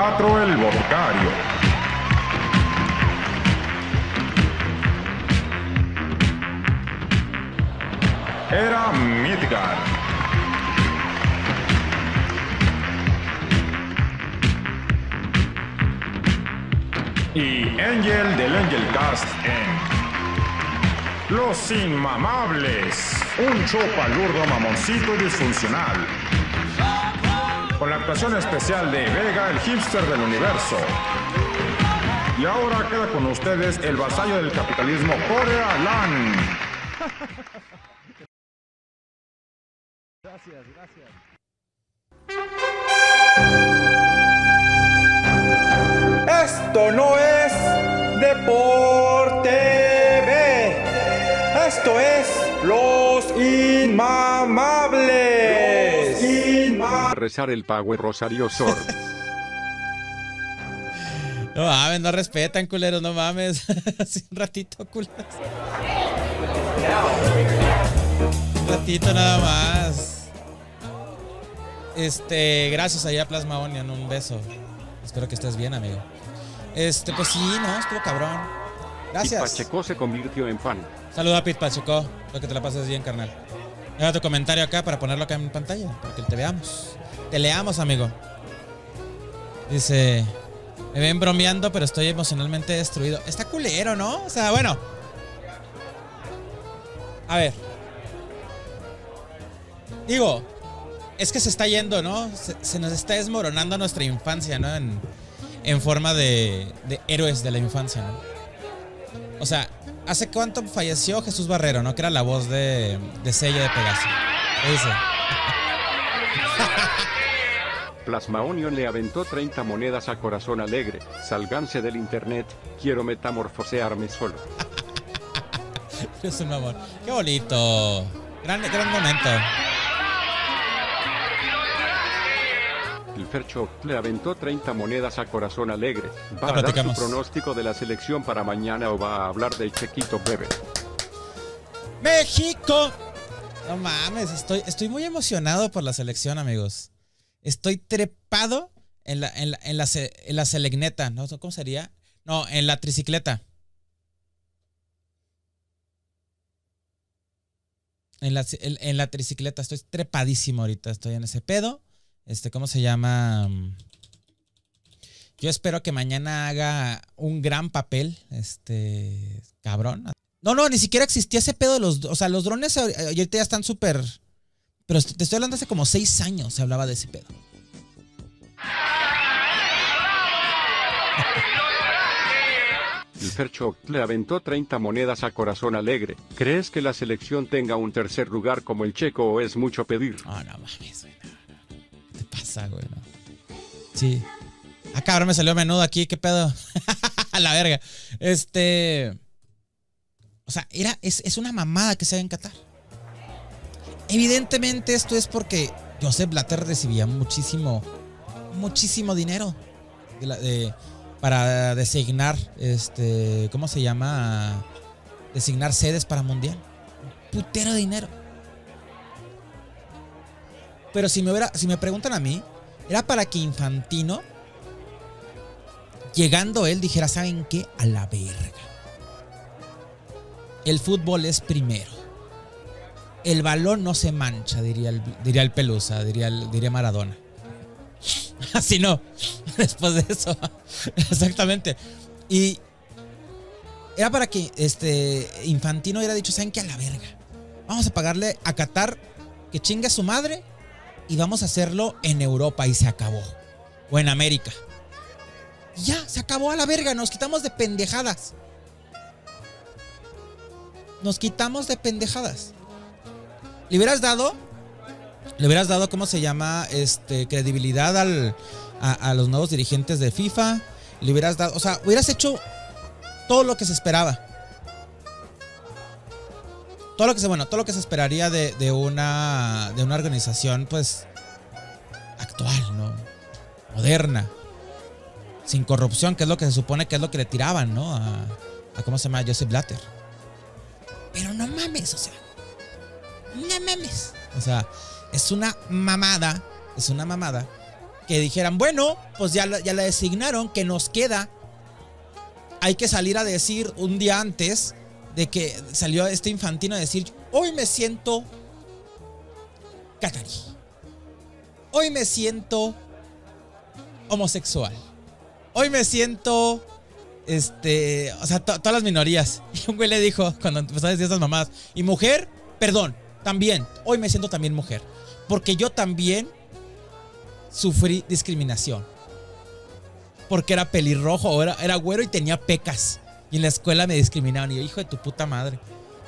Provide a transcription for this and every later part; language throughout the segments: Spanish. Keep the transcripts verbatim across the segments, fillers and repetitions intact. Atro el Bocario. Era Midgar. Y Angel del Angel Cast en Los Inmamables. Un chopalurdo mamoncito y disfuncional. Con la actuación especial de Vega, el hipster del universo. Y ahora queda con ustedes el vasallo del capitalismo, Corea Lan. Gracias, gracias. Esto no es Deporte B. Esto es Los Inmamables. Los Inmamables. Rezar el Power Rosario Sor. No mames, no respetan, culeros, no mames. Hace un ratito, culeros. Un ratito nada más. Este, gracias allá a Plasma Onion, un beso. Espero que estés bien, amigo. Este, pues sí, no, estuvo cabrón. Gracias. Pit Pacheco se convirtió en fan. Saluda a Pit Pacheco. Espero que te la pases bien, carnal. Deja tu comentario acá para ponerlo acá en pantalla, para que te veamos. Te leamos, amigo. Dice, me ven bromeando, pero estoy emocionalmente destruido. Está culero, ¿no? O sea, bueno. A ver. Digo, es que se está yendo, ¿no? Se, se nos está desmoronando nuestra infancia, ¿no? En, en forma de, de héroes de la infancia, ¿no? O sea, ¿hace cuánto falleció Jesús Barrero, no? Que era la voz de, de Sella de Pegaso. ¿Qué dice? Plasma Onion le aventó treinta monedas a Corazón Alegre. Salganse del internet, quiero metamorfosearme solo. Es un amor. ¡Qué bonito! Gran, gran momento. El Fercho le aventó treinta monedas a Corazón Alegre. ¿Va a dar su pronóstico de la selección para mañana o va a hablar de Chequito bebé? ¡México! No mames, estoy, estoy muy emocionado por la selección, amigos. Estoy trepado en la, en la, en la, en la selecneta, ¿no? ¿Cómo sería? No, en la tricicleta. En la, en, en la tricicleta, estoy trepadísimo ahorita, estoy en ese pedo. Este, ¿cómo se llama? Yo espero que mañana haga un gran papel. Este, cabrón. No, no, ni siquiera existía ese pedo de los... O sea, los drones ahorita ya están súper... Pero te estoy hablando hace como seis años se hablaba de ese pedo. El Fercho le aventó treinta monedas a Corazón Alegre. ¿Crees que la selección tenga un tercer lugar como el checo o es mucho pedir? Ah, no mames, ¿qué te pasa, güey? No. Sí. Ah, cabrón, me salió menudo aquí, ¿qué pedo? La verga. Este. O sea, era, es, es una mamada que se haga en Qatar. Evidentemente, esto es porque Joseph Blatter recibía muchísimo, muchísimo dinero de la, de, para designar, este, ¿cómo se llama? Designar sedes para mundial. Un putero de dinero. Pero si me, hubiera, si me preguntan a mí, era para que Infantino, llegando él, dijera, ¿saben qué? A la verga. El fútbol es primero. El balón no se mancha, diría el, diría el Pelusa, diría, el, diría Maradona. Así no, después de eso. Exactamente. Y era para que este Infantino hubiera dicho, ¿saben qué? A la verga. Vamos a pagarle a Qatar que chingue a su madre. Y vamos a hacerlo en Europa y se acabó. O en América. Y ya, se acabó a la verga. Nos quitamos de pendejadas. Nos quitamos de pendejadas. Le hubieras dado. Le hubieras dado, ¿cómo se llama? Este. Credibilidad al, a, a los nuevos dirigentes de FIFA. Le hubieras dado. O sea, hubieras hecho todo lo que se esperaba. Todo lo que se, bueno, todo lo que se esperaría de, de una de una organización, pues, actual, ¿no? Moderna. Sin corrupción, que es lo que se supone que es lo que le tiraban, ¿no? A, a ¿cómo se llama? Joseph Blatter. Pero no mames, o sea. No mames. O sea, es una mamada. Es una mamada que dijeran, bueno, pues ya la, ya la designaron, que nos queda. Hay que salir a decir un día antes de que salió este Infantino a decir, hoy me siento catarí, hoy me siento homosexual, hoy me siento... Este... O sea, to, todas las minorías. Y un güey le dijo, cuando empezó a decir esas mamadas, y mujer, perdón, también, hoy me siento también mujer, porque yo también sufrí discriminación, porque era pelirrojo, o era, era güero y tenía pecas, y en la escuela me discriminaban. Y yo, hijo de tu puta madre.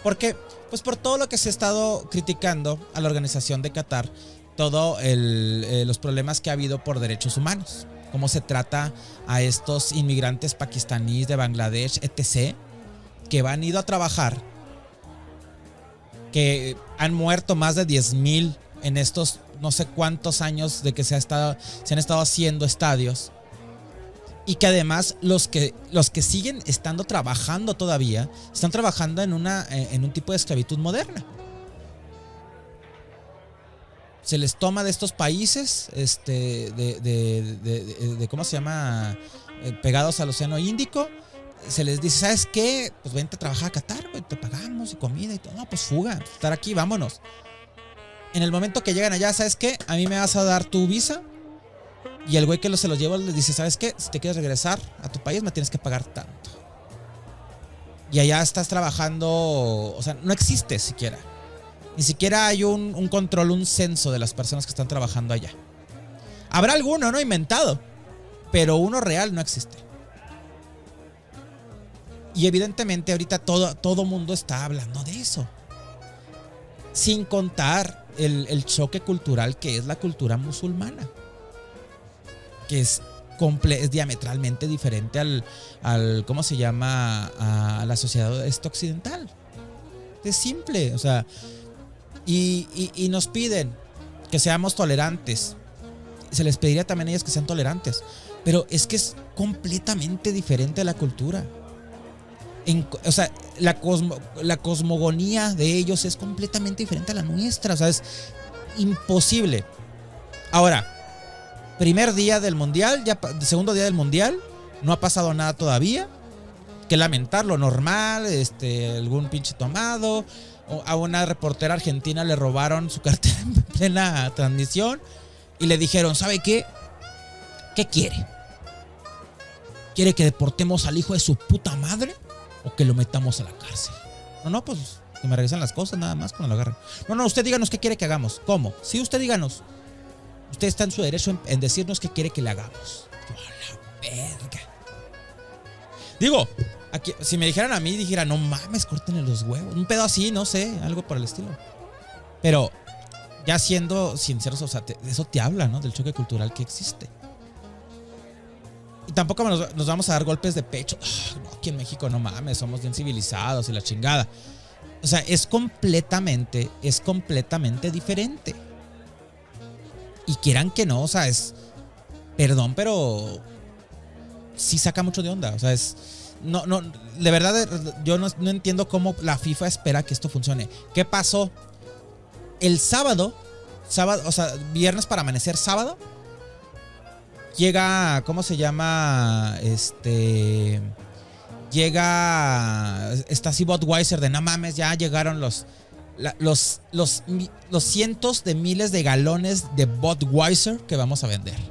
¿Por qué? Pues por todo lo que se ha estado criticando a la organización de Qatar, todos eh, los problemas que ha habido por derechos humanos, cómo se trata a estos inmigrantes pakistaníes, de Bangladesh, etcétera, que han ido a trabajar, que han muerto más de diez mil en estos no sé cuántos años de que se, ha estado, se han estado haciendo estadios, y que además los que, los que siguen estando trabajando todavía, están trabajando en, una, en un tipo de esclavitud moderna. Se les toma de estos países, este, de, de, de, de, de ¿cómo se llama? Eh, pegados al Océano Índico. Se les dice, ¿sabes qué? Pues vente a trabajar a Qatar, güey, te pagamos y comida y todo. No, pues fuga, estar aquí, vámonos. En el momento que llegan allá, ¿sabes qué? A mí me vas a dar tu visa. Y el güey que se los lleva les dice, ¿sabes qué? Si te quieres regresar a tu país, me tienes que pagar tanto. Y allá estás trabajando, o sea, no existe siquiera. Ni siquiera hay un, un control, un censo de las personas que están trabajando allá. Habrá alguno, ¿no? Inventado. Pero uno real no existe. Y evidentemente ahorita todo, todo mundo está hablando de eso. Sin contar el, el choque cultural que es la cultura musulmana. Que es, comple es diametralmente diferente al, al... ¿Cómo se llama? A la sociedad este occidental. Es simple, o sea... Y, y, y nos piden que seamos tolerantes. Se les pediría también a ellos que sean tolerantes, pero es que es completamente diferente a la cultura. En, o sea, la, cosmo, la cosmogonía de ellos es completamente diferente a la nuestra. O sea, es imposible. Ahora, primer día del mundial, ya, segundo día del mundial, no ha pasado nada todavía. Que lamentar, lo normal, este, algún pinche tomado. A una reportera argentina le robaron su cartera en plena transmisión y le dijeron, ¿sabe qué? ¿Qué quiere? ¿Quiere que deportemos al hijo de su puta madre o que lo metamos a la cárcel? No, no, pues que me regresan las cosas nada más cuando lo agarran. No, no, usted díganos qué quiere que hagamos. ¿Cómo? Sí, usted díganos. Usted está en su derecho en, en decirnos qué quiere que le hagamos. ¡A la verga! Digo... Aquí, si me dijeran a mí, dijera, no mames, córtenle los huevos. Un pedo así, no sé, algo por el estilo. Pero ya siendo sinceros, o sea, te, eso te habla, ¿no? Del choque cultural que existe. Y tampoco nos, nos vamos a dar golpes de pecho. Oh, no, aquí en México, no mames, somos bien civilizados y la chingada. O sea, es completamente, es completamente diferente. Y quieran que no, o sea, es... Perdón, pero... Sí saca mucho de onda, o sea, es... No, no, de verdad yo no, no entiendo cómo la FIFA espera que esto funcione. ¿Qué pasó? El sábado, sábado, o sea, viernes para amanecer sábado, llega, ¿cómo se llama? Este, llega, está así Budweiser de no mames, ya llegaron los, la, los, los, los cientos de miles de galones de Budweiser que vamos a vender.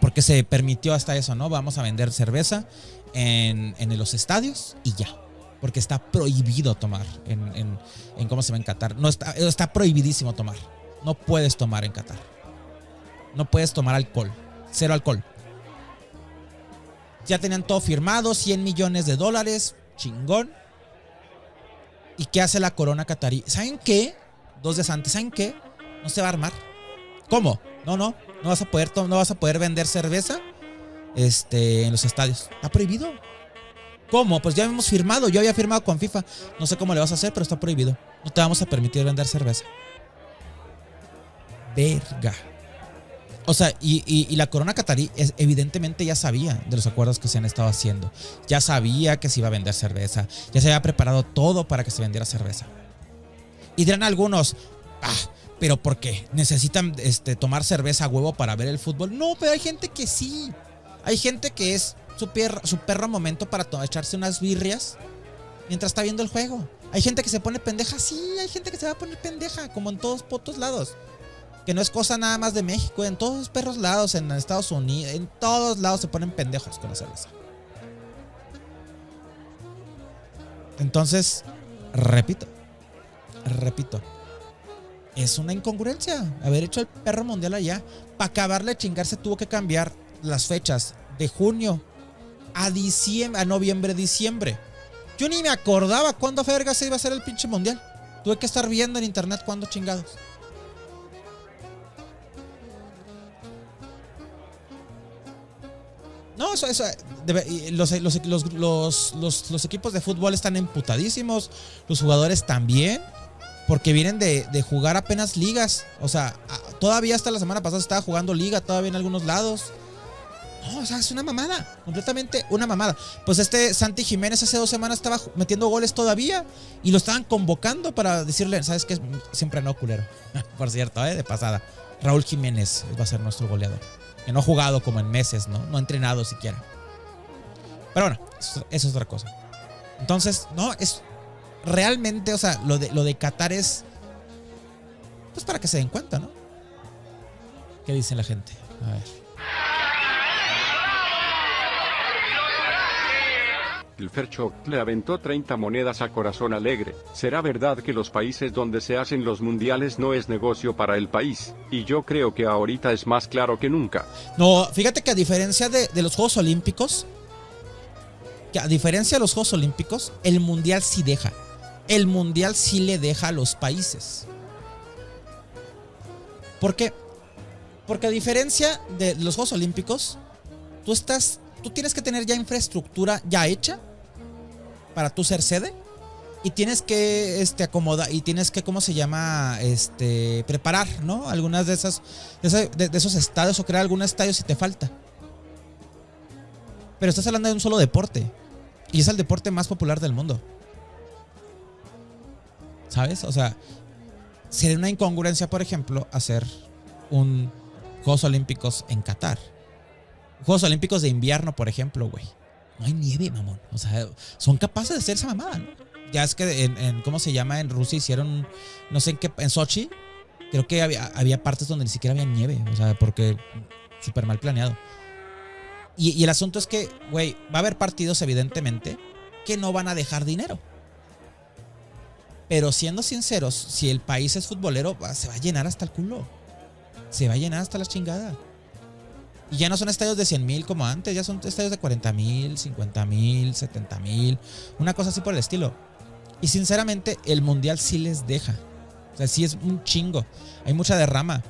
Porque se permitió hasta eso, ¿no? Vamos a vender cerveza en, en los estadios y ya. Porque está prohibido tomar en, en, en ¿cómo se va? En Qatar. No, está, está prohibidísimo tomar. No puedes tomar en Qatar. No puedes tomar alcohol. Cero alcohol. Ya tenían todo firmado, cien millones de dólares. Chingón. ¿Y qué hace la corona catarí? ¿Saben qué? Dos días antes, ¿saben qué? No se va a armar. ¿Cómo? No, no. No vas a poder, no vas a poder vender cerveza este, en los estadios. Está prohibido. ¿Cómo? Pues ya hemos firmado. Yo había firmado con FIFA. No sé cómo le vas a hacer, pero está prohibido. No te vamos a permitir vender cerveza. Verga. O sea, y, y, y la corona catarí es, evidentemente ya sabía de los acuerdos que se han estado haciendo. Ya sabía que se iba a vender cerveza. Ya se había preparado todo para que se vendiera cerveza. Y dirán algunos... Ah, ¿Pero por qué? ¿Necesitan este, tomar cerveza a huevo para ver el fútbol? No, pero hay gente que sí. Hay gente que es su, perro, su perro momento para echarse unas birrias mientras está viendo el juego. Hay gente que se pone pendeja. Sí, hay gente que se va a poner pendeja, como en todos putos lados. Que no es cosa nada más de México. En todos los perros lados, en Estados Unidos, en todos lados se ponen pendejos con la cerveza. Entonces, repito, repito, es una incongruencia haber hecho el perro mundial allá. Para acabarle de chingar se tuvo que cambiar las fechas de junio a diciembre, a noviembre, diciembre. Yo ni me acordaba cuándo verga se iba a hacer el pinche mundial. Tuve que estar viendo en internet cuándo chingados. No, eso, eso debe, los, los, los, los, los, los equipos de fútbol están emputadísimos. Los jugadores también, porque vienen de, de jugar apenas ligas. O sea, todavía hasta la semana pasada estaba jugando liga todavía en algunos lados. No, o sea, es una mamada, completamente una mamada. Pues este Santi Jiménez hace dos semanas estaba metiendo goles todavía y lo estaban convocando para decirle, ¿sabes qué? Siempre no, culero. Por cierto, ¿eh? De pasada, Raúl Jiménez va a ser nuestro goleador, que no ha jugado como en meses, ¿no? No ha entrenado siquiera. Pero bueno, eso, eso es otra cosa. Entonces, no, es realmente, o sea, lo de, lo de Qatar es, pues para que se den cuenta, ¿no? ¿Qué dice la gente? A ver. El Fercho le aventó treinta monedas a Corazón Alegre. Será verdad que los países donde se hacen los mundiales no es negocio para el país, y yo creo que ahorita es más claro que nunca. No, fíjate que a diferencia de, de los Juegos Olímpicos, que a diferencia de los Juegos Olímpicos, el mundial sí deja. El mundial sí le deja a los países. ¿Por qué? Porque a diferencia de los Juegos Olímpicos, tú estás... Tú tienes que tener ya infraestructura ya hecha para tú ser sede y tienes que este, acomodar y tienes que, ¿cómo se llama? Este, preparar, ¿no? Algunas de esas, de, esas de, de esos estadios o crear algún estadio si te falta. Pero estás hablando de un solo deporte y es el deporte más popular del mundo, ¿sabes? O sea, sería una incongruencia, por ejemplo, hacer un Juegos Olímpicos en Qatar. Juegos Olímpicos de invierno, por ejemplo, güey. No hay nieve, mamón. O sea, son capaces de hacer esa mamada, ¿no? Ya es que en, en ¿cómo se llama? En Rusia hicieron, no sé en qué, en Sochi, creo que había, había partes donde ni siquiera había nieve. O sea, porque súper mal planeado. Y, y el asunto es que, güey, va a haber partidos, evidentemente, que no van a dejar dinero. Pero siendo sinceros, si el país es futbolero, se va a llenar hasta el culo. Se va a llenar hasta la chingada. Y ya no son estadios de cien mil como antes, ya son estadios de cuarenta mil, cincuenta mil, setenta mil, una cosa así por el estilo. Y sinceramente, el mundial sí les deja. O sea, sí es un chingo. Hay mucha derrama.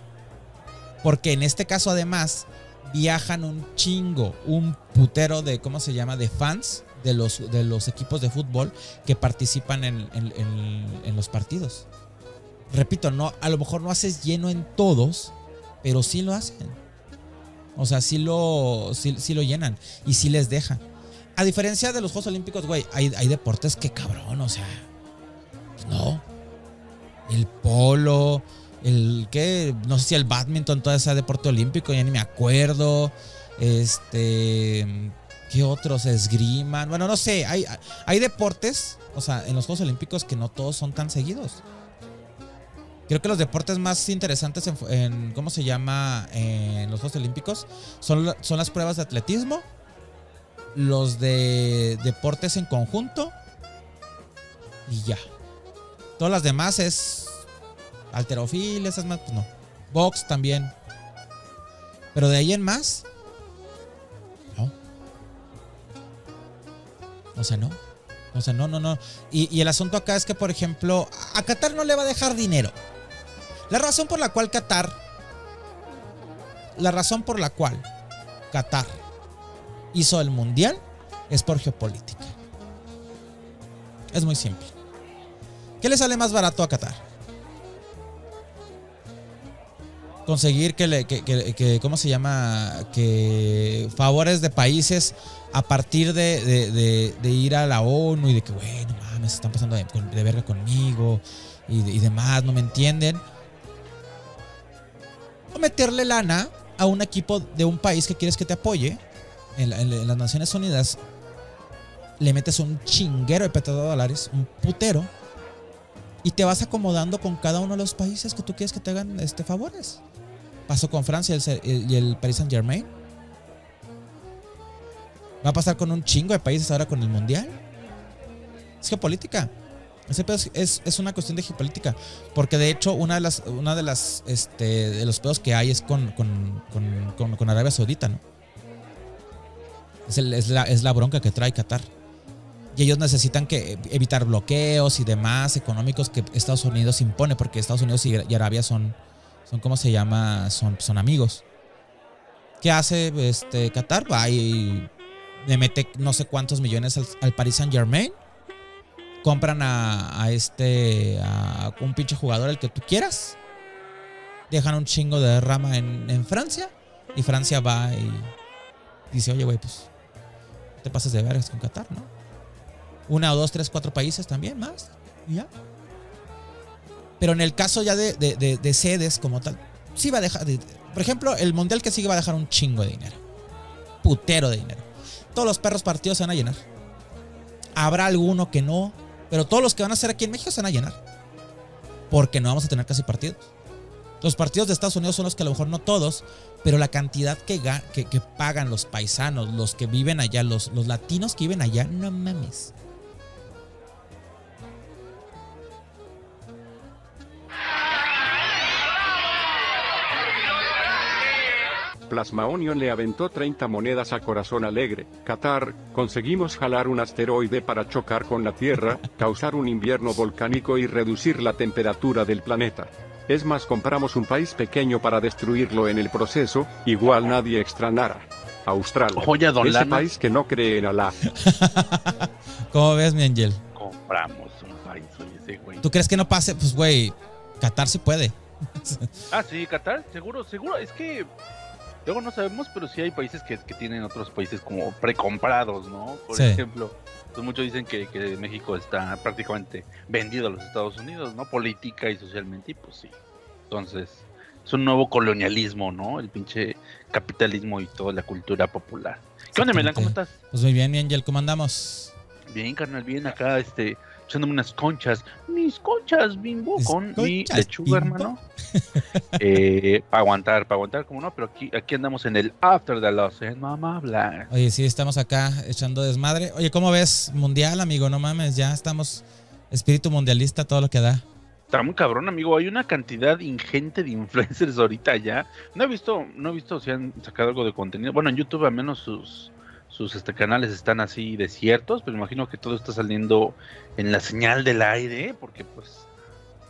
Porque en este caso, además, viajan un chingo, un putero de, ¿cómo se llama? De fans de los, de los equipos de fútbol que participan en, en, en, en los partidos. Repito, no, a lo mejor no haces lleno en todos, pero sí lo hacen. O sea, sí lo, sí, sí lo llenan y sí les dejan. A diferencia de los Juegos Olímpicos, güey, hay, hay deportes que cabrón, o sea, no. El polo, el qué, no sé si el bádminton, todo ese deporte olímpico, ya ni me acuerdo. Este, ¿qué otros? Esgrima. Bueno, no sé, hay, hay deportes, o sea, en los Juegos Olímpicos que no todos son tan seguidos. Creo que los deportes más interesantes en, en ¿cómo se llama? En los Juegos Olímpicos son, son las pruebas de atletismo, los de deportes en conjunto y ya. Todas las demás es halterofilia, esas más, no. Box también. Pero de ahí en más, no. O sea, no. O sea, no, no, no. Y, y el asunto acá es que, por ejemplo, a Qatar no le va a dejar dinero. La razón por la cual Qatar, la razón por la cual Qatar hizo el mundial es por geopolítica. Es muy simple. ¿Qué le sale más barato a Qatar? Conseguir que, le, que, que, que ¿cómo se llama? Que favores de países a partir de, de, de, de ir a la ONU y de que, güey, no mames, se están pasando de, de verga conmigo y, de, y demás, no me entienden. o meterle lana a un equipo de un país que quieres que te apoye en, la, en, en las Naciones Unidas. Le metes un chinguero de petrodólares, un putero, y te vas acomodando con cada uno de los países que tú quieres que te hagan este, favores. Pasó con Francia y el, el, y el Paris Saint Germain. Va a pasar con un chingo de países ahora con el mundial. Es geopolítica. Ese pedo es, es, es una cuestión de geopolítica. Porque de hecho, una de las, una de las este, de los pedos que hay es con, con, con, con, con Arabia Saudita, ¿no? Es, el, es, la, es la bronca que trae Qatar. Y ellos necesitan que evitar bloqueos y demás económicos que Estados Unidos impone, porque Estados Unidos y Arabia son, son ¿cómo se llama? Son, son amigos. ¿Qué hace este Qatar? Va y le mete no sé cuántos millones al, al Paris Saint Germain. Compran a, a este a un pinche jugador, el que tú quieras. Dejan un chingo de derrama en, en Francia. Y Francia va y dice: oye, güey, pues no te pases de vergas con Qatar, ¿no? Una o dos, tres, cuatro países también más. Y ya. Pero en el caso ya de, de, de, de sedes como tal, sí va a dejar. De, por ejemplo, el mundial que sigue va a dejar un chingo de dinero. Putero de dinero. Todos los perros partidos se van a llenar. Habrá alguno que no, pero todos los que van a hacer aquí en México se van a llenar. Porque no vamos a tener casi partidos. Los partidos de Estados Unidos son los que a lo mejor no todos, pero la cantidad que, que, que pagan los paisanos, los que viven allá, los, los latinos que viven allá, no mames. Plasma Onion le aventó treinta monedas a Corazón Alegre. Qatar, conseguimos jalar un asteroide para chocar con la Tierra, causar un invierno volcánico y reducir la temperatura del planeta. Es más, compramos un país pequeño para destruirlo en el proceso, igual nadie extrañará. Australia, Oye, don ese Lana. país que no cree en Alá. ¿Cómo ves, mi Angel? Compramos un país, oye, ese güey. ¿Tú crees que no pase? Pues, güey, Qatar sí puede. Ah, sí, Qatar, seguro, seguro, es que... Luego no sabemos, pero sí hay países que, que tienen otros países como precomprados, ¿no? Por sí. ejemplo, pues muchos dicen que, que México está prácticamente vendido a los Estados Unidos, ¿no? Política y socialmente, y pues sí. Entonces, es un nuevo colonialismo, ¿no? El pinche capitalismo y toda la cultura popular. ¿Qué onda, Melán? ¿Cómo estás? Pues muy bien, mi Angel, ¿cómo andamos? Bien, carnal, bien acá, este... echándome unas conchas, mis conchas bimbo mis con conchas, mi lechuga, bimbo. hermano. eh, para aguantar, para aguantar, como no, pero aquí, aquí andamos en el after de los Inmamables. Oye, sí, estamos acá echando desmadre. Oye, ¿cómo ves? Mundial, amigo, no mames, ya estamos espíritu mundialista, todo lo que da. Está muy cabrón, amigo, hay una cantidad ingente de influencers ahorita ya. No he visto, no he visto si han sacado algo de contenido. Bueno, en YouTube al menos sus... Sus este, canales están así desiertos, pero imagino que todo está saliendo en la señal del aire, porque pues,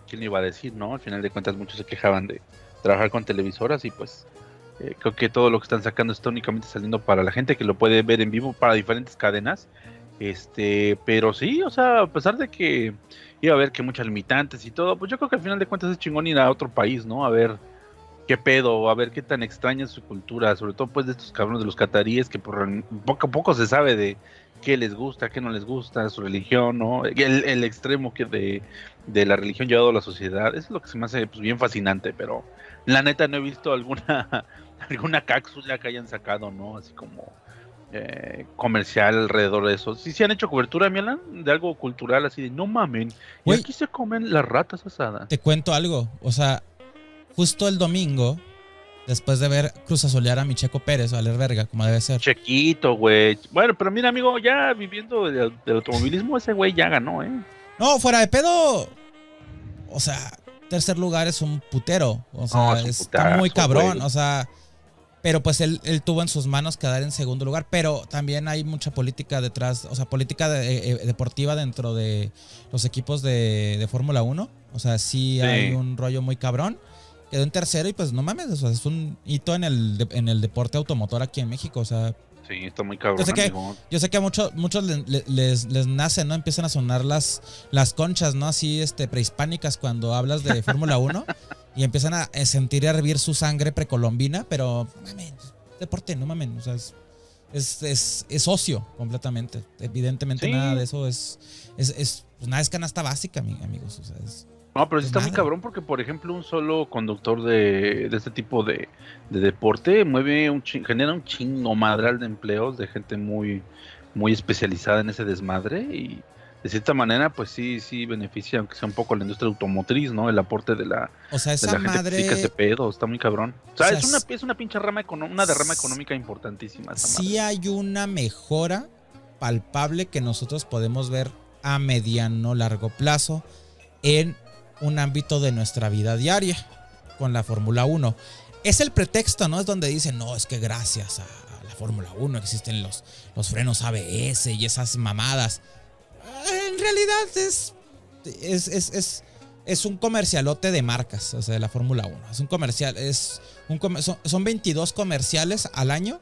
¿quién le iba a decir, no? Al final de cuentas muchos se quejaban de trabajar con televisoras y pues eh, creo que todo lo que están sacando está únicamente saliendo para la gente que lo puede ver en vivo para diferentes cadenas. Este, pero sí, o sea, a pesar de que iba a haber que muchas limitantes y todo, pues yo creo que al final de cuentas es chingón ir a otro país, ¿no? A ver... qué pedo, a ver qué tan extraña es su cultura, sobre todo pues de estos cabrones de los cataríes que por poco a poco se sabe de qué les gusta, qué no les gusta, su religión, ¿no? El, el extremo que de, de la religión llevado a la sociedad, eso es lo que se me hace pues, bien fascinante, pero la neta no he visto alguna alguna cápsula que hayan sacado, ¿no? Así como eh, comercial alrededor de eso. Sí, sí han hecho cobertura, Mielan, de algo cultural así de no mamen, y Uy, aquí se comen las ratas asadas. Te cuento algo, o sea, justo el domingo, después de ver cruzazolear a mi Checo Pérez, o a valer verga, como debe ser. Chequito, güey. Bueno, pero mira, amigo, ya viviendo del, del automovilismo, ese güey ya ganó, ¿eh? No, fuera de pedo. O sea, tercer lugar es un putero. O sea, no, es un putazo, está muy cabrón, güey. O sea, pero pues él, él tuvo en sus manos quedar en segundo lugar. Pero también hay mucha política detrás, o sea, política de, eh, deportiva dentro de los equipos de, de Fórmula uno. O sea, sí, sí hay un rollo muy cabrón. Quedó en tercero y pues no mames, o sea, es un hito en el, en el deporte automotor aquí en México, o sea... Sí, está muy cabrón, yo sé que, amigo. Yo sé que a muchos, muchos les, les, les nace, ¿no? Empiezan a sonar las, las conchas, ¿no? Así este, prehispánicas cuando hablas de Fórmula uno y empiezan a sentir y a hervir su sangre precolombina, pero mames, deporte, no mames, o sea, es, es, es, es ocio completamente. Evidentemente sí. nada de eso es... es, es pues nada es canasta básica, amigos, o sea, es... No, pero sí está muy cabrón porque, por ejemplo, un solo conductor de, de este tipo de, de deporte mueve un ching, genera un chingo madral de empleos de gente muy, muy especializada en ese desmadre y de cierta manera, pues sí, sí beneficia, aunque sea un poco la industria automotriz, ¿no? El aporte de la, o sea, esa de la gente madre... que pica ese pedo, está muy cabrón. O sea, o sea es, una, es una pinche rama económica, una derrama económica importantísima. Esa sí madre. Hay una mejora palpable que nosotros podemos ver a mediano, largo plazo en un ámbito de nuestra vida diaria con la Fórmula uno. Es el pretexto, ¿no? Es donde dicen, no, es que gracias a la Fórmula uno existen los, los frenos A B S y esas mamadas. En realidad es es, es, es es un comercialote de marcas, o sea, de la Fórmula uno. Es un comercial, es un comer, son, son veintidós comerciales al año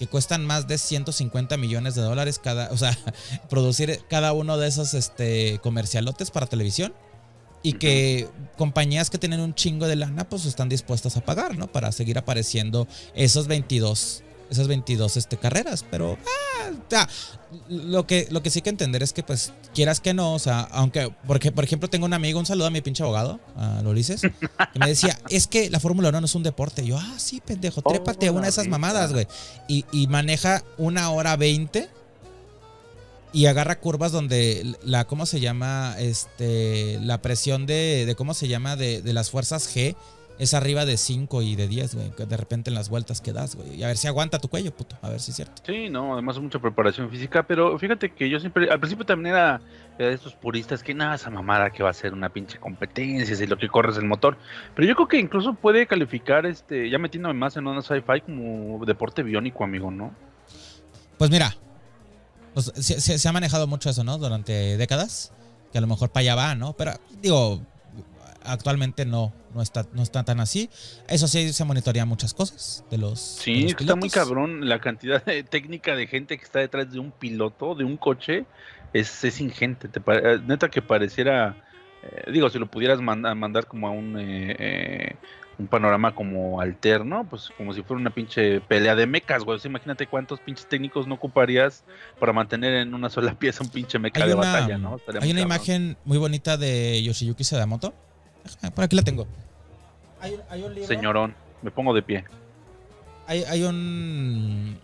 que cuestan más de ciento cincuenta millones de dólares cada, o sea, producir cada uno de esos este, comercialotes para televisión. Y que compañías que tienen un chingo de lana, pues están dispuestas a pagar, ¿no? Para seguir apareciendo esos veintidós, esas veintidós este, carreras. Pero, ah, o sea, lo que, lo que sí que entender es que, pues, quieras que no, o sea, aunque, porque, por ejemplo, tengo un amigo, un saludo a mi pinche abogado, a Ulises, que me decía, es que la Fórmula uno no es un deporte. Y yo, ah, sí, pendejo, trépate a una de esas mamadas, güey. Y, y maneja una hora veinte y agarra curvas donde la, ¿cómo se llama? Este, la presión de, de ¿cómo se llama? De, de las fuerzas G es arriba de cinco y de diez, güey. De repente en las vueltas que das, güey. Y a ver si aguanta tu cuello, puto. A ver si es cierto. Sí, no, además mucha preparación física. Pero fíjate que yo siempre, al principio también era, era de estos puristas que nada, esa mamada que va a ser una pinche competencia, si lo que corre es el motor. Pero yo creo que incluso puede calificar, este, ya metiéndome más en onda sci-fi, como deporte biónico, amigo, ¿no? Pues mira. Pues, se, se, se ha manejado mucho eso, ¿no? Durante décadas, que a lo mejor para allá va, ¿no? Pero, digo, actualmente no, no está, no está tan así. Eso sí, se monitorea muchas cosas de los sí, de los pilotos. Está muy cabrón la cantidad de técnica de gente que está detrás de un piloto, de un coche, es, es ingente. Te pare, neta que pareciera, eh, digo, si lo pudieras manda, mandar como a un... Eh, eh, un panorama como alterno, pues como si fuera una pinche pelea de mecas, güey. O sea, imagínate cuántos pinches técnicos no ocuparías para mantener en una sola pieza un pinche meca de batalla, ¿no? Hay una imagen muy bonita de Yoshiyuki Sadamoto. Por aquí la tengo. Hay, hay un libro. Señorón, me pongo de pie. Hay, hay un,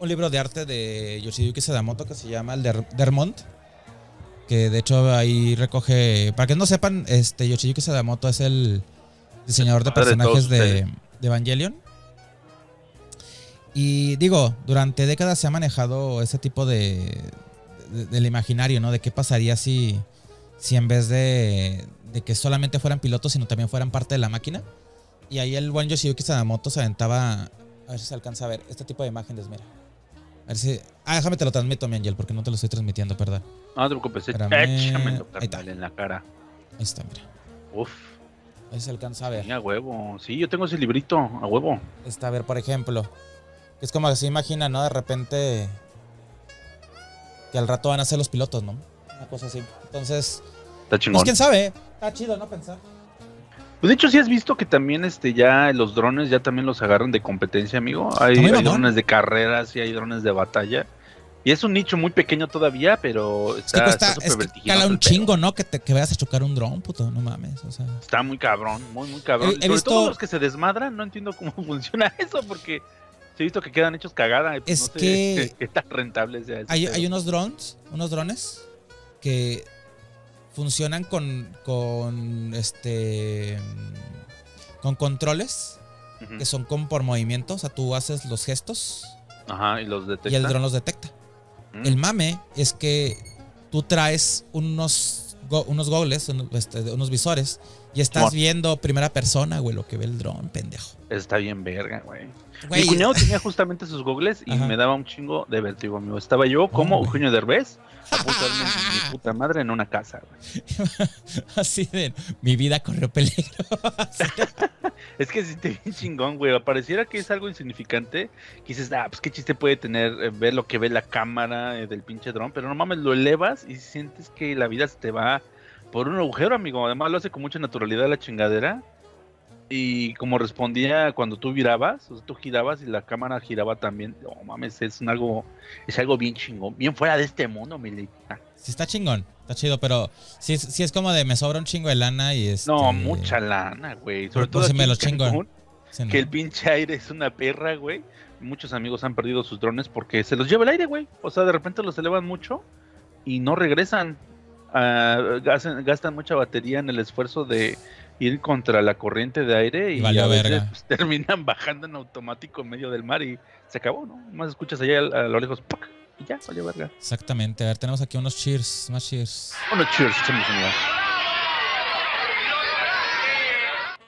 un libro de arte de Yoshiyuki Sadamoto que se llama El Der, Dermont. Que de hecho ahí recoge. Para que no sepan, este Yoshiyuki Sadamoto es el diseñador de personajes de, de Evangelion. Y digo, durante décadas se ha manejado ese tipo de, de del imaginario, ¿no? De qué pasaría si, si en vez de, de que solamente fueran pilotos, sino también fueran parte de la máquina. Y ahí el buen Yoshiyuki Sadamoto se aventaba. A ver si se alcanza a ver este tipo de imágenes, mira. A ver si... Ah, déjame te lo transmito, mi Ángel, porque no te lo estoy transmitiendo, perdón. No, no te preocupes, échamelo en la cara. Ahí está, mira. Uf. Ahí se alcanza a ver. Sí, a huevo. Sí, yo tengo ese librito, a huevo. Está, a ver, por ejemplo. Es como que se imagina, ¿no? De repente que al rato van a ser los pilotos, ¿no? Una cosa así. Entonces, está chingón. Pues quién sabe, está chido, ¿no? Pensar. Pues de hecho, sí has visto que también este ya los drones ya también los agarran de competencia, amigo. Hay, hay drones de carreras y hay drones de batalla. Y es un nicho muy pequeño todavía, pero está súper vertiginoso. Es que, cuesta, es que cala un chingo, ¿no? Que te que vayas a chocar un dron, puto, no mames. O sea. Está muy cabrón, muy, muy cabrón. He, he Sobre visto... todo los que se desmadran, no entiendo cómo funciona eso, porque he visto que quedan hechos cagada. Es no sé que... qué tan rentable sea eso. Hay, hay unos drones, unos drones que funcionan con, con, este, con controles, uh-huh, que son con, por movimiento. O sea, tú haces los gestos. Ajá, y los detecta. Y el dron los detecta. El mame es que tú traes unos, go unos goggles, unos, este, unos visores y estás Mor viendo primera persona, güey, lo que ve el dron, pendejo. Está bien verga, güey. Mi es... cuñado tenía justamente sus goggles y ajá, me daba un chingo de vértigo, amigo. Estaba yo como oh, Eugenio Derbez a apuntarme mi puta madre en una casa, güey. Así de, mi vida corrió peligro. Es que sí, te vi chingón, güey. Pareciera que es algo insignificante. Que dices, ah, pues qué chiste puede tener eh, ver lo que ve la cámara eh, del pinche dron. Pero no mames, lo elevas y sientes que la vida se te va por un agujero, amigo. Además lo hace con mucha naturalidad la chingadera. Y como respondía cuando tú virabas, o sea, tú girabas y la cámara giraba también. No oh, mames, es algo, es algo bien chingón. Bien fuera de este mundo, mi ley. Ah. Sí, está chingón. Está chido, pero sí, sí es como de me sobra un chingo de lana y es... Este... No, mucha lana, güey. Sobre todo si me lo chingo. Cancún, sí, no. Que el pinche aire es una perra, güey. Muchos amigos han perdido sus drones porque se los lleva el aire, güey. O sea, de repente los elevan mucho y no regresan. Uh, gastan, gastan mucha batería en el esfuerzo de ir contra la corriente de aire y vale a veces, verga. Pues, terminan bajando en automático en medio del mar y se acabó, ¿no? Más escuchas allá a, a lo lejos, ¡pac! Y ya, vale verga. Exactamente. A ver, tenemos aquí unos cheers, más cheers. Unos cheers, chemos, señor.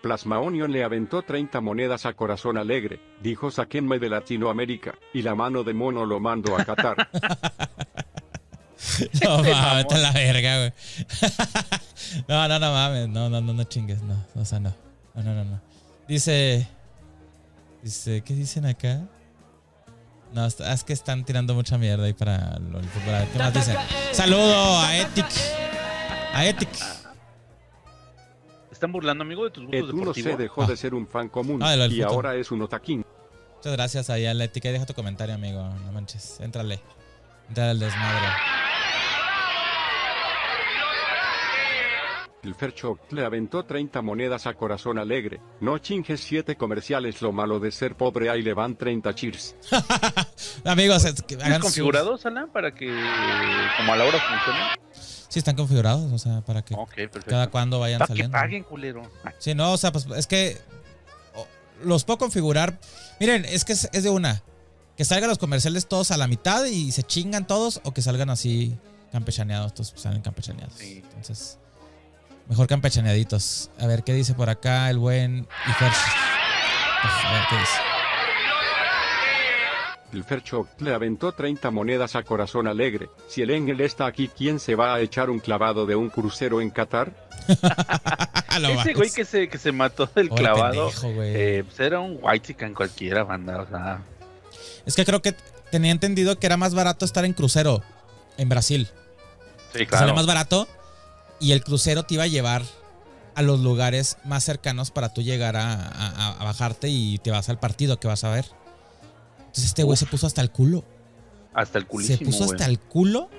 Plasma Onion le aventó treinta monedas a Corazón Alegre, dijo sáquenme de Latinoamérica, y la mano de mono lo mando a Qatar. No mames, está la verga, güey. No, no, no mames, no, no, no, no chingues, no, o sea, no, no, no, no. Dice, dice, ¿qué dicen acá? No, es que están tirando mucha mierda ahí para el fútbol. ¿Qué más dicen? Saludo a Etic, a Etic. Están burlando, amigo, de tus gustos deportivos. Se dejó ah. de ser un fan común ah, y futuro. Ahora es un otaquín. Muchas gracias ahí a la Etic. Deja tu comentario, amigo, no manches, éntrale, éntrale al desmadre. El Fercho le aventó treinta monedas a Corazón Alegre. No chinges siete comerciales. Lo malo de ser pobre, ahí le van treinta cheers. Amigos, es que hagan configurados, sus... Alan, para que como a la hora funcione. Sí, están configurados, o sea, para que okay, cada cuando vayan para saliendo. Que paguen, culero. Sí, no, o sea, pues es que los puedo configurar. Miren, es que es, es de una. Que salgan los comerciales todos a la mitad y se chingan todos, o que salgan así campechaneados. Todos salen campechaneados. Sí. Entonces... Mejor campechaneaditos. A ver, ¿qué dice por acá el buen El Fercho? A ver, ¿qué dice? El Fercho le aventó treinta monedas a Corazón Alegre. Si el Engel está aquí, ¿quién se va a echar un clavado de un crucero en Qatar? Ese güey que se, que se mató del oh, clavado, pendejo, eh, pues era un whitezican cualquiera, banda. O sea. Es que creo que tenía entendido que era más barato estar en crucero en Brasil. Sí, claro. Era más barato. Y el crucero te iba a llevar a los lugares más cercanos para tú llegar a, a, a bajarte y te vas al partido que vas a ver. Entonces este güey se puso hasta el culo. Hasta el culísimo, Se puso wey. hasta el culo.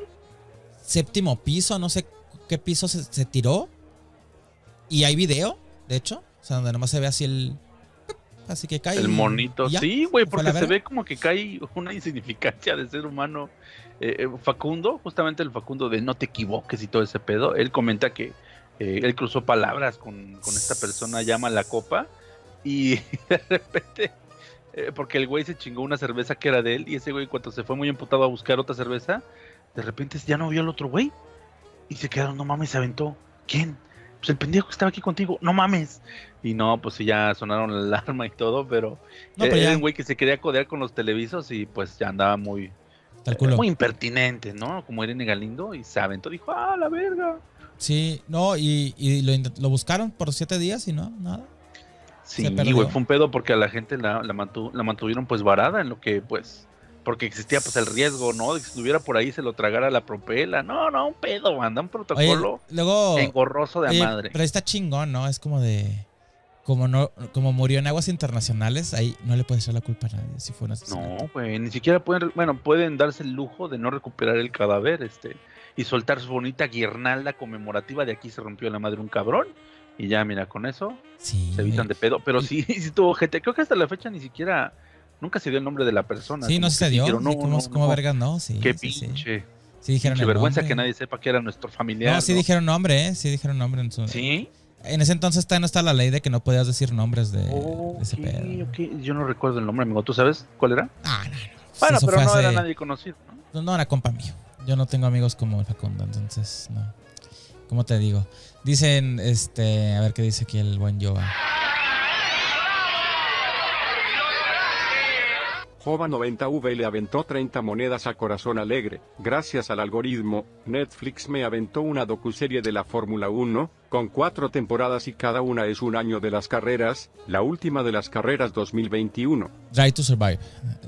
Séptimo piso, no sé qué piso se, se tiró. Y hay video, de hecho. O sea, donde nomás se ve así el... Así que cae. El monito. Sí, güey, porque se ve como que cae una insignificancia de ser humano. Eh, Facundo, justamente el Facundo de no te equivoques y todo ese pedo, él comenta que eh, él cruzó palabras con, con esta persona, llama la copa, y de repente, eh, porque el güey se chingó una cerveza que era de él, y ese güey cuando se fue muy emputado a buscar otra cerveza, de repente ya no vio al otro güey, y se quedaron, no mames, se aventó, ¿quién? Pues el pendejo que estaba aquí contigo, no mames. Y no, pues ya sonaron la alarma y todo, pero no, era ya... un güey que se quería codear con los televisos y pues ya andaba muy, eh, muy impertinente, ¿no? Como Irene Galindo y se aventó, dijo, ah, la verga. Sí, no, y, y lo, lo buscaron por siete días y no, nada. Sí, güey, fue un pedo porque a la gente la, la, mantu, la mantuvieron pues varada en lo que pues... Porque existía pues el riesgo, ¿no? De que si estuviera por ahí se lo tragara la propela. No, no, un pedo, anda un protocolo oye, luego, engorroso de oye, madre. Pero está chingón, ¿no? Es como de... Como no como murió en aguas internacionales, ahí no le puede echar la culpa a nadie si fue una... No, güey, ni siquiera pueden... Bueno, pueden darse el lujo de no recuperar el cadáver este y soltar su bonita guirnalda conmemorativa de aquí se rompió la madre un cabrón. Y ya, mira, con eso sí, se evitan eh, de pedo. Pero sí, sí tuvo gente. Creo que hasta la fecha ni siquiera... Nunca se dio el nombre de la persona. Sí, no se dio. Dijeron, no, sí, ¿cómo, no, ¿cómo no? vergas no? Sí, qué sí, pinche. Sí, sí dijeron pinche el vergüenza nombre. Que nadie sepa que era nuestro familiar. No, sí ¿no? dijeron nombre, ¿eh? Sí dijeron nombre. En su... ¿Sí? En ese entonces no está la ley de que no podías decir nombres de, oh, de ese okay, pedo. Okay. Yo no recuerdo el nombre, amigo. ¿Tú sabes cuál era? Ah, no, no. Bueno, sí, pero no hace... era nadie conocido, ¿no? No, era compa mío. Yo no tengo amigos como el Facundo, entonces, no. ¿Cómo te digo? Dicen, este... A ver qué dice aquí el buen Yoba. Jova noventa V le aventó treinta monedas a Corazón Alegre. Gracias al algoritmo, Netflix me aventó una docuserie de la Fórmula uno, con cuatro temporadas y cada una es un año de las carreras, la última de las carreras dos mil veintiuno. Drive to Survive.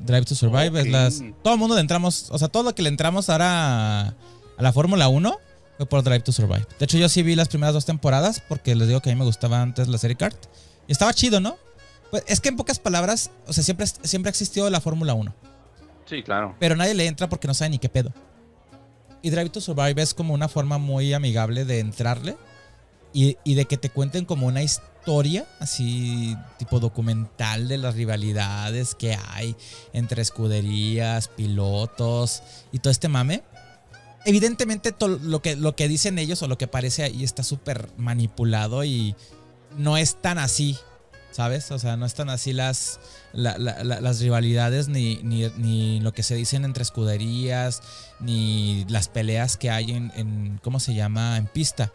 Drive to Survive okay. es las... Todo el mundo le entramos, o sea, todo lo que le entramos ahora a la Fórmula uno fue por Drive to Survive. De hecho, yo sí vi las primeras dos temporadas, porque les digo que a mí me gustaba antes la serie Kart. Y estaba chido, ¿no? Pues es que en pocas palabras, o sea, siempre, siempre ha existido la Fórmula uno. Sí, claro. Pero nadie le entra porque no sabe ni qué pedo. Y Drive to Survive es como una forma muy amigable de entrarle y, y de que te cuenten como una historia así tipo documental de las rivalidades que hay entre escuderías, pilotos y todo este mame. Evidentemente todo lo que, lo que dicen ellos o lo que parece ahí está súper manipulado y no es tan así, ¿sabes? O sea, no están así las, la, la, la, las rivalidades ni, ni, ni lo que se dicen entre escuderías, ni las peleas que hay en, en ¿cómo se llama? En pista.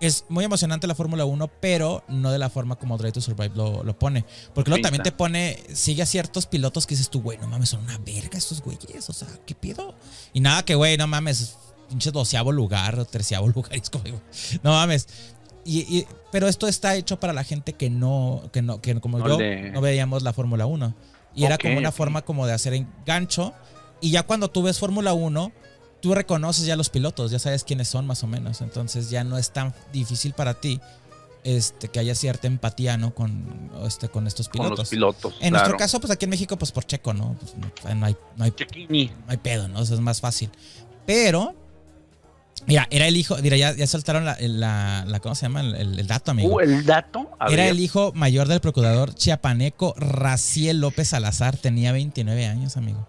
Es muy emocionante la Fórmula uno, pero no de la forma como Drive to Survive lo, lo pone. Porque luego también te pone, sigue a ciertos pilotos que dices tú, güey, no mames, son una verga estos güeyes, o sea, ¿qué pido? Y nada que, güey, no mames, pinche doceavo lugar o terceavo lugar, es como, no mames. Y, y, pero esto está hecho para la gente que no, que no, que como no yo, de... no veíamos la Fórmula uno. Y okay, era como una okay. forma como de hacer engancho. Y ya cuando tú ves Fórmula uno, tú reconoces ya los pilotos, ya sabes quiénes son más o menos. Entonces ya no es tan difícil para ti este, que haya cierta empatía, ¿no? Con, este, con estos pilotos. Con los pilotos, En claro. nuestro caso, pues aquí en México, pues por Checo, ¿no? Pues, no, no, hay, no, hay, no hay pedo, ¿no? Eso es más fácil. Pero... Mira, era el hijo, mira, ya, ya soltaron la, la, la, ¿cómo se llama? El, el, el dato, amigo. Uh, el dato. A era ver. El hijo mayor del procurador chiapaneco Raciel López Salazar, tenía veintinueve años, amigo.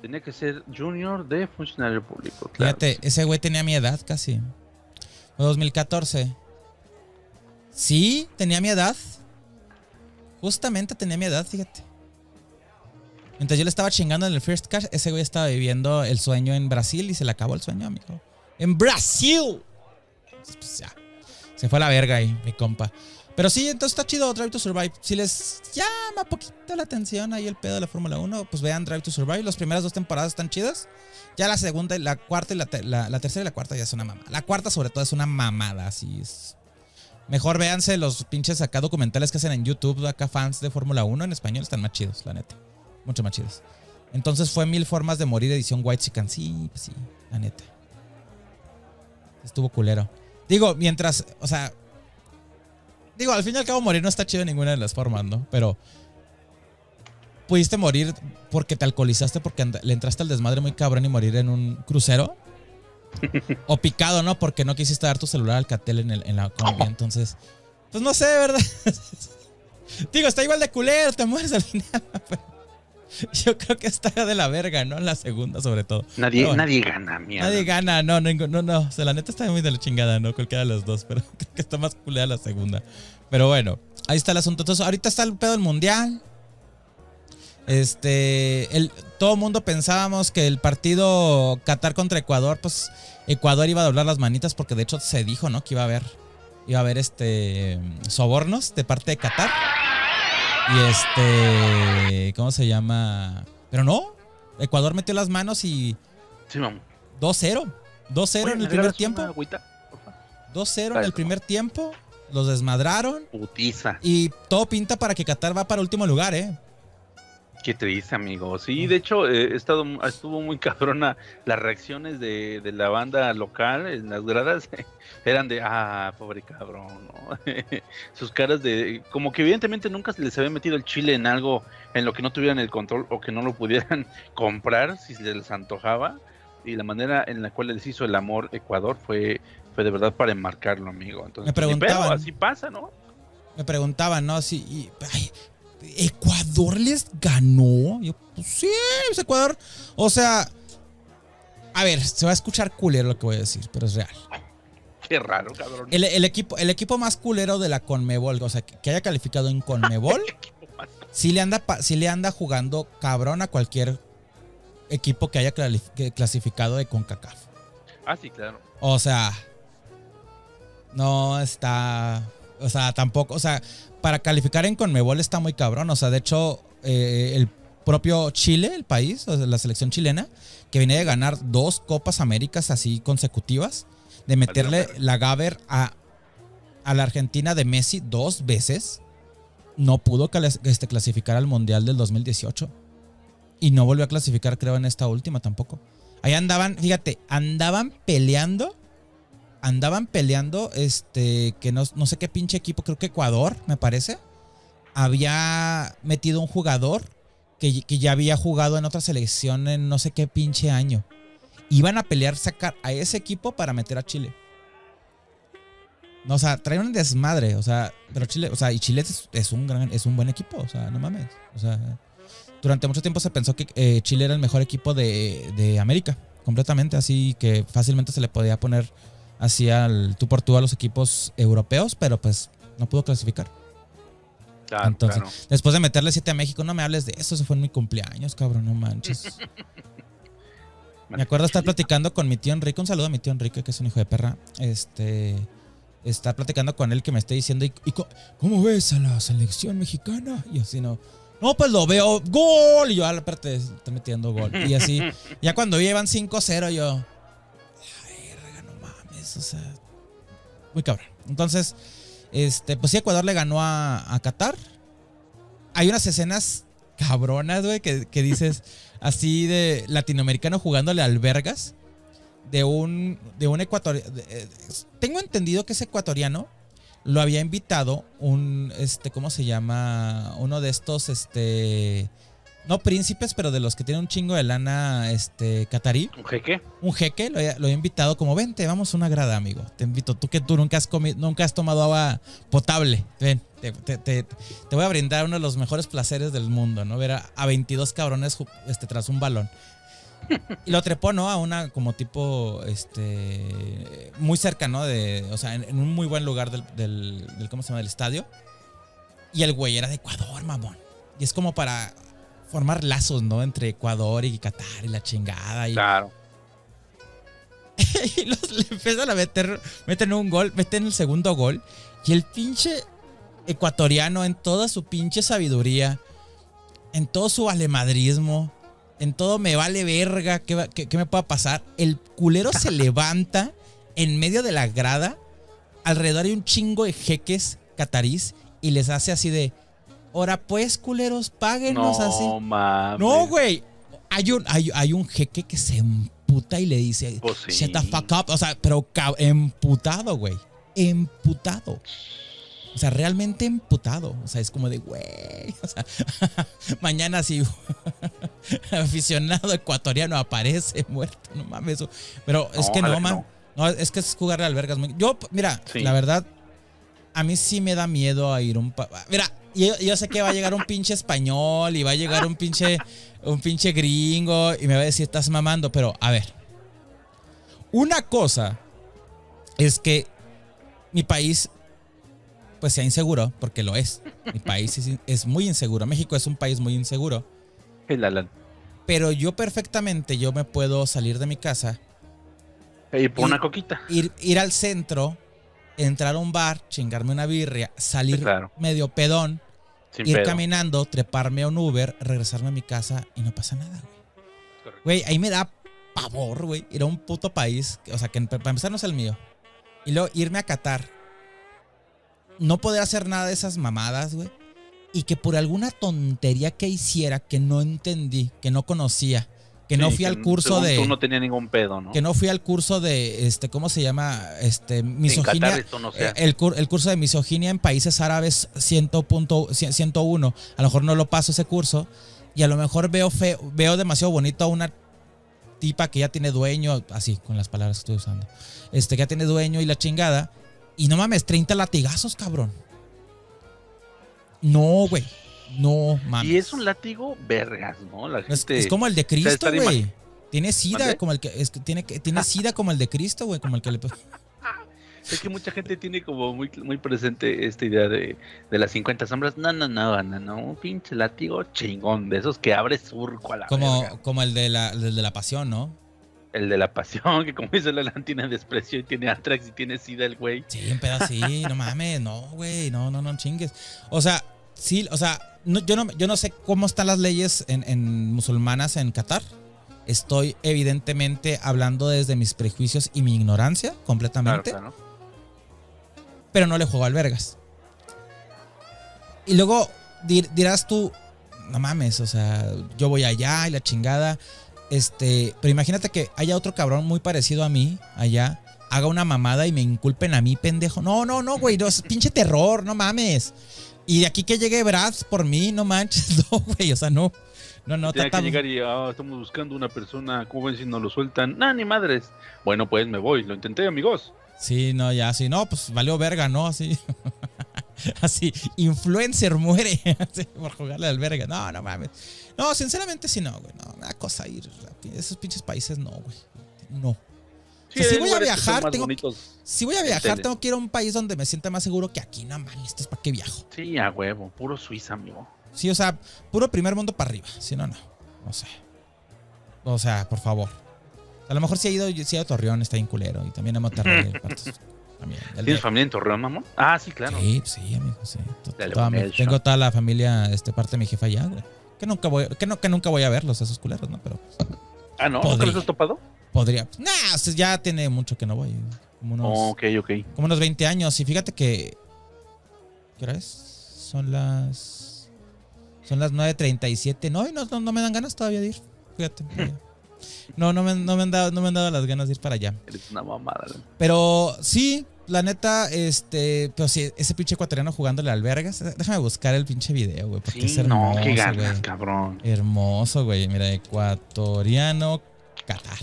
Tenía que ser junior de funcionario público, claro. Fíjate, ese güey tenía mi edad casi. dos mil catorce. Sí, tenía mi edad. Justamente tenía mi edad, fíjate. Mientras yo le estaba chingando en el First Cash, ese güey estaba viviendo el sueño en Brasil y se le acabó el sueño, amigo. ¡En Brasil! Pues ya, se fue a la verga ahí, mi compa. Pero sí, entonces está chido Drive to Survive. Si les llama poquito la atención ahí el pedo de la Fórmula uno, pues vean Drive to Survive. Las primeras dos temporadas están chidas. Ya la segunda, y la cuarta y la, te la, la tercera y la cuarta ya es una mamada. La cuarta sobre todo es una mamada, así es. Mejor véanse los pinches acá documentales que hacen en YouTube, acá fans de Fórmula uno en español, están más chidos, la neta. Mucho más chidos. Entonces fue Mil Formas de Morir, edición White Chicken. Sí, sí, la neta. Estuvo culero. Digo, mientras, o sea, digo, al fin y al cabo morir no está chido en ninguna de las formas, ¿no? Pero pudiste morir porque te alcoholizaste, porque le entraste al desmadre muy cabrón y morir en un crucero. O picado, ¿no? Porque no quisiste dar tu celular al Catel en, el, en la comida. Entonces, pues no sé, ¿verdad? Digo, está igual de culero, te mueres al final, pero... Yo creo que está de la verga, ¿no? En la segunda, sobre todo. Nadie, bueno, nadie gana, mierda. Nadie gana, no, no, no, no. O sea, la neta está muy de la chingada, ¿no? Cualquiera de los dos, pero creo que está más culera la segunda. Pero bueno, ahí está el asunto. Entonces, ahorita está el pedo del mundial. Este, el, todo mundo pensábamos que el partido Qatar contra Ecuador, pues Ecuador iba a doblar las manitas porque de hecho se dijo, ¿no? Que iba a haber, iba a haber este, sobornos de parte de Qatar. Y este... ¿Cómo se llama? Pero no. Ecuador metió las manos y... Sí, mamá. dos cero. dos cero en el primer tiempo. dos cero en el primer tiempo. Los desmadraron. Putiza. Y todo pinta para que Qatar va para último lugar, ¿eh? Qué triste, amigo. Sí, de hecho, eh, he estado, estuvo muy cabrona las reacciones de, de la banda local en las gradas. Eran de, ah, pobre cabrón, ¿no? Sus caras de, como que evidentemente nunca se les había metido el chile en algo en lo que no tuvieran el control o que no lo pudieran comprar si se les antojaba. Y la manera en la cual les hizo el amor Ecuador fue, fue de verdad para enmarcarlo, amigo. Entonces, me preguntaban, pero así pasa, ¿no? Me preguntaban, ¿no? Si... Y, ay, ¿Ecuador les ganó? Yo, pues sí, pues Ecuador. O sea, a ver, se va a escuchar culero lo que voy a decir, pero es real. Qué raro, cabrón. El, el, equipo, el equipo más culero de la Conmebol, o sea, que haya calificado en Conmebol, sí le anda, sí le anda jugando cabrón a cualquier equipo que haya clasificado de CONCACAF. Ah, sí, claro. O sea, no está... O sea, tampoco, o sea, para calificar en Conmebol está muy cabrón. O sea, de hecho, eh, el propio Chile, el país, o sea, la selección chilena, que viene de ganar dos Copas Américas así consecutivas, de meterle la Gaber a, a la Argentina de Messi dos veces, no pudo este, clasificar al Mundial del dos mil dieciocho. Y no volvió a clasificar, creo, en esta última tampoco. Ahí andaban, fíjate, andaban peleando. Andaban peleando, este, que no, no sé qué pinche equipo, creo que Ecuador, me parece, había metido un jugador que, que ya había jugado en otra selección en no sé qué pinche año. iban a pelear sacar a ese equipo para meter a Chile. No, o sea, traen un desmadre, o sea, pero Chile, o sea, y Chile es, es un gran, es un buen equipo, o sea, no mames. O sea, durante mucho tiempo se pensó que eh, Chile era el mejor equipo de, de América, completamente, así que fácilmente se le podía poner así al tú por tú a los equipos europeos, pero pues no pudo clasificar. Claro, entonces, claro. Después de meterle siete a México, no me hables de eso, eso fue en mi cumpleaños, cabrón, no manches. Me acuerdo estar platicando con mi tío Enrique, un saludo a mi tío Enrique, que es un hijo de perra, este... Estar platicando con él que me esté diciendo, ¿y, y cómo ves a la selección mexicana? Y así no, no, pues lo veo, ¡gol! Y yo, ah, aparte, está metiendo gol. Y así, ya cuando llevan cinco cero, yo, ay, rega, no mames, o sea, muy cabrón. Entonces, este, pues sí, Ecuador le ganó a, a Qatar. Hay unas escenas cabronas, güey, que, que dices, así de latinoamericano jugándole albergas. De un, de un ecuatoriano. Eh, tengo entendido que ese ecuatoriano lo había invitado un, este, ¿cómo se llama? Uno de estos, este, no príncipes, pero de los que tienen un chingo de lana, este, catarí. ¿Un jeque? Un jeque, lo había, lo había invitado como, vente, vamos a una grada, amigo. Te invito, tú que tú nunca has comido, nunca has tomado agua potable. Ven, te, te, te, te voy a brindar uno de los mejores placeres del mundo, ¿no? Ver a, a veintidós cabrones este, tras un balón. Y lo trepó, ¿no? A una como tipo, este, muy cerca, ¿no? De, o sea, en, en un muy buen lugar del, del, del, ¿cómo se llama? Del estadio. Y el güey era de Ecuador, mamón. Y es como para formar lazos, ¿no? Entre Ecuador y Qatar y la chingada. Y, claro. Y los, le empiezan a meter, meten un gol, meten el segundo gol. Y el pinche ecuatoriano en toda su pinche sabiduría, en todo su valemadrismo... En todo me vale verga, ¿qué, qué, qué me pueda pasar? El culero se levanta en medio de la grada, alrededor hay un chingo de jeques catarís y les hace así de, ahora pues culeros, páguenos no, así. No mames. No, güey. Hay un, hay, hay un jeque que se emputa y le dice, pues sí. Shut the fuck up. O sea, pero emputado, güey. Emputado. O sea, realmente emputado. O sea, es como de, güey. O sea, mañana sí, aficionado ecuatoriano aparece muerto. No mames. Pero es no, que no, man. No. No, es que es jugarle albergas. Muy... Yo, mira, sí. La verdad, a mí sí me da miedo a ir un... Pa... Mira, yo, yo sé que va a llegar un pinche español y va a llegar un pinche, un pinche gringo y me va a decir, estás mamando. Pero, a ver. Una cosa es que mi país... pues sea inseguro, porque lo es. Mi país es, es muy inseguro. México es un país muy inseguro. El Alan. Pero yo perfectamente, yo me puedo salir de mi casa. Y por ir, una coquita. Ir, ir al centro, entrar a un bar, chingarme una birria, salir claro. Medio pedón, sin ir pedo. Caminando, treparme a un Uber, regresarme a mi casa y no pasa nada, güey. Güey, ahí me da pavor, güey. Ir a un puto país, o sea, que para empezar no es el mío. Y luego irme a Qatar. No poder hacer nada de esas mamadas, güey. Y que por alguna tontería que hiciera, que no entendí, que no conocía, que sí, no fui que al curso de... Tú no tenía ningún pedo, ¿no? Que no fui al curso de, este, ¿cómo se llama? Este, misoginia. En Qatar, no sea. El, el curso de misoginia en países árabes cien punto uno. A lo mejor no lo paso ese curso. Y a lo mejor veo, feo, veo demasiado bonito a una tipa que ya tiene dueño, así, con las palabras que estoy usando. Este, que ya tiene dueño y la chingada. Y no mames, treinta latigazos, cabrón. No, güey. No mames. Y es un látigo vergas, ¿no? La gente es, es como el de Cristo, güey. Tiene sida, ¿vale? Como el que, es que tiene, tiene sida como el de Cristo, güey, como el que le... Es que mucha gente tiene como muy, muy presente esta idea de, de las cincuenta sombras. No, no, no, no, no. Un pinche látigo chingón, de esos que abre surco a la como, verga. Como el de la, el de la pasión, ¿no? El de la pasión, que como dice la lantina, desprecio y tiene antrax y tiene sida el güey. Sí, un pedo sí, no mames, no, güey, no, no, no chingues. O sea, sí, o sea, no, yo, no, yo no sé cómo están las leyes en, en musulmanas en Qatar. Estoy evidentemente hablando desde mis prejuicios y mi ignorancia completamente. Claro, claro. Pero no le juego albergas. Y luego dir, dirás tú, no mames, o sea, yo voy allá y la chingada... Este, pero imagínate que haya otro cabrón muy parecido a mí allá, haga una mamada y me inculpen a mí, pendejo. No, no, no, güey, no, es pinche terror, no mames. Y de aquí que llegue Braz por mí, no manches, no, güey, o sea, no. No, no, tenía que llegar y oh, estamos buscando una persona, ¿cómo ven si no lo sueltan? Nah, ni madres. Bueno, pues me voy, lo intenté, amigos. Sí, no, ya, sí, no, pues valió verga, ¿no? Así, así, influencer muere así, por jugarle al verga. No, no mames. No, sinceramente sí, no, güey, no, una cosa ir. Esos pinches países, no, güey, no. Sí, o sea, si, voy viajar, tengo, si voy a viajar, tengo que ir a un país donde me sienta más seguro que aquí, no mames, esto es para qué viajo. Sí, a huevo, puro Suiza, amigo. Sí, o sea, puro primer mundo para arriba. Si no, no, no sé. O sea, por favor. A lo mejor si ha ido, si ha ido a Torreón, está bien culero. Y también a Monterrey. También. ¿Tienes familia en Torreón, mamón? Ah, sí, claro. Sí, sí, amigo, sí. Tengo toda la familia, este, parte de mi jefa allá, güey. Que nunca voy, que no, que nunca voy a verlos, esos culeros, ¿no? Pero. Ah, ¿no? ¿Nunca los has topado? Podría. Nah, ya tiene mucho que no voy. Como unos, oh, ok, ok. Como unos veinte años. Y fíjate que. ¿Qué hora es? Son las. Son las nueve treinta y siete. No, no, no, no me dan ganas todavía de ir. Fíjate. No, no me, no, me han dado, no me han dado las ganas de ir para allá. Eres una mamada. Pero sí, la neta, este... Pero sí, ese pinche ecuatoriano jugándole al vergas. Déjame buscar el pinche video, güey. Porque sí, es hermoso, no, qué ganas, güey, cabrón. Hermoso, güey. Mira, ecuatoriano, Qatar.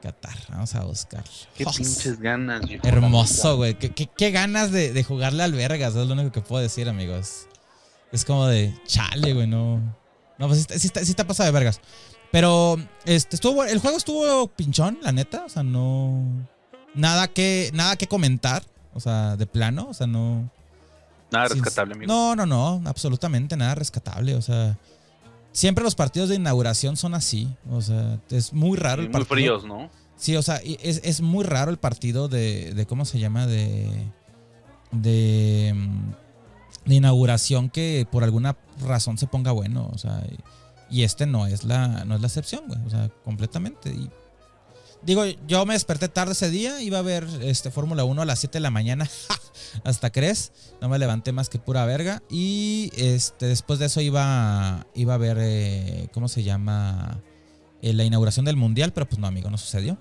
Qatar, vamos a buscar. Qué ¡Jos! Pinches ganas, viejo. Hermoso, güey. Qué, qué, qué ganas de, de jugarle al vergas. Es lo único que puedo decir, amigos. Es como de, chale, güey, no. No, pues sí está, sí está, sí está pasado de vergas. Pero este, estuvo, el juego estuvo pinchón, la neta. O sea, no... Nada que, nada que comentar. O sea, de plano. O sea, no... Nada sí, rescatable, amigo. No, no, no. Absolutamente nada rescatable. O sea, siempre los partidos de inauguración son así. O sea, es muy raro el muy partido. Muy fríos, ¿no? Sí, o sea, es, es muy raro el partido de, de... ¿Cómo se llama? De... De... de inauguración que por alguna razón se ponga bueno, o sea, y, y este no es la no es la excepción, güey, o sea, completamente. Y digo, yo me desperté tarde ese día, iba a ver este Fórmula uno a las siete de la mañana, ¡ja! Hasta crees, no me levanté más que pura verga y este después de eso iba iba a ver eh, ¿cómo se llama? Eh, la inauguración del mundial, pero pues no, amigo, no sucedió.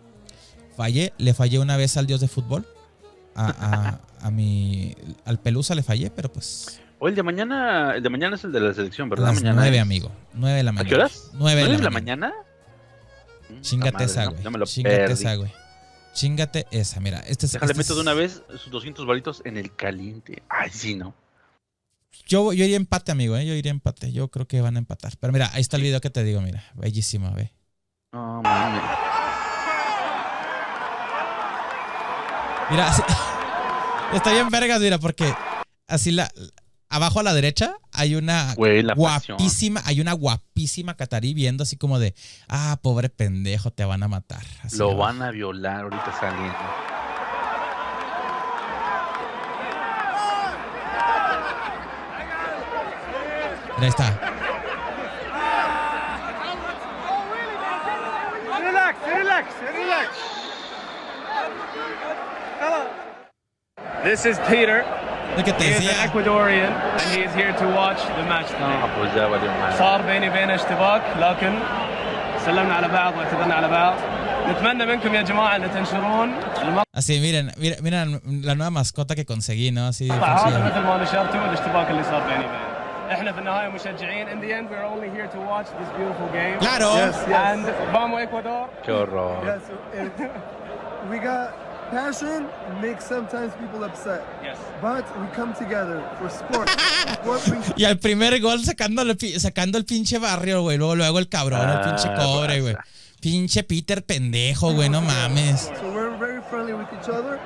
Fallé, le fallé una vez al dios de fútbol. A, a, a mi al Pelusa le fallé, pero pues. O el de mañana, el de mañana es el de la selección, ¿verdad? A las mañana nueve, es... amigo. nueve de la mañana. ¿A qué horas? nueve de la mañana. Chingate esa, güey. Chingate esa, güey. Chingate esa, mira. Este es, déjale, este meto de una vez sus doscientos varitos en el caliente. Ay, sí, no. Yo, yo iría empate, amigo, ¿eh? Yo iría empate. Yo creo que van a empatar. Pero mira, ahí está el video que te digo, mira. Bellísimo, ve. No, mames. Mira, así, está bien vergas, mira, porque así la abajo a la derecha hay una güey, guapísima, pasión. Hay una guapísima catarí viendo así como de, ah, pobre pendejo, te van a matar. Así lo abajo. Van a violar ahorita saliendo. Mira, ahí está. Relax, relax, relax. This is Peter. Look at this. He is an Ecuadorian and he is here to watch the match tonight. صار بيني وبين اشتباك لكن سلمنا على بعض واعتذرنا على بعض. نتمنى منكم يا جماعة أن تنشرون. Así miren, miren, miren la nueva mascota que conseguí, ¿no? Así. هذا مثل ما نشرتوا الاشتباك اللي صار بيني وبين. احنا في النهاية مشجعين. In the end, we're only here to watch this beautiful game. Claro. Yes, yes. And vamos Ecuador. Qué horror. Yes, we got. Passion makes sometimes people upset. Yes. But we come together for sport. Y al primer gol sacando, sacando el pinche barrio, güey. Luego, luego el cabrón, ah, el pinche cobre, güey. Pinche Peter pendejo, güey, no mames. So we're very friendly with each other.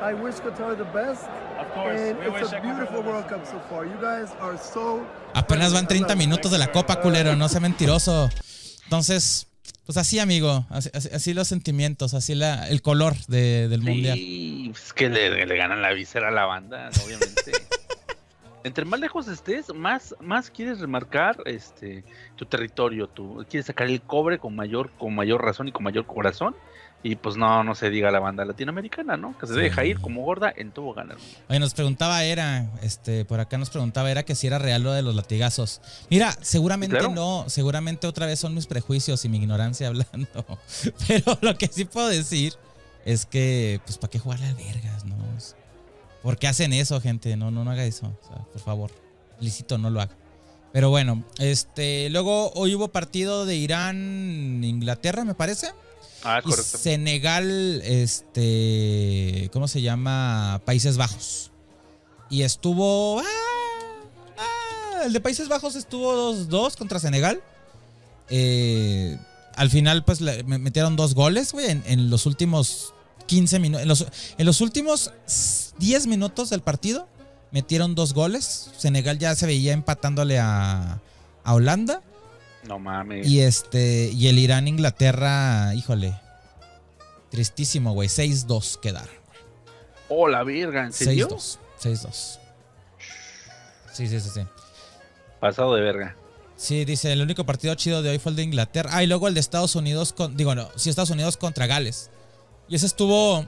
I wish Qatar the best. Of course. And we it's a beautiful World Cup so far. You guys are so. Apenas van treinta minutos de la copa, culero. No sea mentiroso. Entonces. Pues así, amigo, así, así, así los sentimientos, así la, el color de, del sí, mundial. Sí, es que le, le ganan la víscera a la banda, obviamente. Entre más lejos estés, más, más quieres remarcar este tu territorio, tú quieres sacar el cobre con mayor, con mayor razón y con mayor corazón. Y pues no, no se diga la banda latinoamericana, ¿no? Que se sí. deja ir como gorda en tobogán. Oye, nos preguntaba Era, este, por acá nos preguntaba Era que si era real lo de los latigazos. Mira, seguramente claro. no, seguramente otra vez son mis prejuicios y mi ignorancia hablando. Pero lo que sí puedo decir es que, pues, ¿para qué jugarle a vergas, no? ¿Por qué hacen eso, gente? No, no, no haga eso. O sea, por favor. Licito, no lo haga. Pero bueno, este, luego hoy hubo partido de Irán-Inglaterra, me parece. Ah, es y correcto. Senegal, este, ¿cómo se llama? Países Bajos. Y estuvo... Ah, ah, el de Países Bajos estuvo dos dos contra Senegal. Eh, al final, pues, le metieron dos goles, güey, en, en los últimos quince minutos. En los, en los últimos diez minutos del partido metieron dos goles. Senegal ya se veía empatándole a, a Holanda. No mames. Y este y el Irán-Inglaterra, híjole, tristísimo, güey. seis dos quedaron. ¡Oh, la verga! ¿En serio? seis dos. Sí, sí, sí, sí. Pasado de verga. Sí, dice, el único partido chido de hoy fue el de Inglaterra. Ah, y luego el de Estados Unidos, con, digo, no, sí, Estados Unidos contra Gales. Y ese estuvo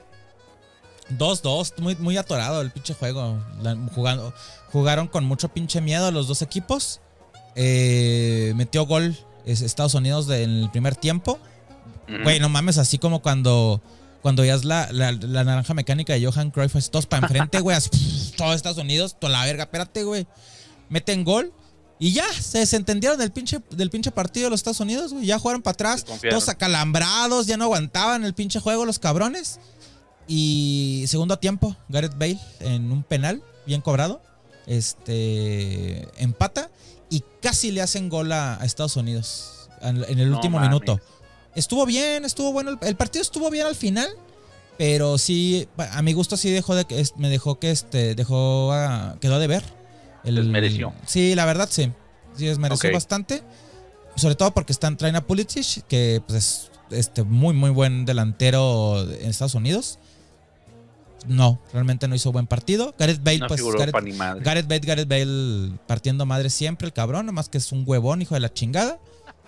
dos dos, muy, muy atorado el pinche juego. La, jugando, jugaron con mucho pinche miedo los dos equipos. Eh, metió gol es Estados Unidos de, en el primer tiempo. Güey, no mames, así como cuando cuando veías la, la, la naranja mecánica de Johan Cruyff, todos para enfrente, güey, todo Estados Unidos, toda la verga, espérate, güey. Meten gol y ya, se desentendieron del pinche, del pinche partido de los Estados Unidos, güey, ya jugaron para atrás, todos acalambrados, ya no aguantaban el pinche juego los cabrones. Y segundo tiempo, Gareth Bale en un penal bien cobrado, este empata. Y casi le hacen gol a, a Estados Unidos en, en el último no, minuto. Estuvo bien, estuvo bueno. El, el partido estuvo bien al final. Pero sí, a mi gusto sí dejó de que me dejó que este. Dejó a, quedó de ver. El, desmereció. Sí, la verdad, sí. Sí, desmereció okay. bastante. Sobre todo porque están traen a Pulisic, que pues es este, muy, muy buen delantero en Estados Unidos. No, realmente no hizo buen partido. Gareth Bale, no pues. Gareth, Gareth Bale, Gareth Bale partiendo madre siempre, el cabrón, nomás que es un huevón, hijo de la chingada.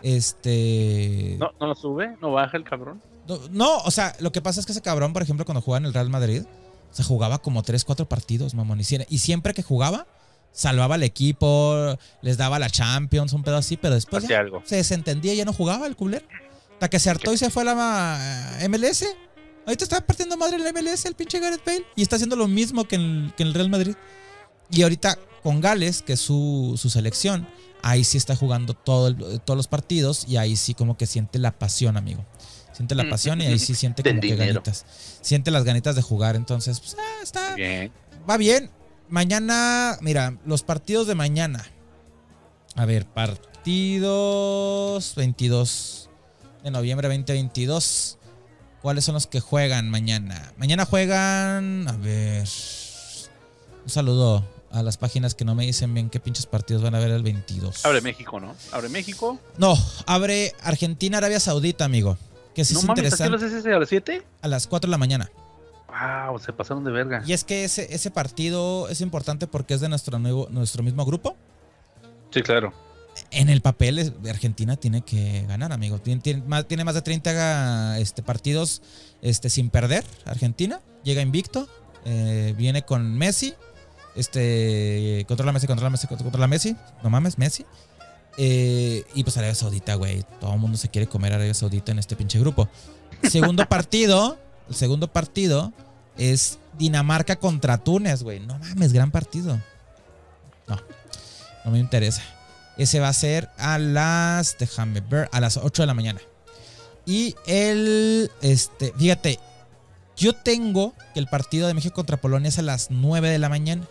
Este. No, no lo sube, no baja el cabrón. No, no, o sea, lo que pasa es que ese cabrón, por ejemplo, cuando jugaba en el Real Madrid, o sea, jugaba como tres, cuatro partidos, mamón. Y siempre que jugaba, salvaba al equipo, les daba la Champions, un pedo así, pero después ya, algo. se desentendía y ya no jugaba el culero. Hasta que se hartó ¿Qué? y se fue a la M L S. Ahorita está partiendo madre en la M L S el pinche Gareth Bale. Y está haciendo lo mismo que en, que en el Real Madrid. Y ahorita con Gales, que es su, su selección, ahí sí está jugando todo el, todos los partidos. Y ahí sí como que siente la pasión, amigo. Siente la pasión y ahí sí siente como que ganitas. Siente las ganitas de jugar. Entonces, pues, ah, está... Bien. Va bien. Mañana, mira, los partidos de mañana. A ver, partidos veintidós de noviembre veinte veintidós. ¿Cuáles son los que juegan mañana? Mañana juegan... A ver... Un saludo a las páginas que no me dicen bien qué pinches partidos van a ver el veintidós. Abre México, ¿no? ¿Abre México? No, abre Argentina, Arabia Saudita, amigo. Que sí no, es mames, interesante. ¿A qué los es a las siete? A las cuatro de la mañana. Wow, se pasaron de verga. Y es que ese, ese partido es importante porque es de nuestro, nuevo, nuestro mismo grupo. Sí, claro. En el papel, Argentina tiene que ganar, amigo. Tiene, tiene, más, tiene más de treinta este, partidos este, sin perder. Argentina llega invicto. Eh, viene con Messi. Este, controla Messi, controla Messi, controla Messi. No mames, Messi. Eh, y pues Arabia Saudita, güey. Todo el mundo se quiere comer a Arabia Saudita en este pinche grupo. Segundo partido. El segundo partido es Dinamarca contra Túnez, güey. No mames, gran partido. No, no me interesa. Ese va a ser a las, déjame ver, a las ocho de la mañana. Y el, este, fíjate, yo tengo que el partido de México contra Polonia es a las nueve de la mañana.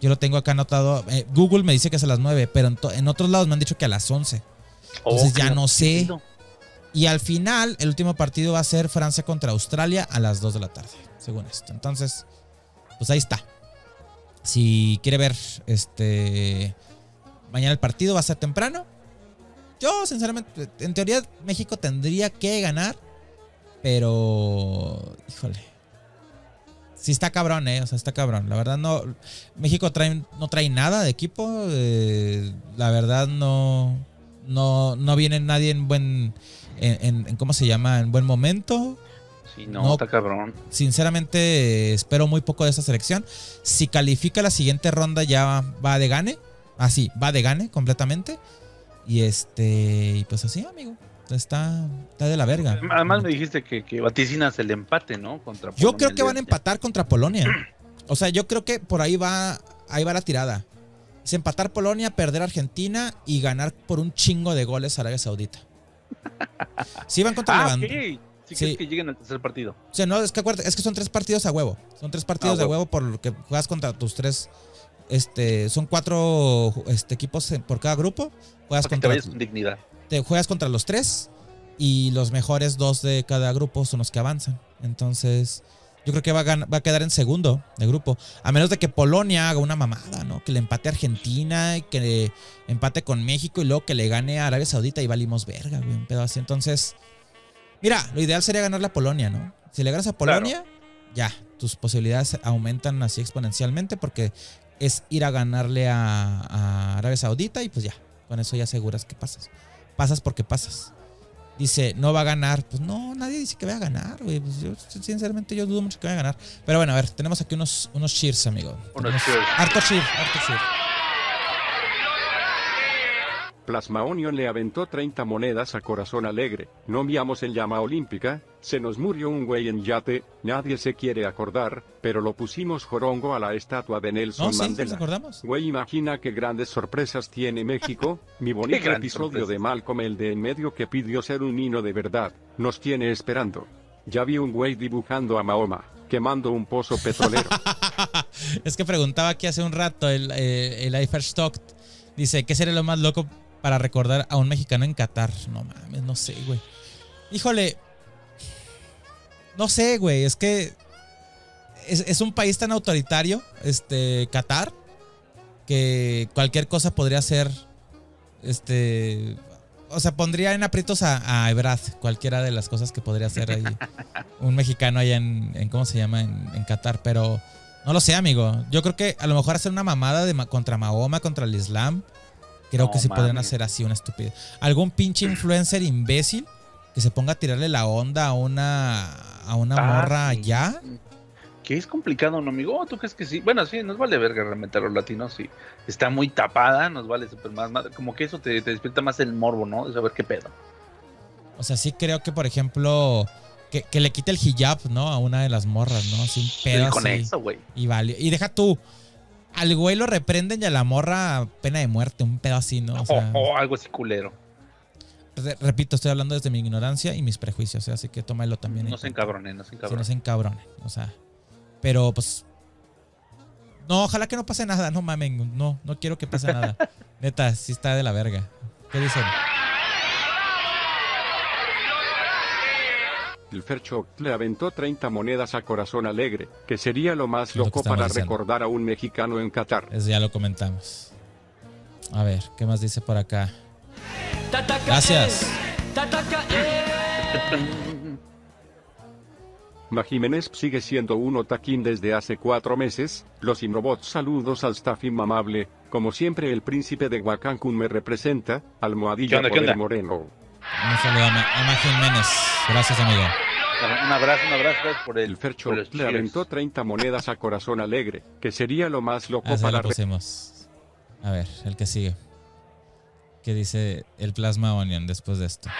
Yo lo tengo acá anotado. Eh, Google me dice que es a las nueve, pero en, en otros lados me han dicho que a las once. Entonces oh, ya no sé. Y al final, el último partido va a ser Francia contra Australia a las dos de la tarde, según esto. Entonces, pues ahí está. Si quiere ver, este... mañana el partido va a ser temprano. Yo, sinceramente, en teoría México tendría que ganar. Pero... híjole. Sí está cabrón, eh. O sea, está cabrón. La verdad no... México trae, no trae nada de equipo. Eh, la verdad no... No, no viene nadie en buen... En, en, en ¿cómo se llama? En buen momento. Sí, no, no, está cabrón. Sinceramente, espero muy poco de esta selección. Si califica la siguiente ronda ya va, va de gane. Así, ah, va de gane completamente. Y este, y pues así, amigo. Está, está de la verga. Además, me dijiste que, que vaticinas el empate, ¿no? Contra Polonia. Yo creo que van a empatar contra Polonia. O sea, yo creo que por ahí va, ahí va la tirada. Es empatar Polonia, perder Argentina y ganar por un chingo de goles a Arabia Saudita. Sí van contra ah, Levante. Okay. Sí, sí. Que lleguen al tercer partido. O sea, no, es que acuérdate, es que son tres partidos a huevo. Son tres partidos ah, huevo. de huevo por lo que juegas contra tus tres. Este, son cuatro este, equipos por cada grupo. Juegas Para contra. Que te vayas con dignidad. Te juegas contra los tres. Y los mejores dos de cada grupo son los que avanzan. Entonces, yo creo que va a, ganar, va a quedar en segundo de grupo. A menos de que Polonia haga una mamada, ¿no? Que le empate a Argentina, y que le empate con México y luego que le gane a Arabia Saudita y valimos verga, güey. Un pedo así. Entonces, mira, lo ideal sería ganar la Polonia, ¿no? Si le ganas a Polonia, claro. ya, tus posibilidades aumentan así exponencialmente porque es ir a ganarle a, a Arabia Saudita y pues ya, con eso ya aseguras que pasas. Pasas porque pasas. Dice, no va a ganar. Pues no, nadie dice que va a ganar, güey. Pues yo, sinceramente, yo dudo mucho que vaya a ganar. Pero bueno, a ver, tenemos aquí unos, unos cheers, amigo. Unos cheers. Harto cheer, harto cheer. Plasma Onion le aventó treinta monedas a Corazón Alegre. No miamos en llama olímpica. Se nos murió un güey en yate. Nadie se quiere acordar, pero lo pusimos jorongo a la estatua de Nelson no, Mandela. ¿Sí? ¿Nos acordamos? Güey, imagina qué grandes sorpresas tiene México. Mi bonito episodio sorpresa. de Malcolm, el de en medio que pidió ser un hino de verdad, nos tiene esperando. Ya vi un güey dibujando a Mahoma, quemando un pozo petrolero. Es que preguntaba aquí hace un rato el, el, el Eiferstock. Dice, ¿qué sería lo más loco para recordar a un mexicano en Qatar? No mames, no sé, güey. Híjole. No sé, güey. Es que es, es un país tan autoritario, este, Qatar, que cualquier cosa podría ser, este... O sea, pondría en aprietos a, a Ebrad, cualquiera de las cosas que podría hacer ahí un mexicano allá en, en ¿cómo se llama? En, en Qatar, pero no lo sé, amigo. Yo creo que a lo mejor hacer una mamada de, contra Mahoma, contra el Islam... Creo no, que sí podrían hacer así una estupidez. Algún pinche influencer imbécil que se ponga a tirarle la onda a una a una ah, morra sí. ya. Que es complicado, ¿no, amigo? ¿Tú crees que sí? Bueno, sí, nos vale verga realmente a los latinos. Sí. Está muy tapada, nos vale súper más, más. Como que eso te, te despierta más el morbo, ¿no? De saber qué pedo. O sea, sí creo que, por ejemplo, que, que le quite el hijab, ¿no? A una de las morras, ¿no? Así un pedo sí, con así. Eso, güey. Y, vale. y deja tú... Al güey lo reprenden y a la morra pena de muerte, un pedo así, ¿no? O sea, oh, oh, algo así culero. Repito, estoy hablando desde mi ignorancia y mis prejuicios, ¿eh? Así que tómalo también. No se encabronen, no se encabronen. Sí, no se encabronen, o sea. Pero pues. No, ojalá que no pase nada, no mamen. No, no quiero que pase nada. Neta, sí está de la verga. ¿Qué dicen? El Fercho le aventó treinta monedas a Corazón Alegre, que sería lo más loco lo para diciendo. recordar a un mexicano en Qatar. Eso ya lo comentamos. A ver, ¿qué más dice por acá? Gracias. Majiménez sigue siendo un otaquín desde hace cuatro meses. Los Inrobots, saludos al staff inmamable. Como siempre, el príncipe de Huacancún me representa. Almohadilla por el moreno. Un saludo a Majiménez. Gracias, amigo. Un abrazo, un abrazo por el... El Fercho por le aventó treinta monedas a Corazón Alegre, que sería lo más loco Así para... Lo pusimos. A ver, el que sigue. ¿Qué dice el Plasma Onion después de esto?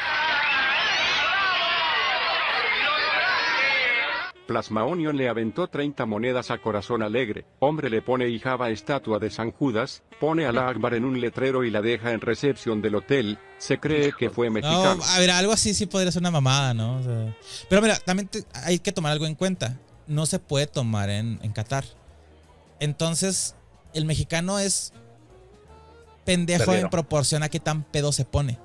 Plasma Onion le aventó treinta monedas a Corazón Alegre. Hombre le pone hijaba estatua de San Judas, pone a la Akbar en un letrero y la deja en recepción del hotel. Se cree que fue mexicano. No, a ver, algo así sí podría ser una mamada, ¿no? O sea, pero mira, también te, hay que tomar algo en cuenta. No se puede tomar en, en Qatar. Entonces, el mexicano es pendejo Perdero. en proporción a qué tan pedo se pone.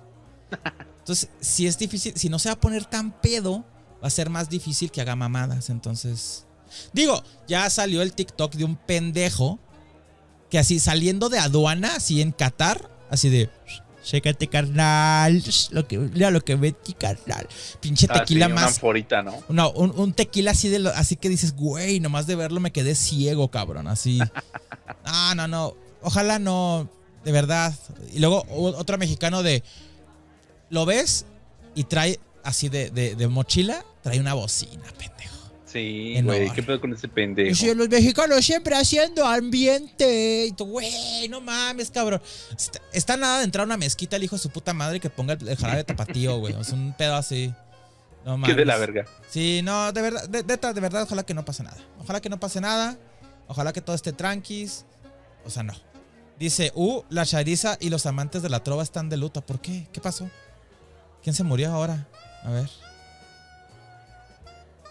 Entonces, si es difícil, si no se va a poner tan pedo, va a ser más difícil que haga mamadas. Entonces, digo, ya salió el TikTok de un pendejo que así saliendo de aduana, así en Qatar, así de... Chécate, carnal. Lo que, mira lo que metí, carnal. Pinche tequila ah, sí, más. Una anforita, ¿no? No, un, un tequila así de lo, así que dices, güey, nomás de verlo me quedé ciego, cabrón. Así. Ah, no, no. Ojalá no. De verdad. Y luego otro mexicano de. Lo ves y trae así de, de, de mochila, trae una bocina, pendejo. Sí, güey, ¿qué pedo con ese pendejo? Y si los mexicanos siempre haciendo ambiente. Y tú, güey, no mames, cabrón. Está, está nada de entrar a una mezquita el hijo de su puta madre que ponga el, el jarabe tapatío, güey. Es un pedo así. No mames. Qué de la verga. Sí, no, de verdad, de, de, de verdad, ojalá que no pase nada. Ojalá que no pase nada. Ojalá que todo esté tranquis. O sea, no. Dice, uh, la Chairiza y los amantes de la trova están de luto. ¿Por qué? ¿Qué pasó? ¿Quién se murió ahora? A ver.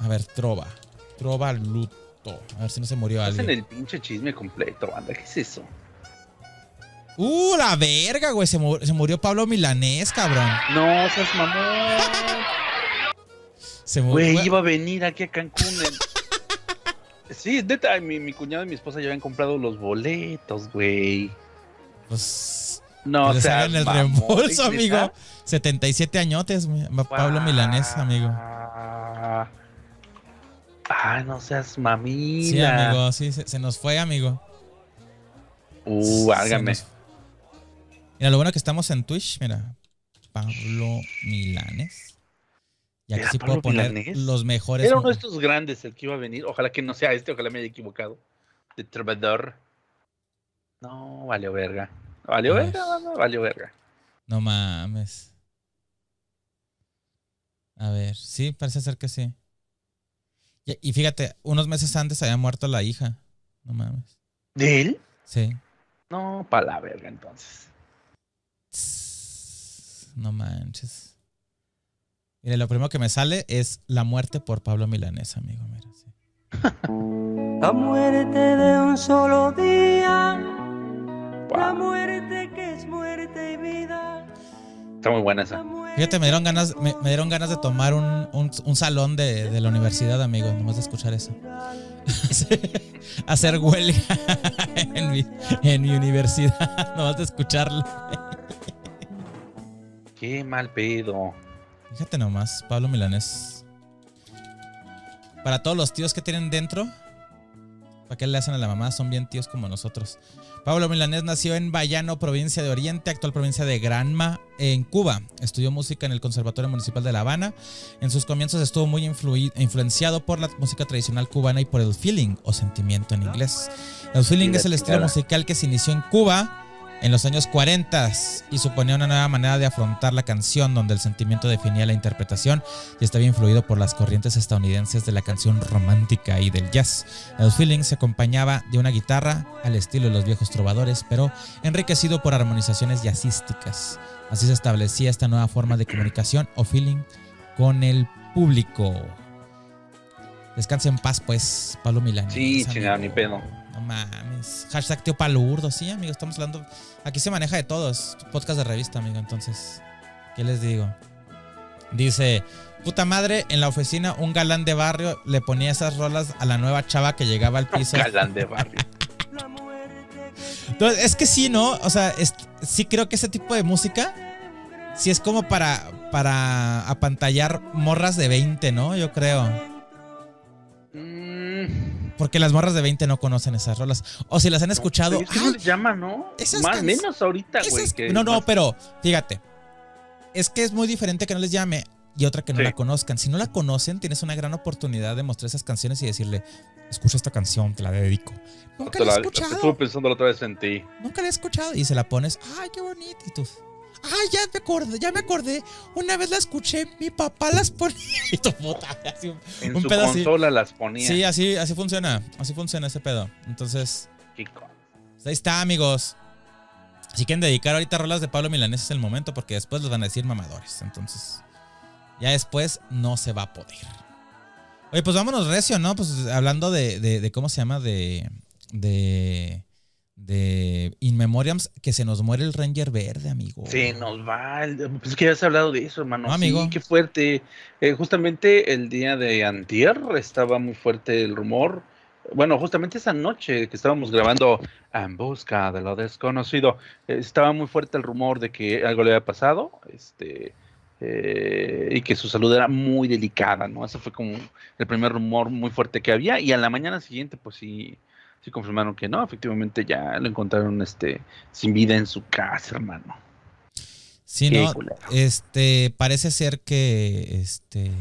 A ver, trova. Trova luto. A ver si no se murió alguien. En el pinche chisme completo, banda. ¿Qué es eso? Uh, la verga, güey. Se, mu se murió Pablo Milanés, cabrón. No, seas mamón. Se murió. Güey, iba a venir aquí a Cancún. En... sí, neta, mi, mi cuñado y mi esposa ya habían comprado los boletos, güey. Pues. No, les hagan el reembolso, amigo. setenta y siete añotes, güey. Pablo ah, Milanés, amigo. Ah, no seas mamila. Sí, amigo, sí, se, se nos fue, amigo. Uh, válgame. Nos... Mira, lo bueno que estamos en Twitch, mira. Pablo Milanés. Y aquí sí Pablo puedo poner Milanés? Los mejores. Era uno de estos grandes el que iba a venir. Ojalá que no sea este, ojalá me haya equivocado. De Trovador. No, vale verga. Vale verga, no, vale verga. No mames. A ver, sí, parece ser que sí. Y fíjate, unos meses antes había muerto la hija. No mames. ¿De él? Sí. No, pa' la verga entonces. No manches. Mire, lo primero que me sale es la muerte por Pablo Milanés, amigo. Mira, sí. La muerte de un solo día. Wow. La muerte que es muerte y vida. Está muy buena esa. Fíjate, me dieron ganas, me, me dieron ganas de tomar un, un, un salón de, de la universidad, amigos, nomás de escuchar eso. Hacer huelga en mi, en mi universidad, nomás de escucharlo. Qué mal pedo. Fíjate nomás, Pablo Milanés. Para todos los tíos que tienen dentro, ¿para qué le hacen a la mamá? Son bien tíos como nosotros. Pablo Milanés nació en Bayano, provincia de Oriente, actual provincia de Granma, en Cuba. Estudió música en el Conservatorio Municipal de La Habana. En sus comienzos estuvo muy influenciado por la música tradicional cubana y por el feeling, o sentimiento en inglés. El feeling es el estilo musical que se inició en Cuba en los años cuarenta y suponía una nueva manera de afrontar la canción, donde el sentimiento definía la interpretación y estaba influido por las corrientes estadounidenses de la canción romántica y del jazz. El feeling se acompañaba de una guitarra al estilo de los viejos trovadores, pero enriquecido por armonizaciones jazzísticas. Así se establecía esta nueva forma de comunicación o feeling con el público. Descanse en paz, pues, Pablo Milanés. Sí, chingado, ni pedo. No mames. Hashtag tío palurdo. Sí, amigo, estamos hablando. Aquí se maneja de todos. Podcast de revista, amigo. Entonces, ¿qué les digo? Dice, puta madre, en la oficina un galán de barrio le ponía esas rolas a la nueva chava que llegaba al piso. Un galán de barrio. Entonces, es que sí, ¿no? O sea, es, sí creo que ese tipo de música sí es como para, para apantallar morras de veinte, ¿no? Yo creo. Mmm... Porque las morras de veinte no conocen esas rolas. O si las han escuchado. No, ¿cómo les llama, no? Más o menos ahorita, güey. No, no, pero fíjate. Es que es muy diferente que no les llame y otra que no sí. la conozcan. Si no la conocen, tienes una gran oportunidad de mostrar esas canciones y decirle: escucha esta canción, te la dedico. Nunca la, la he escuchado. La, estuve pensando la otra vez en ti. Nunca la he escuchado. Y se la pones: ay, qué bonita. Y tú: ay, ya me acordé, ya me acordé. Una vez la escuché, mi papá las ponía. Y tu puta, así un, en un su pedo consola así. Las ponía. Sí, así, así funciona. Así funciona ese pedo. Entonces, Chico. Ahí está, amigos. Si quieren dedicar ahorita rolas de Pablo Milanés es el momento, porque después los van a decir mamadores. Entonces, ya después no se va a poder. Oye, pues vámonos recio, ¿no? Pues hablando de, de, de ¿cómo se llama? De... de de In Memoriams, que se nos muere el Ranger Verde, amigo. Se nos va, pues que ya has hablado de eso, hermano. No, amigo. Sí, qué fuerte. Eh, justamente el día de antier estaba muy fuerte el rumor. Bueno, justamente esa noche que estábamos grabando En Busca de lo Desconocido, eh, estaba muy fuerte el rumor de que algo le había pasado, este, eh, y que su salud era muy delicada, ¿no? Ese fue como el primer rumor muy fuerte que había, y a la mañana siguiente, pues sí... sí confirmaron que no, efectivamente ya lo encontraron este sin vida en su casa, hermano. Sí, qué no, culero. Este parece ser que este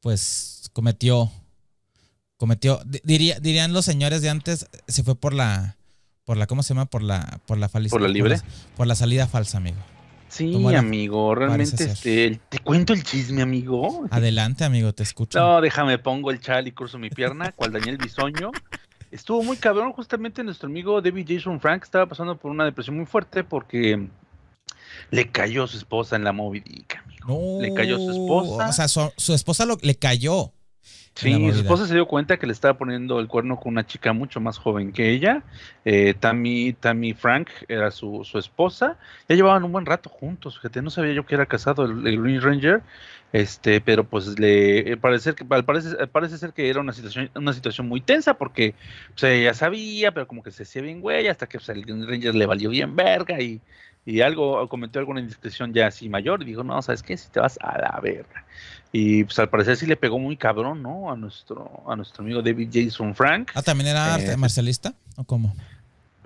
pues cometió cometió diría, dirían los señores de antes, se fue por la por la ¿cómo se llama? por la por la falsa, por la libre, por la, por la salida falsa, amigo. Sí, bueno, amigo, realmente este, te cuento el chisme, amigo. Adelante, amigo, te escucho. No, déjame pongo el chal y cruzo mi pierna, cual Daniel Bisoño. estuvo muy cabrón. Justamente nuestro amigo David Jason Frank estaba pasando por una depresión muy fuerte porque le cayó su esposa en la Moby Dick, amigo. No, le cayó su esposa. O sea, su, su esposa lo, le cayó. Sí, su esposa se dio cuenta que le estaba poniendo el cuerno con una chica mucho más joven que ella. eh, Tammy, Tammy Frank era su, su esposa. Ya llevaban un buen rato juntos, fíjate, no sabía yo que era casado el, el Green Ranger. Este, pero pues le eh, parece que parece, parece ser que era una situación, una situación muy tensa porque pues, ella sabía, pero como que se hacía bien güey, hasta que pues, el Green Ranger le valió bien verga y, y algo, cometió alguna indiscreción ya así mayor y dijo, no, ¿sabes qué? Si te vas a la verga. Y pues al parecer sí le pegó muy cabrón, ¿no? A nuestro, a nuestro amigo David Jason Frank. Ah, ¿también era eh, marcialista? ¿O cómo?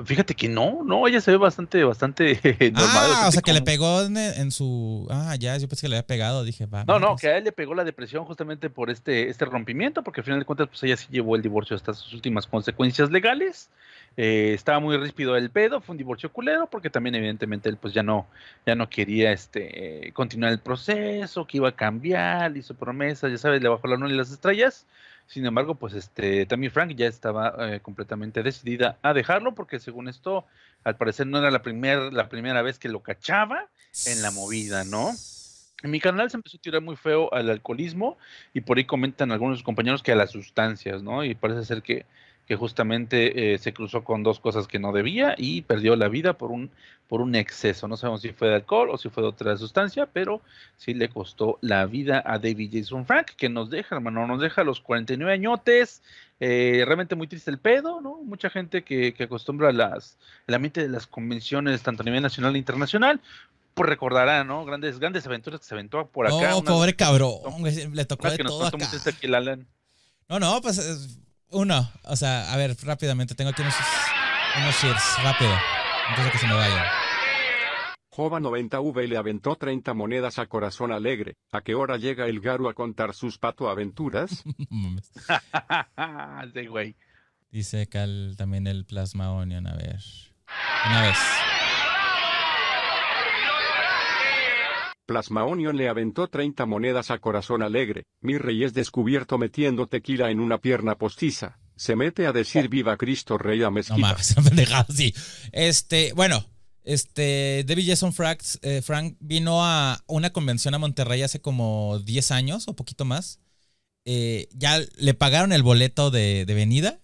Fíjate que no, no, ella se ve bastante, bastante normal. Ah, o sea, que como... le pegó en, en su... Ah, ya, yo pensé que le había pegado, dije, va. No, no, pues... que a él le pegó la depresión justamente por este, este rompimiento, porque al final de cuentas, pues ella sí llevó el divorcio hasta sus últimas consecuencias legales. Eh, estaba muy ríspido el pedo, fue un divorcio culero, porque también evidentemente él pues ya no, ya no quería este, continuar el proceso, que iba a cambiar, hizo promesas, ya sabes, le bajó la luna y las estrellas. Sin embargo, pues este Tammy Frank ya estaba eh, completamente decidida a dejarlo, porque según esto, al parecer no era la, primer, la primera vez que lo cachaba en la movida, ¿no? En mi canal se empezó a tirar muy feo al alcoholismo, y por ahí comentan algunos compañeros que a las sustancias, ¿no? Y parece ser que, que justamente eh, se cruzó con dos cosas que no debía y perdió la vida por un, por un exceso. No sabemos si fue de alcohol o si fue de otra sustancia, pero sí le costó la vida a David Jason Frank, que nos deja, hermano, nos deja a los cuarenta y nueve añotes. Eh, realmente muy triste el pedo, ¿no? Mucha gente que, que acostumbra las, el ambiente de las convenciones, tanto a nivel nacional e internacional, pues recordará, ¿no? Grandes, grandes aventuras que se aventó por acá. No, pobre cabrón, le tocó de todo acá. No, no, pues... Es... Uno, o sea, a ver, rápidamente, tengo aquí unos, unos cheers, rápido, antes de que se me vayan. Jova noventa V le aventó treinta monedas a Corazón Alegre. ¿A qué hora llega el Garu a contar sus patoaventuras? Sí, güey. Dice acá el, también el Plasma Onion, a ver. Una vez. Plasma Onion le aventó treinta monedas a Corazón Alegre. Mi rey es descubierto metiendo tequila en una pierna postiza. Se mete a decir viva Cristo Rey a mezquita. No mames, pendejado, sí. Este, bueno, este, David Jason Frank, eh, Frank vino a una convención a Monterrey hace como diez años o poquito más. Eh, ya le pagaron el boleto de, de venida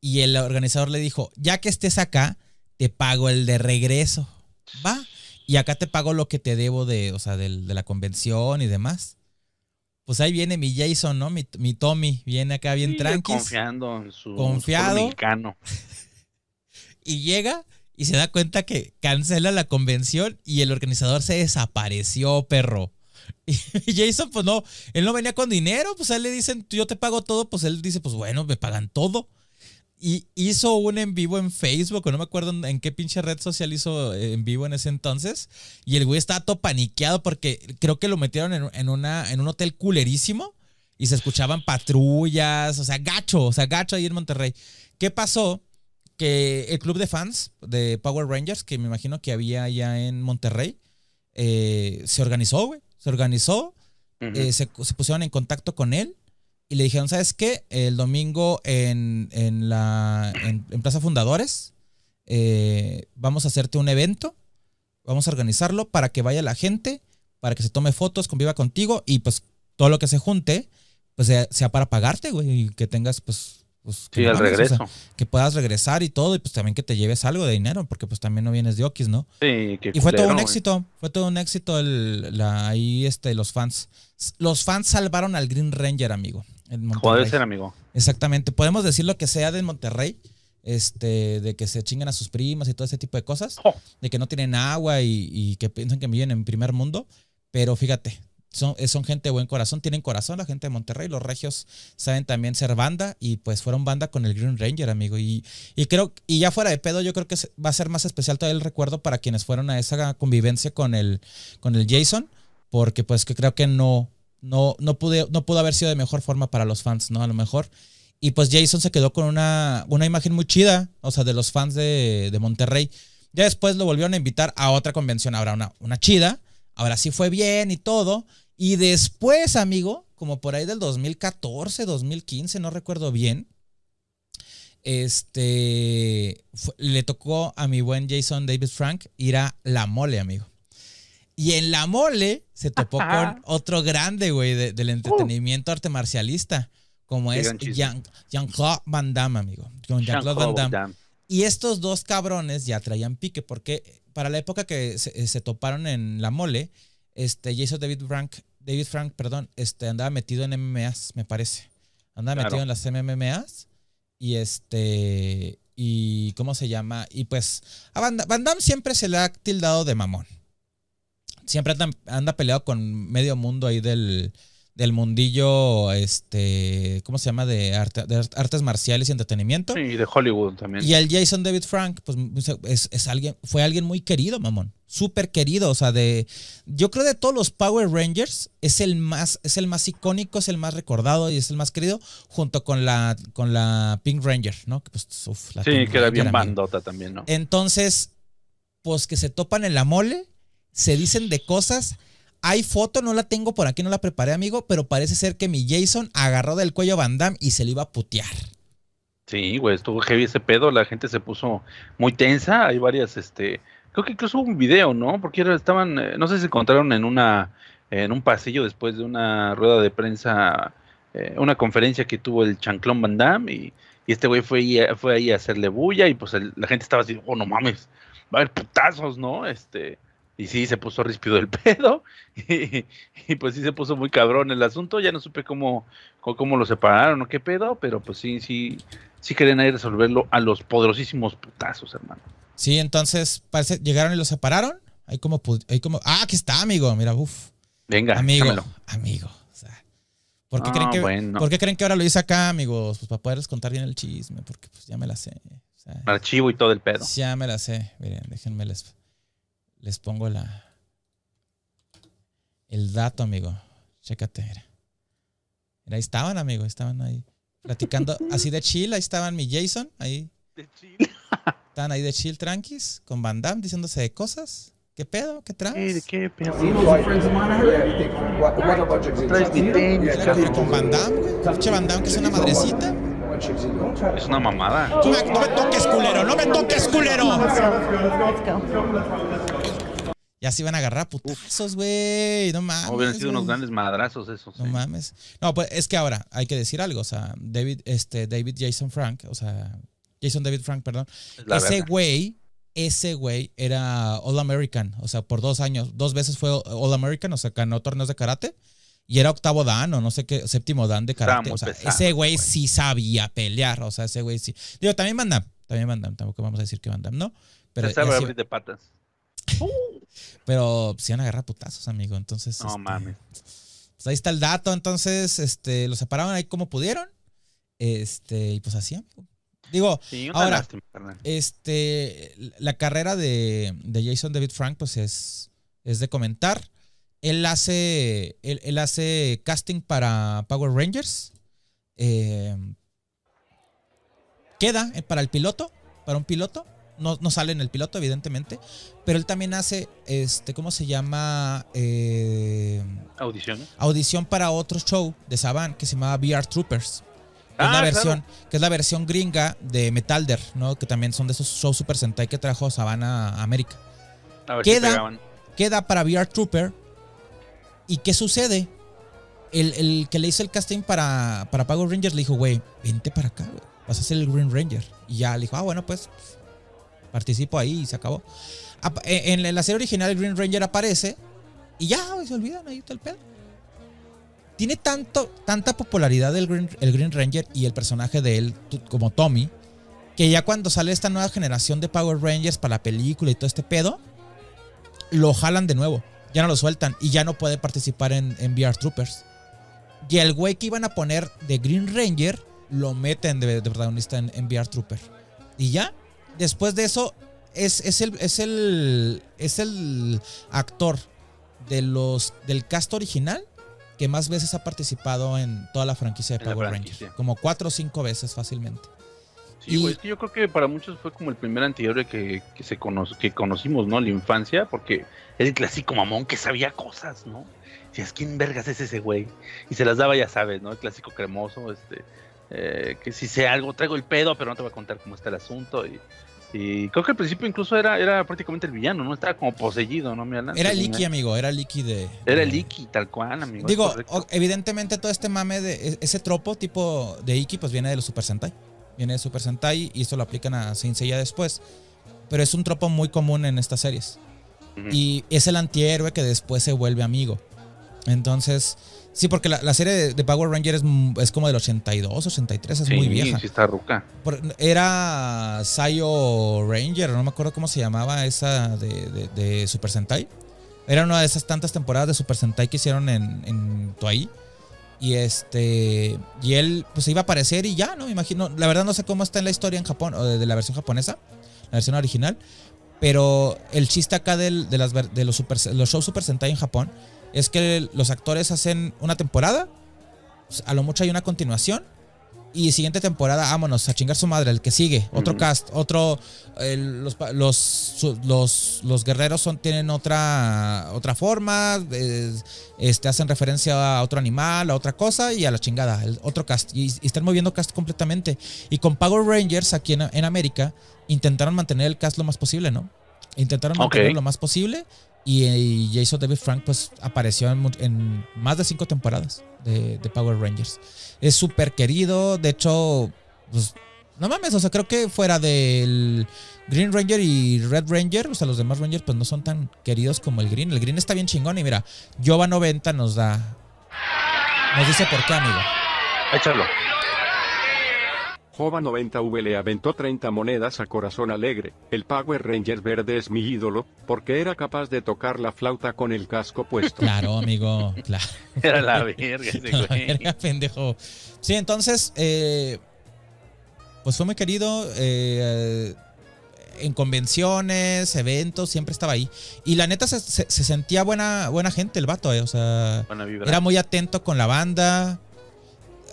y el organizador le dijo, ya que estés acá, te pago el de regreso. Va. Y acá te pago lo que te debo de, o sea, de, de la convención y demás. Pues ahí viene mi Jason, ¿no? Mi, mi Tommy viene acá bien sí, tranquilo. Confiando en su confiado, mexicano. Y llega y se da cuenta que cancela la convención y el organizador se desapareció, perro. Y Jason, pues no, él no venía con dinero, pues a él le dicen, yo te pago todo, pues él dice, pues bueno, me pagan todo. Y hizo un en vivo en Facebook, no me acuerdo en qué pinche red social hizo en vivo en ese entonces. Y el güey estaba todo paniqueado porque creo que lo metieron en, en, una, en un hotel culerísimo y se escuchaban patrullas, o sea, gacho, o sea, gacho ahí en Monterrey. ¿Qué pasó? Que el club de fans de Power Rangers, que me imagino que había allá en Monterrey, eh, se organizó, güey, se organizó, uh-huh. eh, se, se pusieron en contacto con él. Y le dijeron, ¿sabes qué? El domingo en, en, la, en, en Plaza Fundadores eh, vamos a hacerte un evento, vamos a organizarlo para que vaya la gente, para que se tome fotos, conviva contigo y pues todo lo que se junte, pues sea, sea para pagarte, güey, y que tengas pues... pues sí, al regreso. O sea, que puedas regresar y todo y pues también que te lleves algo de dinero porque pues también no vienes de oquis, ¿no? Sí, que y fue culero, todo un éxito, güey. Fue todo un éxito el, la, ahí este, los fans. Los fans salvaron al Green Ranger, amigo. Puede ser, amigo. Exactamente. Podemos decir lo que sea de Monterrey, este, de que se chingan a sus primas y todo ese tipo de cosas, oh. de que no tienen agua y, y que piensan que viven en primer mundo, pero fíjate, son, son gente de buen corazón, tienen corazón la gente de Monterrey, los regios saben también ser banda y pues fueron banda con el Green Ranger, amigo, y, y creo, y ya fuera de pedo, yo creo que va a ser más especial todavía el recuerdo para quienes fueron a esa convivencia con el, con el Jason, porque pues que creo que no... No, no, pude, no pudo haber sido de mejor forma para los fans, ¿no? A lo mejor. Y pues Jason se quedó con una, una imagen muy chida, o sea, de los fans de, de Monterrey. Ya después lo volvieron a invitar a otra convención, ahora una, una chida. Ahora sí fue bien y todo. Y después, amigo, como por ahí del dos mil catorce, dos mil quince, no recuerdo bien, este, fue, le tocó a mi buen Jason David Frank ir a La Mole, amigo. Y en La Mole se topó con otro grande, güey, de, del entretenimiento arte marcialista, como es Jean-Claude Van Damme, amigo. Jean-Claude Van Damme. Y estos dos cabrones ya traían pique, porque para la época que se, se toparon en La Mole, este, Jason David Frank, David Frank, perdón, este, andaba metido en M M As, me parece. Andaba claro. metido en las M M As y este, y ¿cómo se llama? Y pues a Van, Van Damme siempre se le ha tildado de mamón. Siempre anda, anda peleado con medio mundo ahí del, del mundillo, este, ¿cómo se llama? De, arte, de artes marciales y entretenimiento. Sí, y de Hollywood también. Y el Jason David Frank, pues es, es alguien, fue alguien muy querido, mamón. Súper querido, o sea, de, yo creo de todos los Power Rangers, es el más, es el más icónico, es el más recordado y es el más querido, junto con la, con la Pink Ranger, ¿no? Que pues, uf, la sí, Pink que era bien bandota también, ¿no? Entonces, pues que se topan en La Mole. Se dicen de cosas. Hay foto, no la tengo por aquí, no la preparé, amigo, pero parece ser que mi Jason agarró del cuello a Van Damme y se le iba a putear. Sí, güey, estuvo heavy ese pedo, la gente se puso muy tensa. Hay varias, este, creo que incluso hubo un video, ¿no? Porque estaban, no sé si se encontraron en una, en un pasillo después de una rueda de prensa, eh, una conferencia que tuvo el Chanclón Van Damme, y, y este güey fue, fue ahí a hacerle bulla, y pues el, la gente estaba así, oh, no mames, va a haber putazos, ¿no? Este... Y sí, se puso ríspido el pedo, y, y pues sí se puso muy cabrón el asunto. Ya no supe cómo, cómo, cómo lo separaron o qué pedo, pero pues sí, sí, sí querían ahí resolverlo a los poderosísimos putazos, hermano. Sí, entonces parece, llegaron y lo separaron. Ahí como, ahí como, ah, aquí está, amigo, mira, uff. Venga, amigo, dámelo. Amigo. O sea, ¿por qué, no, creen que, bueno. ¿por qué creen que ahora lo hice acá, amigos? Pues para poderles contar bien el chisme, porque pues ya me la sé. O sea, archivo y todo el pedo. Ya me la sé, miren, déjenme les... Les pongo la el dato, amigo. Chécate, mira. Mira, ahí estaban, amigo, ahí estaban ahí. Platicando así de chill, ahí estaban mi Jason, ahí. De chill. Estaban ahí de chill tranquis, con Van Damme, diciéndose de cosas. ¿Qué pedo? ¿Qué traes? ¿Qué pedo? Traes mi tenis, casi con Van Damme, güey. Escucha Van Damme, que es una madrecita. Es una mamada. No me, no me toques, culero, no me toques, culero. Ya se iban a agarrar putazos, güey. No mames. Hubieran sido wey. unos grandes madrazos esos. No sí. mames. No, pues es que ahora hay que decir algo. O sea, David, este, David Jason Frank, o sea, Jason David Frank, perdón. Es ese güey, ese güey era All American. O sea, por dos años, dos veces fue All American, o sea, ganó torneos de karate. Y era octavo dan o no sé qué, séptimo dan de karate. O sea, pesado, ese güey sí sabía pelear. O sea, ese güey sí. Digo, también Van Damme, también Van Damme, tampoco vamos a decir que Van Damme, ¿no? Pero se sabe abrir de patas. Pero se van a agarrar putazos, amigo. Entonces. No este, mames. Pues ahí está el dato. Entonces, este, lo separaron ahí como pudieron. Este, y pues así, amigo. Digo, sí, ahora, lástima, este, la carrera de, de Jason David Frank, pues es, es de comentar. Él hace, él, él hace casting para Power Rangers. Eh, queda para el piloto, para un piloto. No, no sale en el piloto, evidentemente. Pero él también hace, este, ¿cómo se llama? Eh, Audición. Audición para otro show de Saban que se llamaba V R Troopers. Que, ah, es la versión, claro. que es la versión gringa de Metalder, ¿no? Que también son de esos shows Super Sentai que trajo Saban a América. A ver queda, si pegaban. Queda para V R Trooper. ¿Y qué sucede? El, el que le hizo el casting para, para Power Rangers le dijo, güey, vente para acá, güey. Vas a ser el Green Ranger. Y ya le dijo, ah, bueno, pues participo ahí y se acabó. En la serie original el Green Ranger aparece y ya, güey, se olvidan ahí todo el pedo. Tiene tanto, tanta popularidad el Green, el Green Ranger y el personaje de él como Tommy, que ya cuando sale esta nueva generación de Power Rangers para la película y todo este pedo, lo jalan de nuevo. Ya no lo sueltan y ya no puede participar en, en V R Troopers. Y el güey que iban a poner de Green Ranger lo meten de, de protagonista en, en V R Trooper. Y ya, después de eso, es, es, el, es, el, es el actor de los, del cast original que más veces ha participado en toda la franquicia de Power Rangers. Como cuatro o cinco veces fácilmente. Sí, güey, es que yo creo que para muchos fue como el primer antihéroe que, que, se cono que conocimos, ¿no? La infancia, porque era el clásico mamón que sabía cosas, ¿no? Si es, ¿quién vergas es ese güey? Y se las daba, ya sabes, ¿no? El clásico cremoso, este, eh, que si sé algo, traigo el pedo, pero no te voy a contar cómo está el asunto. Y, y creo que al principio incluso era, era prácticamente el villano, ¿no? Estaba como poseído, ¿no? Me adelante, era Licky, ¿no? Amigo, era Licky de... Era Licky, tal cual, amigo. Digo, evidentemente todo este mame, de ese tropo tipo de Iki, pues viene de los Super Sentai. Viene de Super Sentai y esto lo aplican a Saint Seiya después. Pero es un tropo muy común en estas series. Uh-huh. Y es el antihéroe que después se vuelve amigo. Entonces... Sí, porque la, la serie de, de Power Rangers es, es como del ochenta y dos, ochenta y tres, es sí, muy vieja. Sí, está ruca. Era Sayo Ranger, no me acuerdo cómo se llamaba esa de, de, de Super Sentai. Era una de esas tantas temporadas de Super Sentai que hicieron en, en Toei. Y este y él pues iba a aparecer y ya, no me imagino. La verdad no sé cómo está en la historia en Japón, o de, de la versión japonesa, la versión original. Pero el chiste acá del, de, las, de los, super, los shows Super Sentai en Japón es que los actores hacen una temporada, a lo mucho hay una continuación, y siguiente temporada, vámonos, a chingar su madre, el que sigue, otro uh-huh. cast, otro... Eh, los, los, los, los guerreros son, tienen otra, otra forma, eh, este, hacen referencia a otro animal, a otra cosa, y a la chingada, el otro cast. Y, y están moviendo cast completamente. Y con Power Rangers aquí en, en América, intentaron mantener el cast lo más posible, ¿no? Intentaron okay. mantenerlo lo más posible... Y Jason David Frank pues apareció en, en más de cinco temporadas de, de Power Rangers. Es súper querido. De hecho, pues, no mames, o sea, creo que fuera del Green Ranger y Red Ranger, o sea, los demás Rangers pues no son tan queridos como el Green. El Green está bien chingón y mira, Jova noventa nos da... Nos dice por qué, amigo. Échalo. Jova noventa V le aventó treinta monedas a Corazón Alegre. El Power Ranger verde es mi ídolo, porque era capaz de tocar la flauta con el casco puesto. Claro, amigo. Claro. Era la verga ese güey. La verga, pendejo. Sí, entonces, eh, pues fue muy querido. Eh, en convenciones, eventos, siempre estaba ahí. Y la neta se, se, se sentía buena, buena gente el vato, eh. O sea, era muy atento con la banda.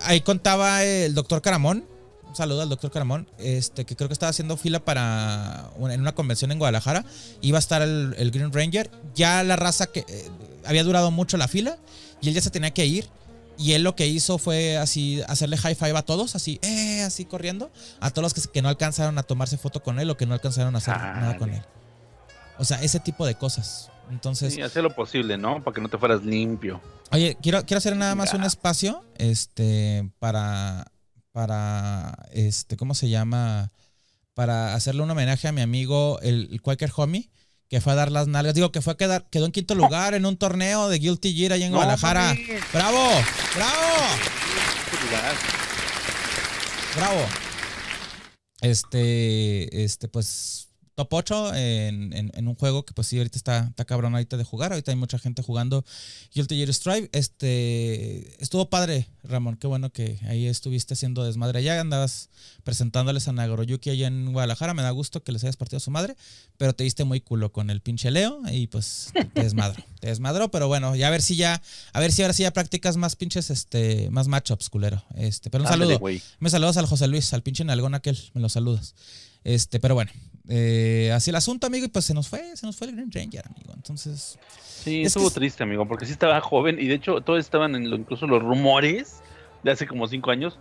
Ahí contaba el doctor Caramón. Un saludo al doctor Caramón, este, que creo que estaba haciendo fila para una, en una convención en Guadalajara. Iba a estar el, el Green Ranger. Ya la raza que eh, había durado mucho la fila y él ya se tenía que ir. Y él lo que hizo fue así hacerle high five a todos, así, eh, así corriendo. A todos los que, que no alcanzaron a tomarse foto con él o que no alcanzaron a hacer ah, nada con él. O sea, ese tipo de cosas. Entonces, sí, hacer lo posible, ¿no? Para que no te fueras limpio. Oye, quiero, quiero hacer nada más ya. un espacio este, para... para, este, ¿cómo se llama? Para hacerle un homenaje a mi amigo, el, el Quaker Homie, que fue a dar las nalgas. Digo, que fue a quedar, quedó en quinto lugar en un torneo de Guilty Gear ahí en no, Guadalajara. Mami. ¡Bravo! ¡Bravo! ¡Bravo! Este, este, pues, top ocho en, en, en un juego que, pues, sí, ahorita está, está cabrón ahorita de jugar. Ahorita hay mucha gente jugando Guilty Gear Strive. Este, estuvo padre, Ramón. Qué bueno que ahí estuviste haciendo desmadre allá. Andabas presentándoles a Nagoroyuki allá en Guadalajara. Me da gusto que les hayas partido a su madre. Pero te diste muy culo con el pinche Leo y, pues, te desmadró. Te desmadró, pero bueno, ya a ver si ya, a ver si ahora sí ya practicas más pinches, este, más matchups, culero. Este, pero un Ándale, saludo. Wey. Me saludas al José Luis, al pinche nalgón aquel. Me lo saludas. Este, pero bueno. Eh, así el asunto, amigo, y pues se nos fue, se nos fue el Green Ranger, amigo. Entonces, sí, estuvo que... triste, amigo, porque sí estaba joven y de hecho todos estaban en lo, incluso los rumores de hace como cinco años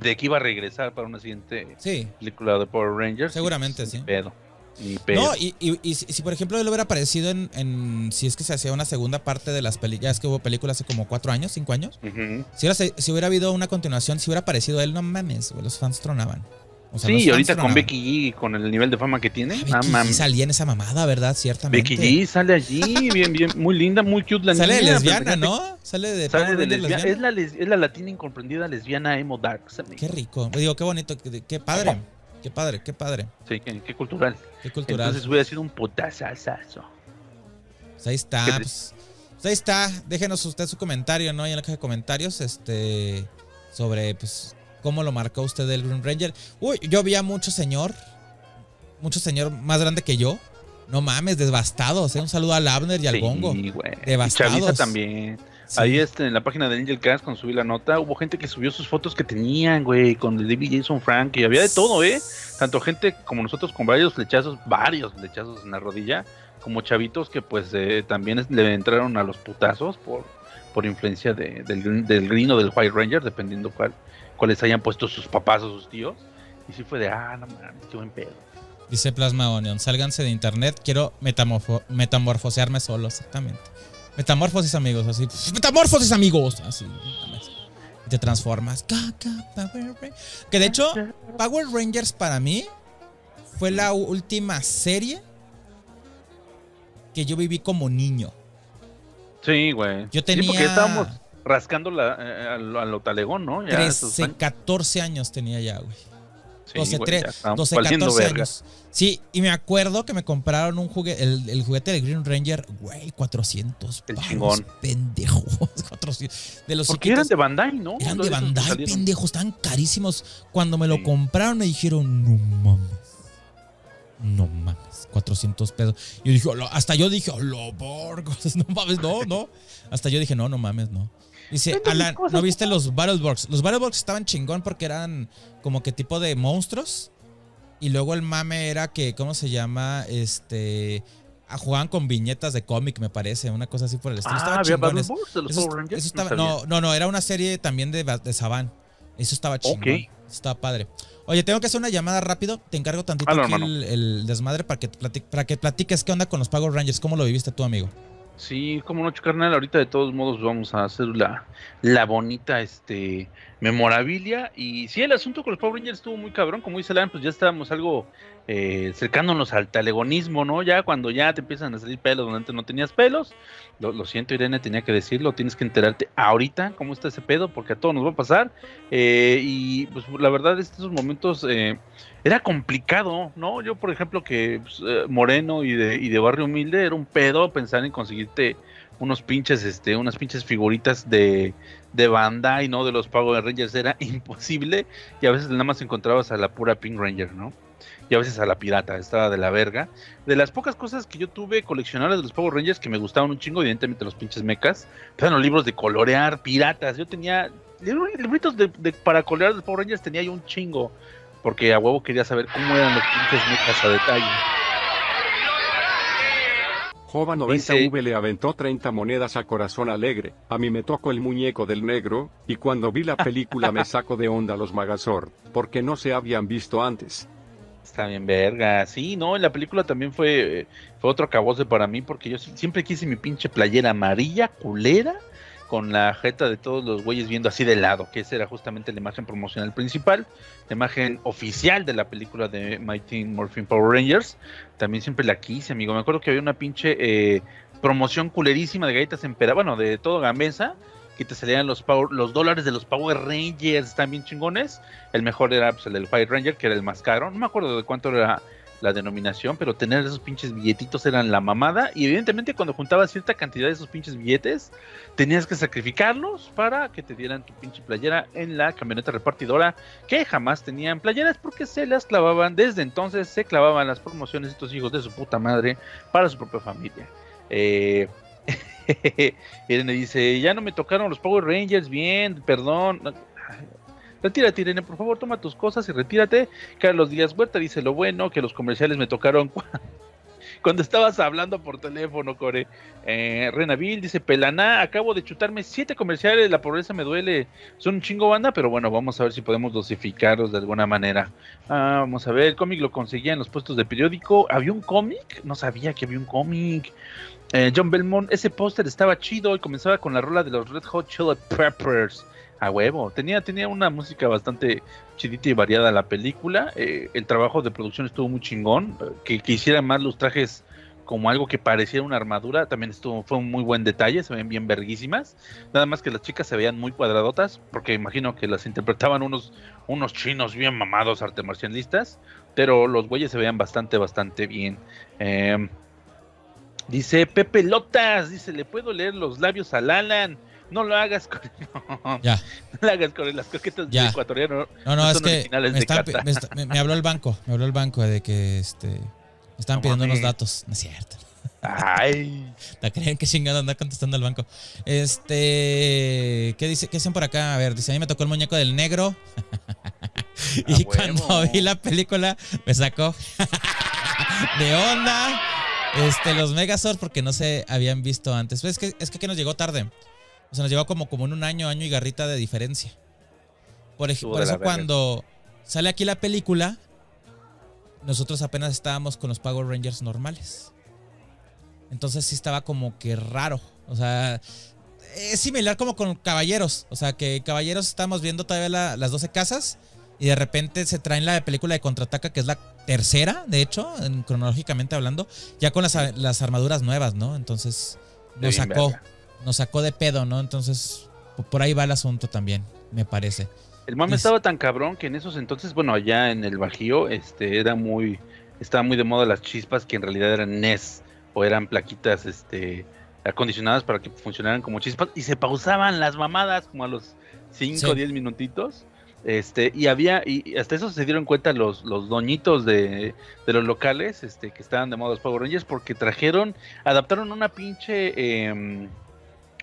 de que iba a regresar para una siguiente sí. película de Power Rangers. Seguramente, y, sí. Ni pedo, ni pedo. No, y, y, y si, si por ejemplo él hubiera aparecido en, en, si es que se hacía una segunda parte de las películas, es que hubo películas hace como cuatro años, cinco años. Uh-huh. si, hubiera, si hubiera habido una continuación, si hubiera aparecido él, no mames, los fans tronaban. O sea, sí, y ahorita con Becky G, con el nivel de fama que tiene. Ah, Becky ah, G salía en esa mamada, ¿verdad? Ciertamente. Becky G sale allí, bien, bien, muy linda, muy cute la sale niña. Sale de lesbiana, ¿no? Sale de, sale de lesbiana. lesbiana. Es, la les es la latina incomprendida lesbiana emo darks. Amigo. Qué rico. Digo, qué bonito, qué, qué padre. Ajá. Qué padre, qué padre. Sí, qué, qué cultural. Qué cultural. Entonces voy a hacer un potazazazo. Pues ahí está. Pues, pues ahí está. Déjenos usted su comentario, ¿no? Ahí en la caja de comentarios, este, sobre, pues... ¿Cómo lo marcó usted el Green Ranger? Uy, yo vi a mucho señor. Mucho señor más grande que yo. No mames, devastados, ¿eh? Un saludo al Abner y al sí, Bongo. Wey. Devastados. Y Chavita también. Sí. Ahí este, en la página de Angel Cast, cuando subí la nota, hubo gente que subió sus fotos que tenían, güey, con el David Jason Frank. Y había de todo, ¿eh? Tanto gente como nosotros con varios flechazos, varios flechazos en la rodilla, como chavitos que pues eh, también le entraron a los putazos por... por influencia de, del, del Green o del White Ranger, dependiendo cuál, cuáles hayan puesto sus papás o sus tíos. Y sí fue de, ah, no mames, qué buen pedo. Dice Plasma Onion, sálganse de internet, quiero metamorfosearme solo, exactamente. Metamorfosis, amigos, así. Metamorfosis, amigos, así. Y te transformas. Que de hecho, Power Rangers para mí fue la última serie que yo viví como niño. Sí, güey. Yo tenía... Sí, porque estábamos rascando la, eh, a, lo, a lo talegón, ¿no? Ya trece, catorce años tenía ya, güey. Sí, doce, güey, doce catorce años. Sí, y me acuerdo que me compraron un juguete, el, el juguete de Green Ranger, güey, cuatrocientos. El chingón. Pendejos, cuatrocientos. De los Porque chiquitos, eran de Bandai, ¿no? Eran de Bandai, pendejos, estaban carísimos. Cuando me lo sí. compraron me dijeron, no mames, no mames. cuatrocientos pesos. Yo dije, hasta yo dije, lo Borgos, no mames, no, no. Hasta yo dije, no, no mames, no. Dice, Alan, ¿no viste los Battleborgs? Los Battleborgs estaban chingón porque eran como que tipo de monstruos. Y luego el mame era que, ¿cómo se llama? Este, jugaban con viñetas de cómic, me parece, una cosa así por el estilo. Ah, había Battleborgs de los Power Rangers. No, no, no, era una serie también de, de Saban. Eso estaba chingón. Okay. Estaba padre. Oye, tengo que hacer una llamada rápido. Te encargo tantito Hello, aquí el, el desmadre para que, platique, para que platiques qué onda con los Power Rangers. ¿Cómo lo viviste tú, amigo? Sí, como no, carnal. Ahorita de todos modos vamos a hacer la, la bonita este, memorabilia. Y sí, el asunto con los Power Rangers estuvo muy cabrón. Como dice Alan, pues ya estábamos algo eh, cercándonos al telegonismo, ¿no? Ya cuando ya te empiezan a salir pelos donde antes no tenías pelos. Lo, lo siento, Irene, tenía que decirlo. Tienes que enterarte ahorita cómo está ese pedo, porque a todos nos va a pasar. Eh, y pues la verdad, estos momentos eh, era complicado, ¿no? Yo, por ejemplo, que pues, eh, moreno y de, y de barrio humilde, era un pedo pensar en conseguirte unos pinches, este, unas pinches figuritas de, de Bandai, ¿no? De los Power Rangers, era imposible. Y a veces nada más encontrabas a la pura Pink Ranger, ¿no? Y a veces a la pirata, estaba de la verga. De las pocas cosas que yo tuve coleccionables de los Power Rangers que me gustaban un chingo, evidentemente los pinches mechas, eran los libros de colorear, piratas. Yo tenía libritos de, de, para colorear de los Power Rangers, tenía yo un chingo, porque a huevo quería saber cómo eran los pinches mechas a detalle. Jova noventa V dice, le aventó treinta monedas a Corazón Alegre. A mí me tocó el muñeco del negro, y cuando vi la película me saco de onda los Magazord, porque no se habían visto antes. Está bien verga, sí, no, la película también fue, fue otro acabose para mí, porque yo siempre quise mi pinche playera amarilla, culera, con la jeta de todos los güeyes viendo así de lado, que esa era justamente la imagen promocional principal, la imagen oficial de la película de My Teen Morphin Power Rangers. También siempre la quise, amigo. Me acuerdo que había una pinche eh, promoción culerísima de galletas en pera, bueno, de todo Gamesa, que te salían los, power, los dólares de los Power Rangers, también chingones. El mejor era pues, el del White Ranger, que era el más caro. No me acuerdo de cuánto era la denominación, pero tener esos pinches billetitos eran la mamada. Y evidentemente cuando juntabas cierta cantidad de esos pinches billetes, tenías que sacrificarlos para que te dieran tu pinche playera en la camioneta repartidora, que jamás tenían playeras porque se las clavaban. Desde entonces se clavaban las promociones estos hijos de su puta madre para su propia familia. Eh... Irene dice, ya no me tocaron los Power Rangers, bien, perdón. Retírate, Irene, por favor, toma tus cosas y retírate. Carlos Díaz Huerta dice, lo bueno que los comerciales me tocaron cu cuando estabas hablando por teléfono, Core. eh, Renavil dice, pelaná, acabo de chutarme siete comerciales, la pobreza me duele. Son un chingo, banda, pero bueno, vamos a ver si podemos dosificarlos de alguna manera. ah, Vamos a ver, el cómic lo conseguía en los puestos de periódico. ¿Había un cómic? No sabía que había un cómic. Eh, John Belmont, ese póster estaba chido y comenzaba con la rola de los Red Hot Chili Peppers. A huevo, tenía, tenía una música bastante chidita y variada la película. Eh, el trabajo de producción estuvo muy chingón. Que, que hicieran más los trajes como algo que pareciera una armadura también estuvo, fue un muy buen detalle. Se ven bien verguísimas, nada más que las chicas se veían muy cuadradotas, porque imagino que las interpretaban unos, unos chinos bien mamados artemarcialistas, pero los güeyes se veían bastante, bastante bien. eh... Dice Pepe Lotas, dice, ¿le puedo leer los labios al Alan? No lo hagas con... No, ya. No lo hagas con las coquetas de ecuatoriano. No, no, no es que me, están, me, está, me, me habló el banco, me habló el banco de que este me estaban no, pidiendo mami. Los datos, no es cierto. Ay. ¿Te creen que chingada anda contestando al banco? Este, ¿qué dice? ¿Qué dicen por acá? A ver, dice, a mí me tocó el muñeco del negro. Y ah, cuando huevo. Vi la película me sacó de onda. Este, los Megazord porque no se habían visto antes. Pues es que es que, que nos llegó tarde. O sea, nos lleva como, como en un año, año y garrita de diferencia. Por, ej, por eso cuando sale aquí la película, nosotros apenas estábamos con los Power Rangers normales. Entonces sí estaba como que raro. O sea, es similar como con Caballeros. O sea, que Caballeros estábamos viendo todavía la, las doce casas y de repente se traen la película de Contraataca, que es la tercera, de hecho, en, cronológicamente hablando, ya con las, las armaduras nuevas, ¿no? Entonces nos sacó, nos sacó de pedo, ¿no? Entonces por ahí va el asunto también, me parece. El mame estaba tan cabrón que en esos entonces, bueno, allá en el Bajío, este, era muy, estaba muy de moda las chispas, que en realidad eran N E S o eran plaquitas, este, acondicionadas para que funcionaran como chispas, y se pausaban las mamadas como a los cinco o diez minutitos. Este, y había, y hasta eso se dieron cuenta los, los doñitos de, de los locales, este, que estaban de moda los Power Rangers, porque trajeron, adaptaron una pinche eh,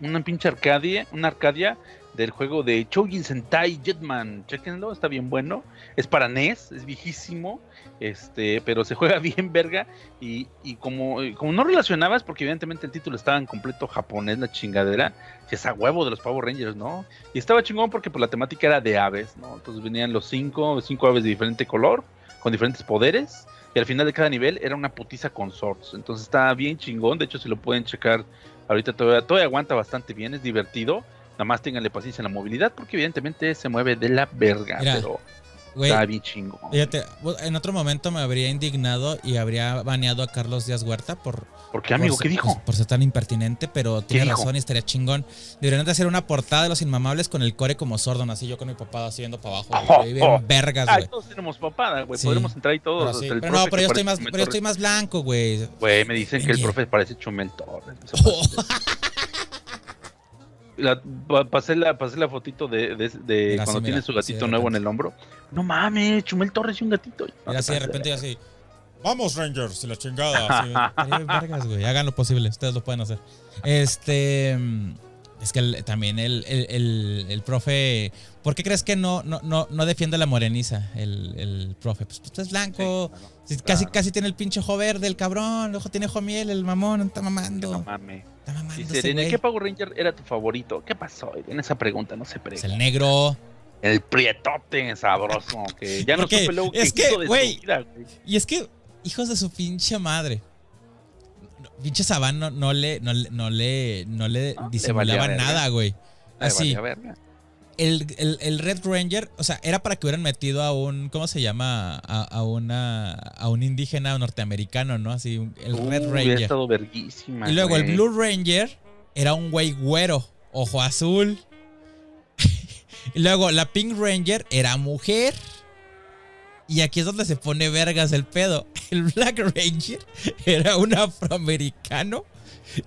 una pinche arcadia, una arcadia del juego de Shoujin Sentai Jetman. Chequenlo, está bien bueno. Es para N E S, es viejísimo, este, pero se juega bien verga. Y, y como, como no relacionabas, porque evidentemente el título estaba en completo japonés, la chingadera, que es a huevo de los Power Rangers, ¿no? Y estaba chingón porque pues, la temática era de aves, ¿no? Entonces venían los cinco, cinco aves de diferente color, con diferentes poderes, y al final de cada nivel era una putiza con swords. Entonces estaba bien chingón, de hecho si lo pueden checar ahorita todavía, todavía aguanta bastante bien, es divertido. Nada más ténganle paciencia en la movilidad, porque evidentemente se mueve de la verga. Mira, pero wey, está bien chingo. Fíjate, en otro momento me habría indignado y habría baneado a Carlos Díaz Huerta por... ¿Por qué, amigo? Por, ¿qué dijo? Por, por ser tan impertinente, pero tiene razón dijo? Y estaría chingón. Deberían de hacer una portada de Los Inmamables con el core como Sordon, así yo con mi papá así viendo para abajo. Oh, wey, oh. Vergas, güey. Ah, todos tenemos papada, güey. Sí. Podremos entrar y todos. Pero, sí. Pero no, pero yo, estoy más, pero yo estoy más blanco, güey. Güey, me dicen que el profe parece Chumel Torres. Oh. La, pasé, la, pasé la fotito de, de, de mira, cuando sí, tiene mira, su gatito sí, nuevo en el hombro. No mames, Chumel Torres y un gatito. No, y así de repente y así, vamos Rangers, y la chingada. Así, vergas, güey. Hagan lo posible, ustedes lo pueden hacer. Este, es que el, también el, el, el, el profe, ¿por qué crees que no, no, no, no defiende la moreniza el, el profe? Pues usted es blanco, sí, claro, sí, claro. Casi, casi tiene el pinche ojo verde, el cabrón, ojo tiene ojo miel, el mamón, está mamando. No mames. Dice, ¿qué Power Ranger era tu favorito? ¿Qué pasó? En esa pregunta no se pregunta. Es el negro. El prietote sabroso. Que ya no supe luego que hizo de su vida. Y es que, hijos de su pinche madre. Pinche Saban no, no le no, no le, no le no, disimulaba le nada, güey. Así. El, el, el Red Ranger, o sea, era para que hubieran metido a un, ¿cómo se llama? A, a una a un indígena norteamericano, ¿no? Así, el uh, Red Ranger. Hubiera estado verguísima. Y luego wey. El Blue Ranger era un güey güero, ojo azul. Y luego la Pink Ranger era mujer. Y aquí es donde se pone vergas el pedo. El Black Ranger era un afroamericano.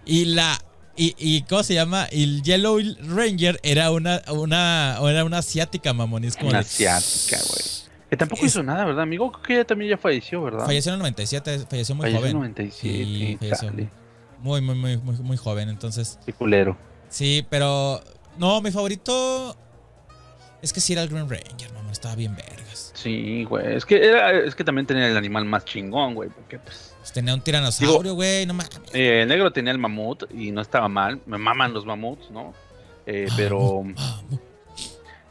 Y la... Y, y ¿cómo se llama? El Yellow Ranger era una una, era una asiática, mamón. Es como una de... asiática, güey. Que tampoco es... hizo nada, ¿verdad, amigo? Creo que ella también ya falleció, ¿verdad? Falleció en el noventa y siete, falleció muy falleció joven. noventa y siete, y falleció en el noventa y siete. Muy, muy, muy, muy, muy joven, entonces. Qué culero. Sí, pero... No, mi favorito... Es que sí era el Green Ranger, mamón. Estaba bien vergas. Sí, güey. Es que, era, es que también tenía el animal más chingón, güey. Porque, pues... Tenía un tiranosaurio, güey, no mames. Eh, el negro tenía el mamut y no estaba mal. Me maman los mamuts, ¿no? Eh, pero...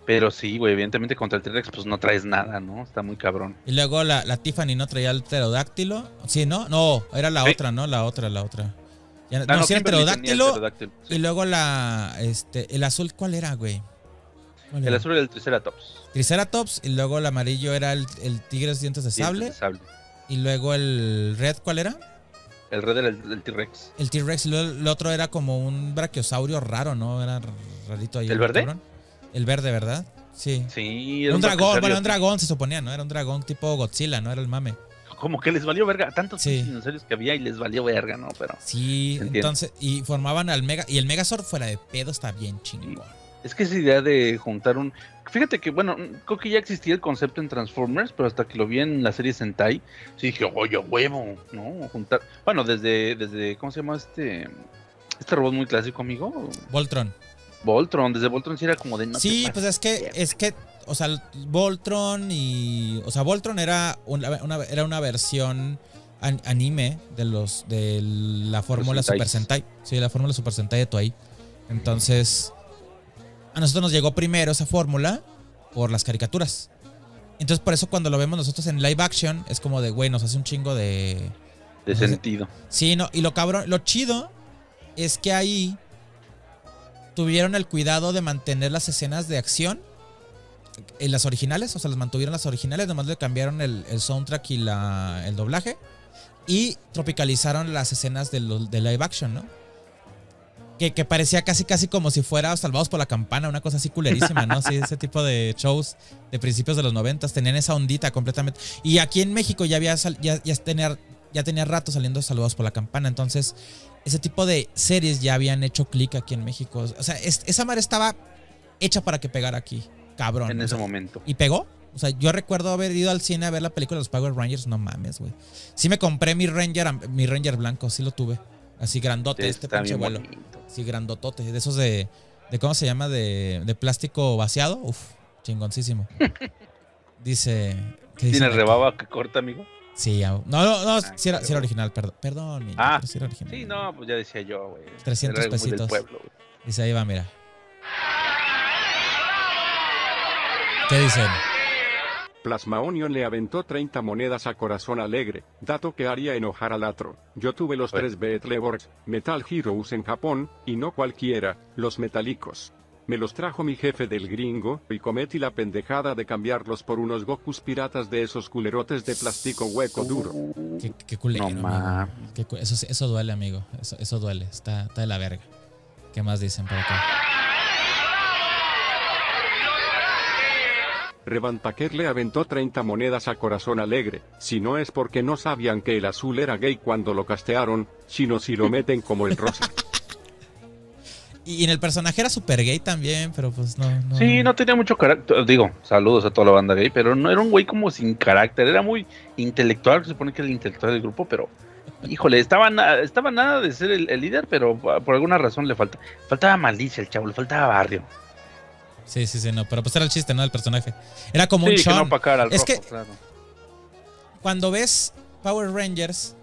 Pero sí, güey, evidentemente contra el T-Rex pues no traes nada, ¿no? Está muy cabrón. Y luego la, la Tiffany no traía el pterodáctilo. Sí, ¿no? No, era la ¿sí? otra, ¿no? La otra, la otra. Ya, ah, no, no sí era el pterodáctilo. El pterodáctilo sí. Y luego la... este el azul, ¿cuál era, güey? ¿Cuál era? El azul era el Triceratops. Triceratops y luego el amarillo era el, el tigre dientes de sable. Dientes de sable. Y luego el Red, ¿cuál era? El Red era el T-Rex. El T-Rex, el, el otro era como un brachiosaurio raro, ¿no? Era rarito ahí. ¿El verde? Cabrón. El verde, ¿verdad? Sí. Sí. Era un, un dragón, bueno, un dragón se suponía, ¿no? Era un dragón tipo Godzilla, ¿no? Era el mame. Como que les valió verga, tantos sí. dinosaurios que había y les valió verga, ¿no? Pero sí, entonces, y formaban al Mega, y el Megazord fuera de pedo está bien chingón. Es que esa idea de juntar un... Fíjate que, bueno, creo que ya existía el concepto en Transformers, pero hasta que lo vi en la serie Sentai, sí dije, oye, huevo, ¿no? Juntar... Bueno, desde, desde ¿cómo se llama este este robot muy clásico, amigo? Voltron. Voltron, desde Voltron sí era como de... No sí, pues es que, es que, o sea, Voltron y... O sea, Voltron era una, una, era una versión an, anime de los de la fórmula Super Sentai. Sí, la fórmula Super Sentai de Toei. Entonces... A nosotros nos llegó primero esa fórmula por las caricaturas. Entonces por eso cuando lo vemos nosotros en live action es como de, güey, nos hace un chingo de... De sentido. Sí, no, y lo cabrón, lo chido es que ahí tuvieron el cuidado de mantener las escenas de acción en las originales, o sea, las mantuvieron las originales, nomás le cambiaron el, el soundtrack y la, el doblaje, y tropicalizaron las escenas de, lo, de live action, ¿no? Que, que parecía casi casi como si fuera Salvados por la Campana, una cosa así culerísima, ¿no? Sí, ese tipo de shows de principios de los noventas tenían esa ondita completamente. Y aquí en México ya había sal, ya, ya tenía, ya tenía rato saliendo Salvados por la Campana, entonces ese tipo de series ya habían hecho clic aquí en México. O sea, es, esa madre estaba hecha para que pegara aquí, cabrón. En ese momento. Y pegó. O sea, yo recuerdo haber ido al cine a ver la película de los Power Rangers. No mames, güey. Sí me compré mi Ranger, mi Ranger blanco, sí lo tuve. Así grandote, este pinche vuelo. Sí, grandotote. De esos de, de ¿cómo se llama? De, de plástico vaciado. Uf, chingoncísimo. Dice... ¿Tiene rebaba que corta, amigo? Sí, ya. No, no, no, si sí era, sí era original, perdón. Perdón, niño, ah, sí, era original. Sí, no, pues ya decía yo, güey. trescientos pesitos. Pueblo, dice, ahí va, mira. ¿Qué dicen? Plasma Onion le aventó treinta monedas a Corazón Alegre, dato que haría enojar al atro. Yo tuve los tres Beetleborgs, Metal Heroes en Japón, y no cualquiera, los metálicos. Me los trajo mi jefe del gringo, y cometí la pendejada de cambiarlos por unos Gokus piratas de esos culerotes de plástico hueco duro. Qué, qué culero, no, ma. Qué, eso, eso duele, amigo. Eso, eso duele. Está, está de la verga. ¿Qué más dicen por acá? Revantaker le aventó treinta monedas a Corazón Alegre, si no es porque no sabían que el azul era gay cuando lo castearon, sino si lo meten como el rosa. Y en el personaje era super gay también, pero pues no... no. Sí, no tenía mucho carácter. Digo, saludos a toda la banda gay, pero no era un güey como sin carácter. Era muy intelectual, que se supone que era el intelectual del grupo, pero... Híjole, estaba, na estaba nada de ser el, el líder, pero por alguna razón le falta faltaba malicia el chavo, le faltaba barrio. Sí, sí, sí, no, pero pues era el chiste, ¿no? El personaje. Era como sí, un Sean. Que no opacara al es rojo, que claro. Cuando ves Power Rangers...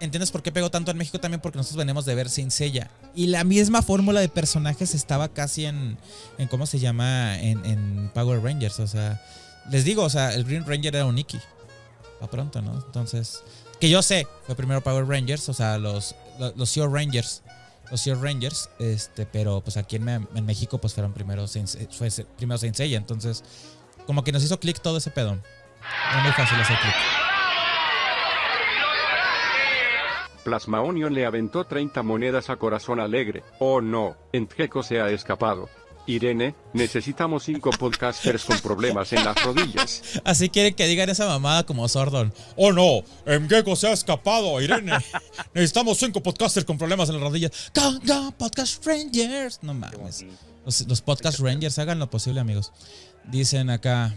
¿Entiendes por qué pegó tanto en México? También porque nosotros venimos de ver Sin Sella. Y la misma fórmula de personajes estaba casi en, en ¿cómo se llama? En, en Power Rangers. O sea, les digo, o sea, el Green Ranger era un Iki. Pa' pronto, ¿no? Entonces, que yo sé, fue primero Power Rangers, o sea, los los Sea Rangers. Los Sea Rangers, este, pero pues aquí en, en México pues fueron primero Sin, fue primero Sin Sella. Entonces, como que nos hizo clic todo ese pedo. Era muy fácil hacer clic. Plasma Onion le aventó treinta monedas a Corazón Alegre. Oh no, Enjeco se ha escapado. Irene, necesitamos cinco podcasters con problemas en las rodillas. Así quieren que digan esa mamada como Sordon. Oh no, Enjeco se ha escapado, Irene. Necesitamos cinco podcasters con problemas en las rodillas. Go, go, Podcast Rangers. No mames. Los, los Podcast Rangers, hagan lo posible, amigos. Dicen acá...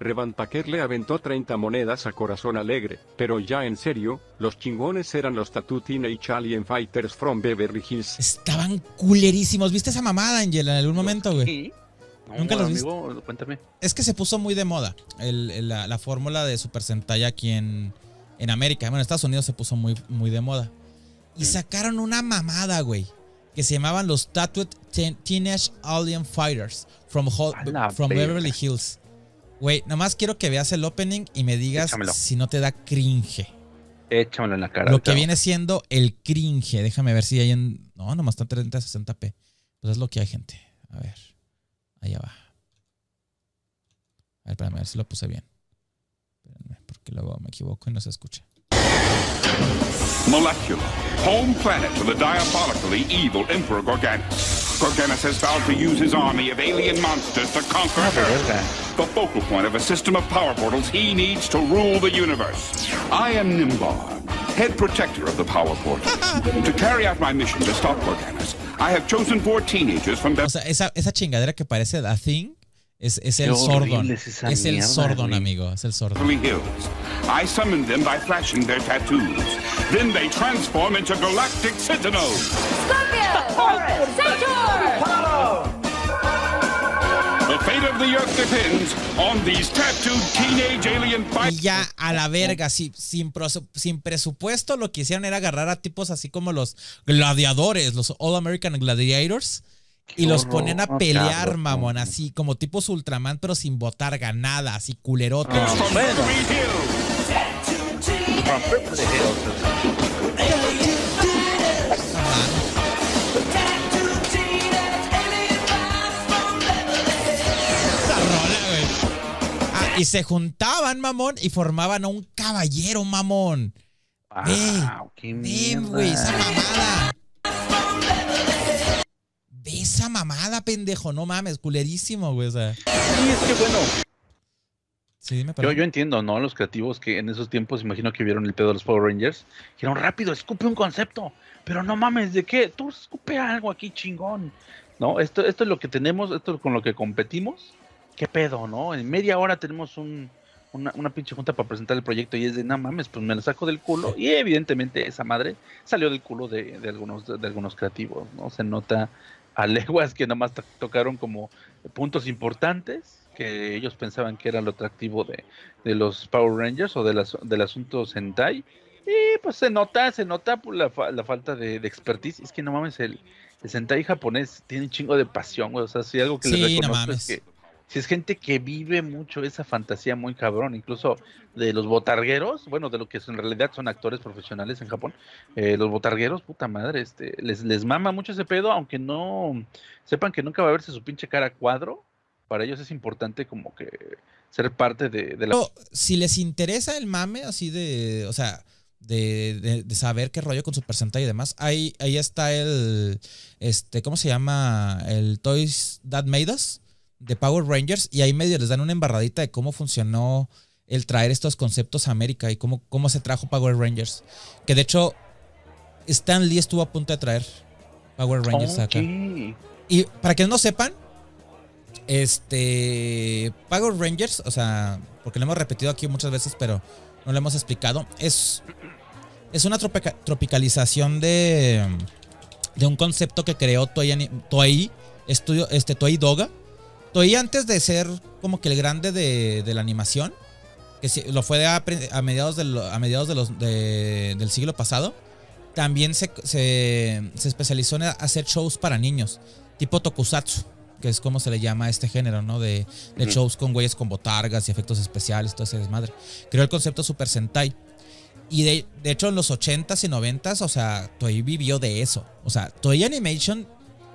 Revantaker le aventó treinta monedas a Corazón Alegre, pero ya en serio, los chingones eran los Tattoo Teenage Alien Fighters from Beverly Hills. Estaban culerísimos. ¿Viste esa mamada, Angela, en algún momento, güey? No, nunca los amigo, viste. Cuéntame. Es que se puso muy de moda el, el, la, la fórmula de Super Sentai aquí en, en América. Bueno, en Estados Unidos se puso muy, muy de moda. Y sacaron una mamada, güey, que se llamaban los Tattoo Teenage Alien Fighters from, from Beverly Hills. Güey, nomás quiero que veas el opening y me digas Échamelo. Si no te da cringe. Échamelo en la cara. Lo que viene siendo el cringe. Déjame ver si hay en... No, nomás está en treinta sesenta p. Pues es lo que hay, gente. A ver. Allá va. A ver, espérame, a ver si lo puse bien. Espérame, porque luego me equivoco y no se escucha. Molecular, home planet to the diabolically evil Emperor Gorganus. Gorganus has vowed to use his army of alien monsters to conquer Earth. The focal point of a system of power portals he needs to rule the universe. I am Nimbar, head protector of the power portal. To carry out my mission to stop Gorganus, I have chosen four teenagers from... O sea, esa, esa chingadera que parece The Thing. Es, es el Sordon, es, es el Sordon, amigo, es el Sordon. I summon them by flashing their tattoos. Then they transform into galactic sentinels. Scorpio, Taurus, Sator. The Y ya a la verga, sí, sin, sin presupuesto, lo que hicieron era agarrar a tipos así como los gladiadores, los All American Gladiators, y los ponían a pelear, mamón, así como tipos Ultraman, pero sin botar ganada, así culerotes. Y se juntaban, mamón, y formaban a un caballero, mamón. Wow, ve, ve, güey, esa mamada. Ve esa mamada, pendejo. No mames, culerísimo, güey. O sea. Sí, es que bueno. Sí, dime, yo, yo entiendo, ¿no? Los creativos que en esos tiempos, imagino que vieron el pedo de los Power Rangers. Dijeron, rápido, escupe un concepto. Pero no mames, ¿de qué? Tú escupe algo aquí, chingón. No, esto, esto es lo que tenemos, esto es con lo que competimos. ¿Qué pedo, no? En media hora tenemos un, una, una pinche junta para presentar el proyecto y es de, no mames, pues me lo saco del culo. Y evidentemente esa madre salió del culo de, de, algunos, de, de algunos creativos, ¿no? Se nota a leguas que nomás tocaron como puntos importantes que ellos pensaban que era lo atractivo de, de los Power Rangers o de las, del asunto Sentai. Y pues se nota, se nota la, la falta de, de expertise. Es que no mames, el, el Sentai japonés tiene un chingo de pasión, güey. O sea, si hay algo que sí, les reconozco no es que... Si es gente que vive mucho esa fantasía muy cabrón, incluso de los botargueros, bueno, de lo que en realidad son actores profesionales en Japón, eh, los botargueros, puta madre, este, les, les mama mucho ese pedo, aunque no sepan que nunca va a verse su pinche cara a cuadro, para ellos es importante como que ser parte de, de la... Pero, si les interesa el mame así de, o sea... De, de, de saber qué rollo con Super Sentai y demás. Ahí, ahí está el... este, ¿cómo se llama? El Toys That Made Us de Power Rangers, y ahí medio les dan una embarradita de cómo funcionó el traer estos conceptos a América y cómo, cómo se trajo Power Rangers, que de hecho Stan Lee estuvo a punto de traer Power Rangers okay. acá. Y para que no sepan, este Power Rangers, o sea, porque lo hemos repetido aquí muchas veces pero no lo hemos explicado, es, es una tropica, tropicalización de, de un concepto que creó Toei, Toei, estudio, este, Toei Doga. Toei, antes de ser como que el grande de, de la animación, que si, lo fue a, a mediados, de lo, a mediados de los, de, del siglo pasado, también se, se, se especializó en hacer shows para niños, tipo tokusatsu, que es como se le llama a este género, ¿no? De, de shows con güeyes con botargas y efectos especiales, todo ese desmadre. Creó el concepto Super Sentai. Y de, de hecho en los ochentas y noventas, o sea, Toei vivió de eso. O sea, Toei Animation...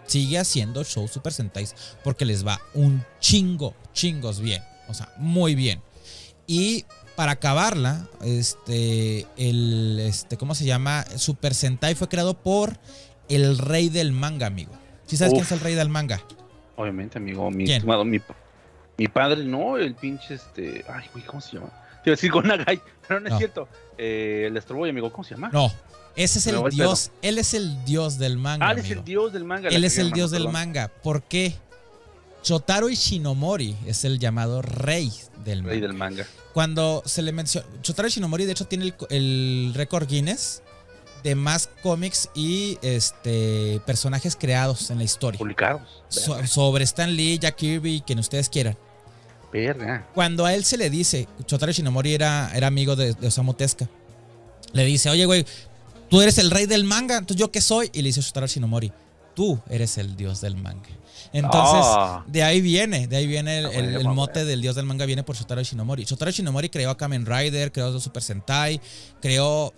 sigue haciendo shows Super Sentais porque les va un chingo, chingos bien, o sea, muy bien. Y para acabarla, este, el, este, ¿cómo se llama? Super Sentai fue creado por el rey del manga, amigo. ¿Sí sabes Uf, quién es el rey del manga? Obviamente, amigo, mi, estimado, mi, mi padre, no, el pinche, este, ay, güey, ¿cómo se llama? Te iba a decir Gonagai, pero no, no es cierto. Eh, el Astro Boy, amigo, ¿cómo se llama? No. Ese es el dios, pedo. él es el dios del manga. Ah, él es el dios del manga. Él es el dios del manga. ¿Por qué? Shotaro Ishinomori es el llamado rey del manga. Rey del manga. Cuando se le menciona. Shotaro Ishinomori, de hecho, tiene el, el récord Guinness de más cómics y este personajes creados en la historia. Publicados. So, sobre Stan Lee, Jack Kirby, quien ustedes quieran. Verga. Cuando a él se le dice, Shotaro Ishinomori era, era amigo de, de Osamu Tezuka. Le dice, oye, güey, tú eres el rey del manga, entonces yo qué soy. Y le dice Shotaro Ishinomori, tú eres el dios del manga. Entonces, oh. de ahí viene, de ahí viene el, el, el mote del dios del manga, viene por Shotaro Ishinomori. Shotaro Ishinomori creó a Kamen Rider, creó a Super Sentai, creó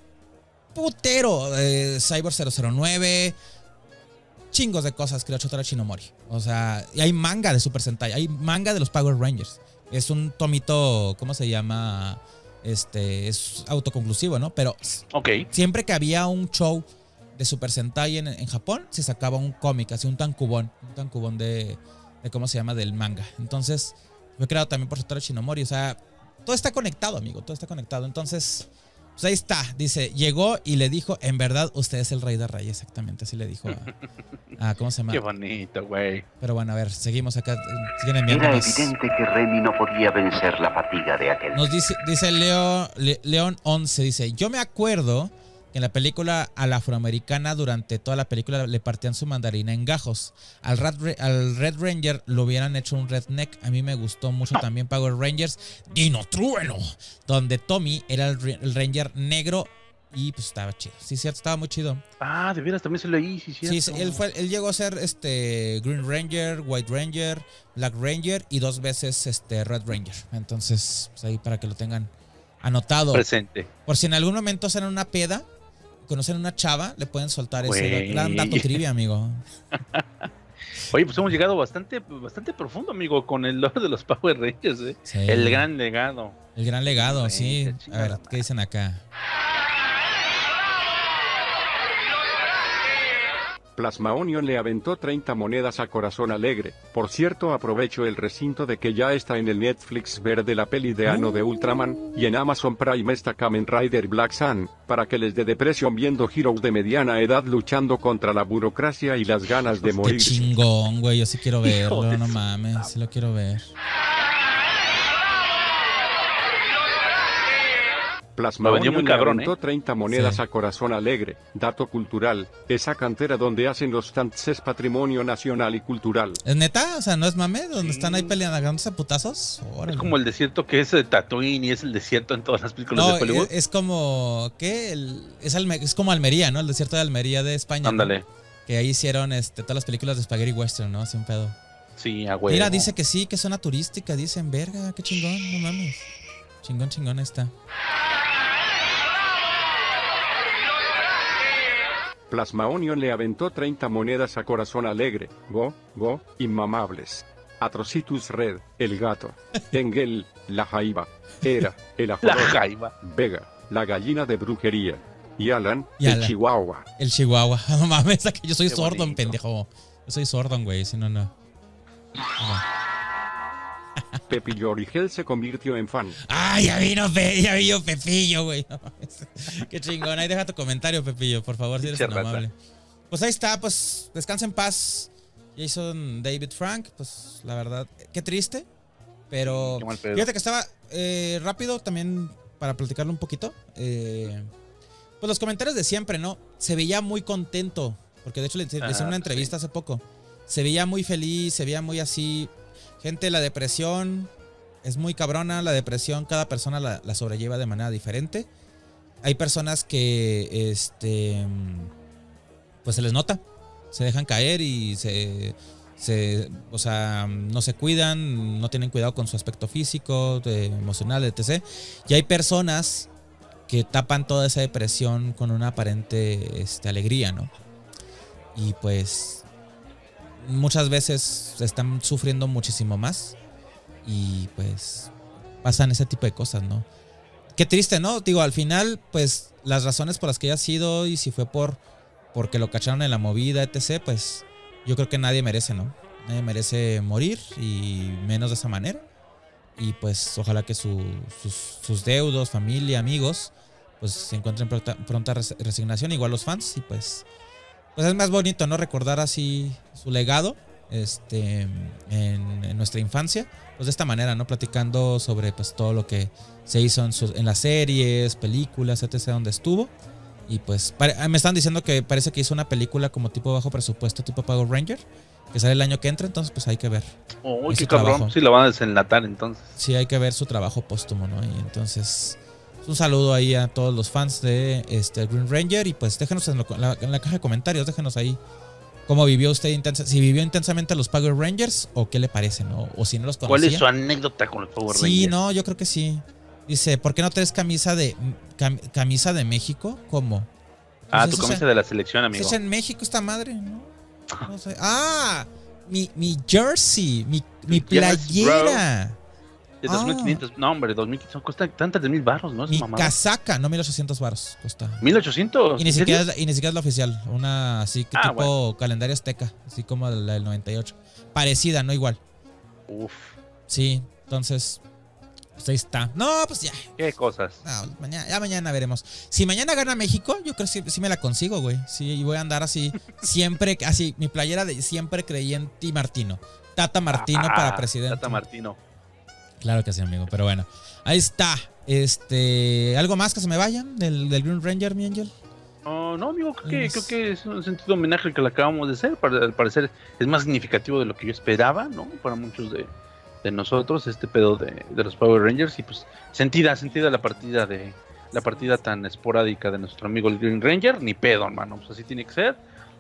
putero, eh, Cyber cero cero nueve, chingos de cosas creó Shotaro Ishinomori. O sea, y hay manga de Super Sentai, hay manga de los Power Rangers. Es un tomito, ¿cómo se llama? Este, es autoconclusivo, ¿no? Pero okay. siempre que había un show de Super Sentai en, en Japón, se sacaba un cómic, así un tankubón, un tankubón de, de, ¿cómo se llama? Del manga. Entonces, fue creado también por Shotaro Ishinomori. O sea, todo está conectado, amigo, todo está conectado. Entonces, pues ahí está. Dice, llegó y le dijo, en verdad, usted es el rey de reyes, exactamente. Así le dijo a, a ¿cómo se llama? Qué bonito, güey. Pero bueno, a ver, seguimos acá. Siguen Era evidente que Remy no podía vencer la fatiga de aquel. Nos dice, dice Leo, Le, León once, dice, yo me acuerdo En la película, a la afroamericana durante toda la película le partían su mandarina en gajos. Al, Rat, al Red Ranger lo hubieran hecho un redneck. A mí me gustó mucho también Power Rangers Dino Trueno, donde Tommy era el, el Ranger negro. Y pues estaba chido, sí, cierto, estaba muy chido. Ah, de veras, también se lo hice, sí, sí, él, fue, él llegó a ser este Green Ranger, White Ranger, Black Ranger y dos veces este Red Ranger. Entonces, pues ahí para que lo tengan anotado. Presente. Por si en algún momento hacen una peda, conocen a una chava, le pueden soltar wey. Ese gran dato trivia, amigo. Oye, pues hemos llegado bastante, bastante profundo, amigo, con el lore de los Power Rangers, ¿eh? Sí. El gran legado. El gran legado, wey, sí. A ver, ¿qué dicen acá? Plasma Onion le aventó treinta monedas a Corazón Alegre. Por cierto, aprovecho el recinto de que ya está en el Netflix verde la peli de Ano de Ultraman, y en Amazon Prime está Kamen Rider Black Sun, para que les dé depresión viendo heroes de mediana edad luchando contra la burocracia y las ganas de morir. Qué chingón, güey, yo sí quiero verlo, no mames, sí lo quiero ver. Plasma Onion aventó ¿eh? treinta monedas sí. a Corazón Alegre. Dato cultural, esa cantera donde hacen los tants es patrimonio nacional y cultural. ¿Es neta? O sea, ¿no es mame? ¿Donde sí. están ahí peleándose a putazos? Órale. Es como el desierto que es de Tatooine y es el desierto en todas las películas no, de Hollywood. Es, es como, ¿qué? El, es, Alme es como Almería, ¿no? El desierto de Almería de España. Ándale. ¿No? Que ahí hicieron este, todas las películas de Spaghetti Western, ¿no? Sin pedo. Sí, a huevo. Mira, dice que sí, que zona turística. Dicen, verga, qué chingón, no mames. Chingón, chingón está. Plasma Onion le aventó treinta monedas a Corazón Alegre. Go, go, Inmamables. Atrocitus Red, el gato. Engel, la jaiba. Era, el ajolote. La jaiba. Vega, la gallina de brujería. Y Alan, y Alan. el chihuahua. El chihuahua. No mames, que yo soy sordo, pendejo. Yo soy sordo, güey, si no, no. no. Pepillo Origel se convirtió en fan. ¡Ay, ya vino, Pe ya vino Pepillo, güey! ¡Qué chingón! Ahí deja tu comentario, Pepillo, por favor, si eres tan amable. Pues ahí está, pues descansa en paz. Jason David Frank, pues la verdad, qué triste. Pero fíjate que estaba eh, rápido también para platicarlo un poquito. Eh, pues los comentarios de siempre, ¿no? Se veía muy contento, porque de hecho le, le hicieron una entrevista hace poco. Se veía muy feliz, se veía muy así... Gente, la depresión es muy cabrona. La depresión, cada persona la, la sobrelleva de manera diferente. Hay personas que, este, pues se les nota. Se dejan caer y se, se o sea, no se cuidan, no tienen cuidado con su aspecto físico, de, emocional, etcétera. Y hay personas que tapan toda esa depresión con una aparente este, alegría, ¿no? Y pues... muchas veces están sufriendo muchísimo más y pues pasan ese tipo de cosas, ¿no? Qué triste, ¿no? Digo, al final, pues las razones por las que haya sido y si fue por porque lo cacharon en la movida, etcétera, pues yo creo que nadie merece, ¿no? Nadie merece morir y menos de esa manera. Y pues ojalá que su, sus, sus deudos, familia, amigos, pues se encuentren pronta, pronta resignación, igual los fans y pues... Pues es más bonito, ¿no? Recordar así su legado este, en, en nuestra infancia. Pues de esta manera, ¿no? Platicando sobre pues, todo lo que se hizo en, su, en las series, películas, etcétera, donde estuvo. Y pues me están diciendo que parece que hizo una película como tipo bajo presupuesto, tipo Power Ranger, que sale el año que entra, entonces pues hay que ver. Oh, qué cabrón, sí lo van a desenlatar entonces. Sí, hay que ver su trabajo póstumo, ¿no? Y entonces... Un saludo ahí a todos los fans de este Green Ranger. Y pues déjenos en, lo, en, la, en la caja de comentarios, déjenos ahí cómo vivió usted, intensa, si vivió intensamente a los Power Rangers o qué le parece, ¿no? O si no los conocía. ¿Cuál es su anécdota con los Power sí, Rangers? Sí, no, yo creo que sí. Dice, ¿por qué no traes camisa de cam, camisa de México? ¿Cómo? Entonces, ah, tu camisa o sea, de la selección, amigo. Es en México esta madre, ¿no? no sé. Ah, mi, mi jersey, mi, mi playera. Yes, dos mil quinientos, ah. No hombre, dos mil quinientos, cuesta tantas de mil barros, ¿no? Es mi mamada. Casaca, no mil ochocientos barros cuesta. ¿mil ochocientos? Y ni siquiera es la, y ni siquiera es la oficial, una así que ah, tipo bueno. calendario azteca, así como la del noventa y ocho. Parecida, no igual. Uf. Sí, entonces, pues ahí está. No, pues ya. ¿Qué cosas? No, mañana, ya mañana veremos. Si mañana gana México, yo creo que sí, sí me la consigo, güey. Sí, y voy a andar así, siempre, así, mi playera de siempre creí en ti, Martino. Tata Martino ah, para presidente. Tata Martino. Claro que sí, amigo, pero bueno. Ahí está. Este, ¿algo más que se me vayan del, del Green Ranger, mi Angel? pero no, amigo, creo que, creo que es un sentido homenaje que le acabamos de hacer. Para, al parecer es más significativo de lo que yo esperaba, ¿no? Para muchos de, de nosotros, este pedo de, de los Power Rangers. Y pues sentida, sentida la partida de la partida tan esporádica de nuestro amigo el Green Ranger. Ni pedo, hermano, pues así tiene que ser.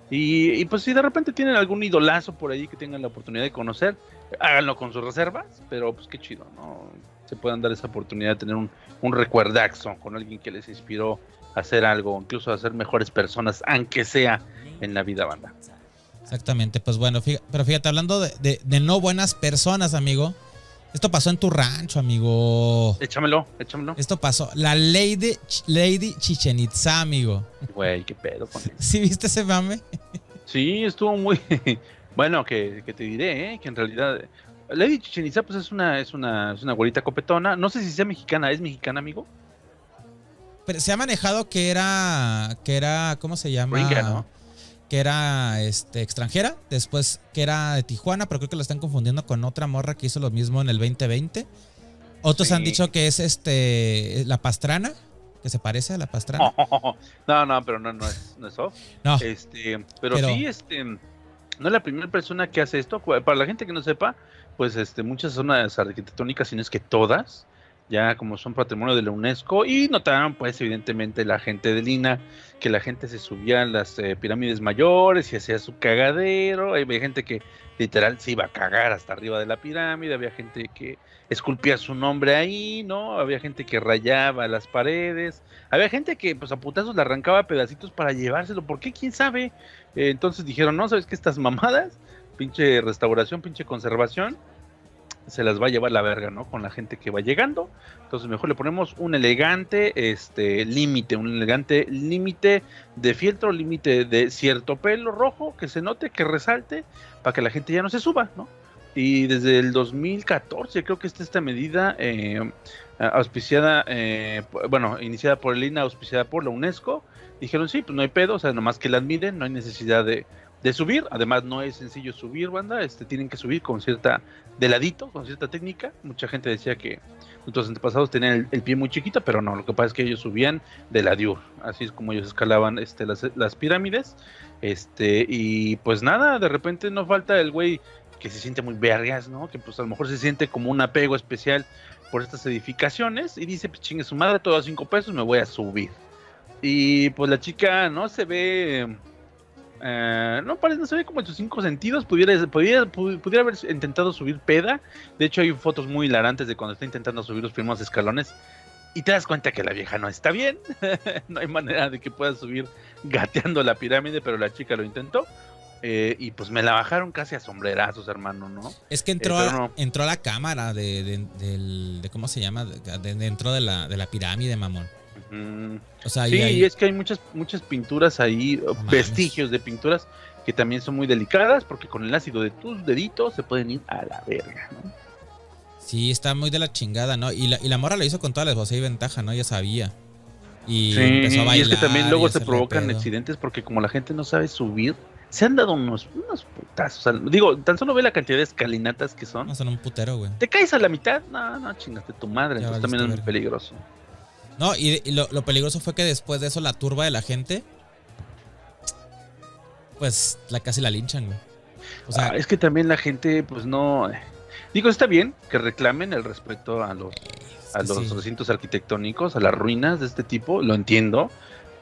Y, y pues si de repente tienen algún idolazo por ahí que tengan la oportunidad de conocer, háganlo con sus reservas, pero pues qué chido, ¿no? Se puedan dar esa oportunidad de tener un, un recuerdaxo con alguien que les inspiró a hacer algo, incluso a ser mejores personas, aunque sea en la vida, banda. Exactamente, pues bueno, fíjate, pero fíjate, hablando de, de, de no buenas personas, amigo, esto pasó en tu rancho, amigo. Échamelo, échamelo. Esto pasó, la Lady, Lady Chichen Itza, amigo. Güey, qué pedo con él. ¿Sí viste ese mame? Sí, estuvo muy... Bueno, que, que te diré, ¿eh? Que en realidad... Lady Chichen Itza, pues es una, es una, es una güerita copetona. No sé si sea mexicana. ¿Es mexicana, amigo? Pero se ha manejado que era, que era, ¿cómo se llama? Gringa, ¿no? Que era este, extranjera. Después que era de Tijuana, pero creo que lo están confundiendo con otra morra que hizo lo mismo en el veinte veinte. Otros sí han dicho que es este la Pastrana, que se parece a la Pastrana. Oh, no, no, pero no, no es, no es eso. No. Este, pero, pero sí, este, no es la primera persona que hace esto. Para la gente que no sepa, pues este, muchas zonas arquitectónicas, sino es que todas, ya como son patrimonio de la UNESCO, y notaron pues evidentemente la gente de Lina, que la gente se subía a las eh, pirámides mayores y hacía su cagadero. Había gente que literal se iba a cagar hasta arriba de la pirámide, había gente que esculpía su nombre ahí, ¿no? Había gente que rayaba las paredes, había gente que pues a putazos le arrancaba pedacitos para llevárselo, ¿por qué? ¿Quién sabe? Eh, entonces dijeron, no, ¿sabes qué? Estas mamadas, pinche restauración, pinche conservación, se las va a llevar la verga, ¿no? Con la gente que va llegando. Entonces mejor le ponemos un elegante este límite, un elegante límite de fieltro, límite de cierto pelo rojo, que se note, que resalte, para que la gente ya no se suba, ¿no? Y desde el dos mil catorce creo que está esta medida eh, auspiciada, eh, bueno, iniciada por el I N A H, auspiciada por la UNESCO. Dijeron, sí, pues no hay pedo, o sea, nomás que las miden, no hay necesidad de... de subir. Además no es sencillo subir, banda, este tienen que subir con cierta, de ladito, con cierta técnica. Mucha gente decía que nuestros antepasados tenían el, el pie muy chiquito, pero no, lo que pasa es que ellos subían de ladiur, así es como ellos escalaban este, las, las pirámides, este, y pues nada, de repente no falta el güey que se siente muy vergas, ¿no? Que pues a lo mejor se siente como un apego especial por estas edificaciones, y dice, pues chingue su madre, todo a cinco pesos, me voy a subir. Y pues la chica, ¿no? Se ve... Uh, no parece, no se ve como en sus cinco sentidos. Pudiera, pudiera, pudiera haber intentado subir peda. De hecho hay fotos muy hilarantes de cuando está intentando subir los primeros escalones y te das cuenta que la vieja no está bien. No hay manera de que pueda subir gateando la pirámide, pero la chica lo intentó. Eh, y pues me la bajaron casi a sombrerazos, hermano, ¿no? Es que entró, eh, a, no. entró a la cámara de, de, de, de ¿cómo se llama? De, de, dentro de la, de la pirámide, mamón. Mm. O sea, sí, hay... es que hay muchas muchas pinturas ahí, oh, vestigios de pinturas que también son muy delicadas, porque con el ácido de tus deditos se pueden ir a la verga, ¿no? Sí, está muy de la chingada, ¿no? Y la, y la morra lo hizo con todas las voces y ventaja, ¿no? Ya sabía. Y sí, empezó a bailar, y es que también luego se provocan accidentes porque como la gente no sabe subir, se han dado unos, unos putazos. O sea, digo, tan solo ve la cantidad de escalinatas que son. No, son un putero, güey. ¿Te caes a la mitad? No, no, chingaste tu madre, ya. Entonces también es muy peligroso. No, y, y lo, lo peligroso fue que después de eso la turba de la gente, pues la casi la linchan, güey. O sea, ah, es que también la gente, pues no... Digo, está bien que reclamen el respeto a los, a los sí. recintos arquitectónicos, a las ruinas de este tipo, lo entiendo.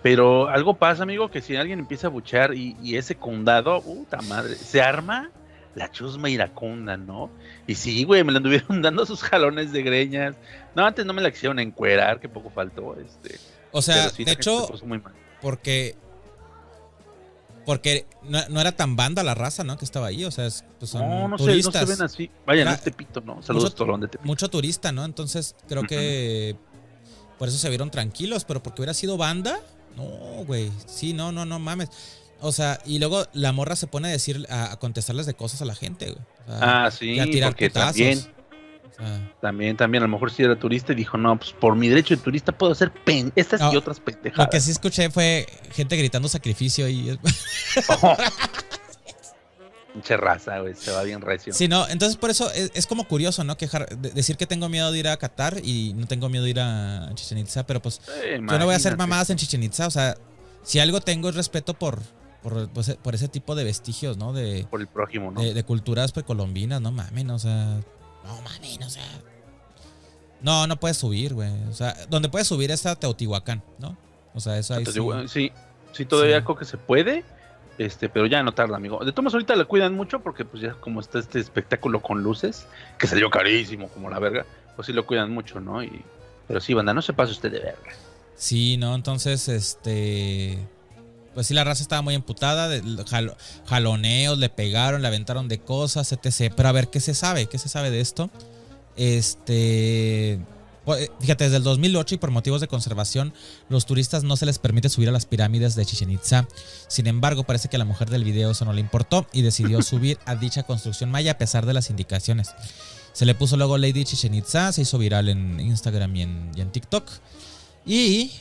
Pero algo pasa, amigo, que si alguien empieza a buchar y, y es secundado, puta madre, se arma la chusma iracunda, ¿no? Y sí, güey, me lo anduvieron dando sus jalones de greñas. No, antes no me la quisieron encuerar, que poco faltó. este O sea, sí, de hecho, porque porque no, no era tan banda la raza, ¿no? Que estaba ahí, o sea, es, pues son no, no turistas. Sé, no se ven así. Vayan, a Tepito, ¿no? Saludos, mucho, Torón de Tepito. Mucho turista, ¿no? Entonces, creo uh-huh. que por eso se vieron tranquilos, pero porque hubiera sido banda, no, güey. Sí, no, no, no mames. O sea, y luego la morra se pone a decir, a, a contestarles de cosas a la gente, güey. O sea, ah, sí, a tirar porque putazos. También, o sea, también, también, a lo mejor si era turista y dijo, no, pues por mi derecho de turista puedo hacer pen estas no, y otras pendejadas. Lo que sí escuché fue gente gritando sacrificio y... Oh. Pinche raza, güey, se va bien recio. Sí, no, entonces por eso es, es como curioso, ¿no? Que decir que tengo miedo de ir a Qatar y no tengo miedo de ir a Chichen Itza, pero pues sí, yo no voy a hacer mamadas en Chichen Itza, o sea... si algo tengo es respeto por, por, pues, por ese tipo de vestigios, ¿no? De, por el prójimo, ¿no? De, de culturas precolombinas, no mames, o sea... No mames, o sea... No, no puedes subir, güey. O sea, donde puedes subir es a Teotihuacán, ¿no? O sea, eso ahí sí. Sí, sí, todavía sí. Creo que se puede, este, pero ya no tarda, amigo. De todas ahorita la cuidan mucho porque pues ya como está este espectáculo con luces, que salió carísimo como la verga, pues sí lo cuidan mucho, ¿no? Y, pero sí, banda, no se pase usted de verga. Sí, ¿no? Entonces, este... Pues sí, la raza estaba muy emputada, de, jalo, jaloneos, le pegaron, le aventaron de cosas, etcétera. Pero a ver, ¿qué se sabe? ¿Qué se sabe de esto? Este, fíjate, desde el dos mil ocho y por motivos de conservación, los turistas no se les permite subir a las pirámides de Chichén Itzá. Sin embargo, parece que a la mujer del video eso no le importó y decidió subir a dicha construcción maya a pesar de las indicaciones. Se le puso luego Lady Chichén Itzá, se hizo viral en Instagram y en, y en TikTok. Y...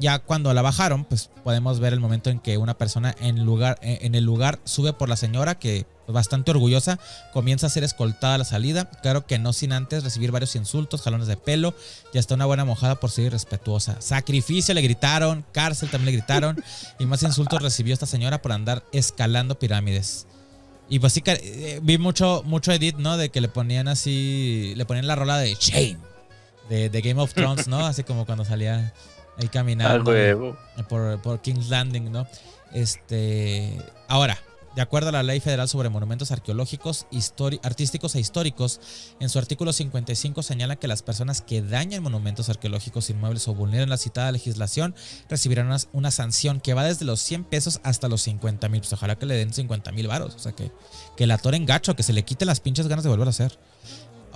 ya cuando la bajaron, pues podemos ver el momento en que una persona en, lugar, en el lugar sube por la señora, que bastante orgullosa comienza a ser escoltada a la salida. Claro que no sin antes recibir varios insultos, jalones de pelo y hasta una buena mojada por ser irrespetuosa. Sacrificio le gritaron, cárcel también le gritaron y más insultos recibió esta señora por andar escalando pirámides. Y pues sí, vi mucho, mucho edit, ¿no? De que le ponían así, le ponían la rola de Shame de, de Game of Thrones, ¿no? Así como cuando salía... ahí caminando por, por King's Landing, ¿no? Este, ahora, de acuerdo a la Ley Federal sobre Monumentos Arqueológicos, Artísticos e Históricos, en su artículo cincuenta y cinco señala que las personas que dañen monumentos arqueológicos, inmuebles o vulneren la citada legislación recibirán una, una sanción que va desde los cien pesos hasta los cincuenta mil. Pues ojalá que le den cincuenta mil varos, o sea, que, que la atoren gacho, que se le quiten las pinches ganas de volver a hacer.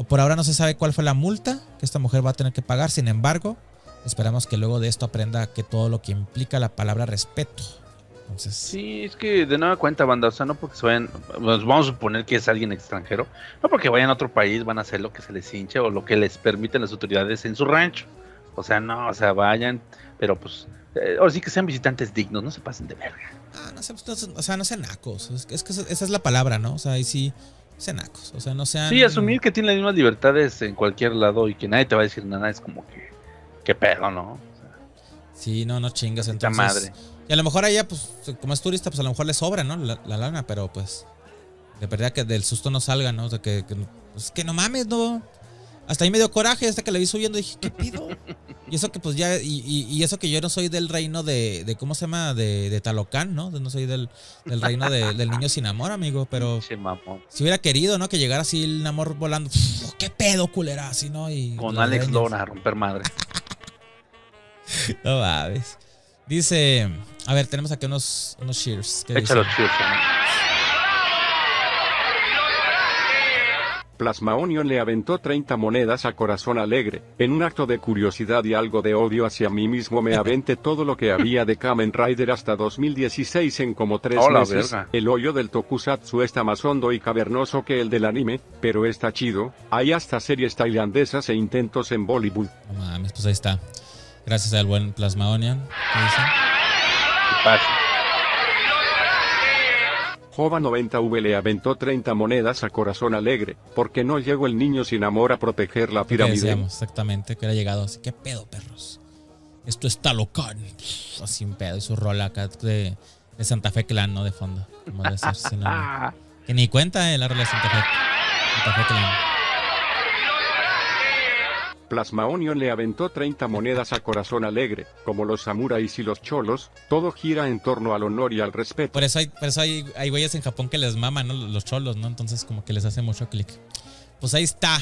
Por ahora no se sabe cuál fue la multa que esta mujer va a tener que pagar, sin embargo... esperamos que luego de esto aprenda que todo lo que implica la palabra respeto. Entonces, sí, es que de nueva cuenta, banda, o sea, no porque se vayan, pues vamos a suponer que es alguien extranjero, no porque vayan a otro país van a hacer lo que se les hinche o lo que les permiten las autoridades en su rancho. O sea, no, o sea, vayan, pero pues, eh, ahora sí que sean visitantes dignos, no se pasen de verga. Ah, no, no, o sea, no sean nacos, es que, es que esa es la palabra, ¿no? O sea, ahí sí... senacos, o sea, no sean... Sí, asumir que tienen las mismas libertades en cualquier lado y que nadie te va a decir nada es como que... qué pedo, ¿no? O sea, sí, no, no chingas, entonces. Madre. Y a lo mejor allá, pues, como es turista, pues a lo mejor le sobra, ¿no? La, la lana, pero pues, de verdad que del susto no salga, ¿no? O sea, que, que, pues, que no mames, ¿no? Hasta ahí me dio coraje, hasta que le vi subiendo, dije, ¿qué pido? Y eso que, pues, ya, y, y, y eso que yo no soy del reino de, de ¿cómo se llama? De, de Talocán, ¿no? No soy del, del reino de, del niño sin amor, amigo, pero sí, si hubiera querido, ¿no? Que llegara así el amor volando, pff, ¿qué pedo, culera? Así, ¿no? Y con Alex Lora a romper madre. No mames. Dice, a ver, tenemos aquí unos, unos cheers. Échalo cheers, ¿no? Plasma Onion le aventó treinta monedas a Corazón Alegre. En un acto de curiosidad y algo de odio hacia mí mismo me aventé todo lo que había de Kamen Rider hasta dos mil dieciséis en como tres Hola, meses. Verga. El hoyo del tokusatsu está más hondo y cavernoso que el del anime, pero está chido. Hay hasta series tailandesas e intentos en Bollywood. No mames, pues ahí está. Gracias al buen Plasma Onion. ¿Qué dicen? Jova noventa V le aventó treinta monedas a Corazón Alegre, porque no llegó el niño sin amor a proteger la pirámide. Decíamos, exactamente, que era llegado así. ¿Qué pedo, perros? Esto está locán. Así un pedo. Y su rola acá de, de Santa Fe Clan, ¿no? De fondo. Como debe ser, si no, que ni cuenta, eh, la rola de Santa Fe, Santa Fe Clan. Plasma Onion le aventó treinta monedas a Corazón Alegre. Como los samuráis y los cholos, todo gira en torno al honor y al respeto. Por eso hay, por eso hay, hay güeyes en Japón que les maman, ¿no? Los cholos, ¿no? Entonces como que les hace mucho clic. Pues ahí está.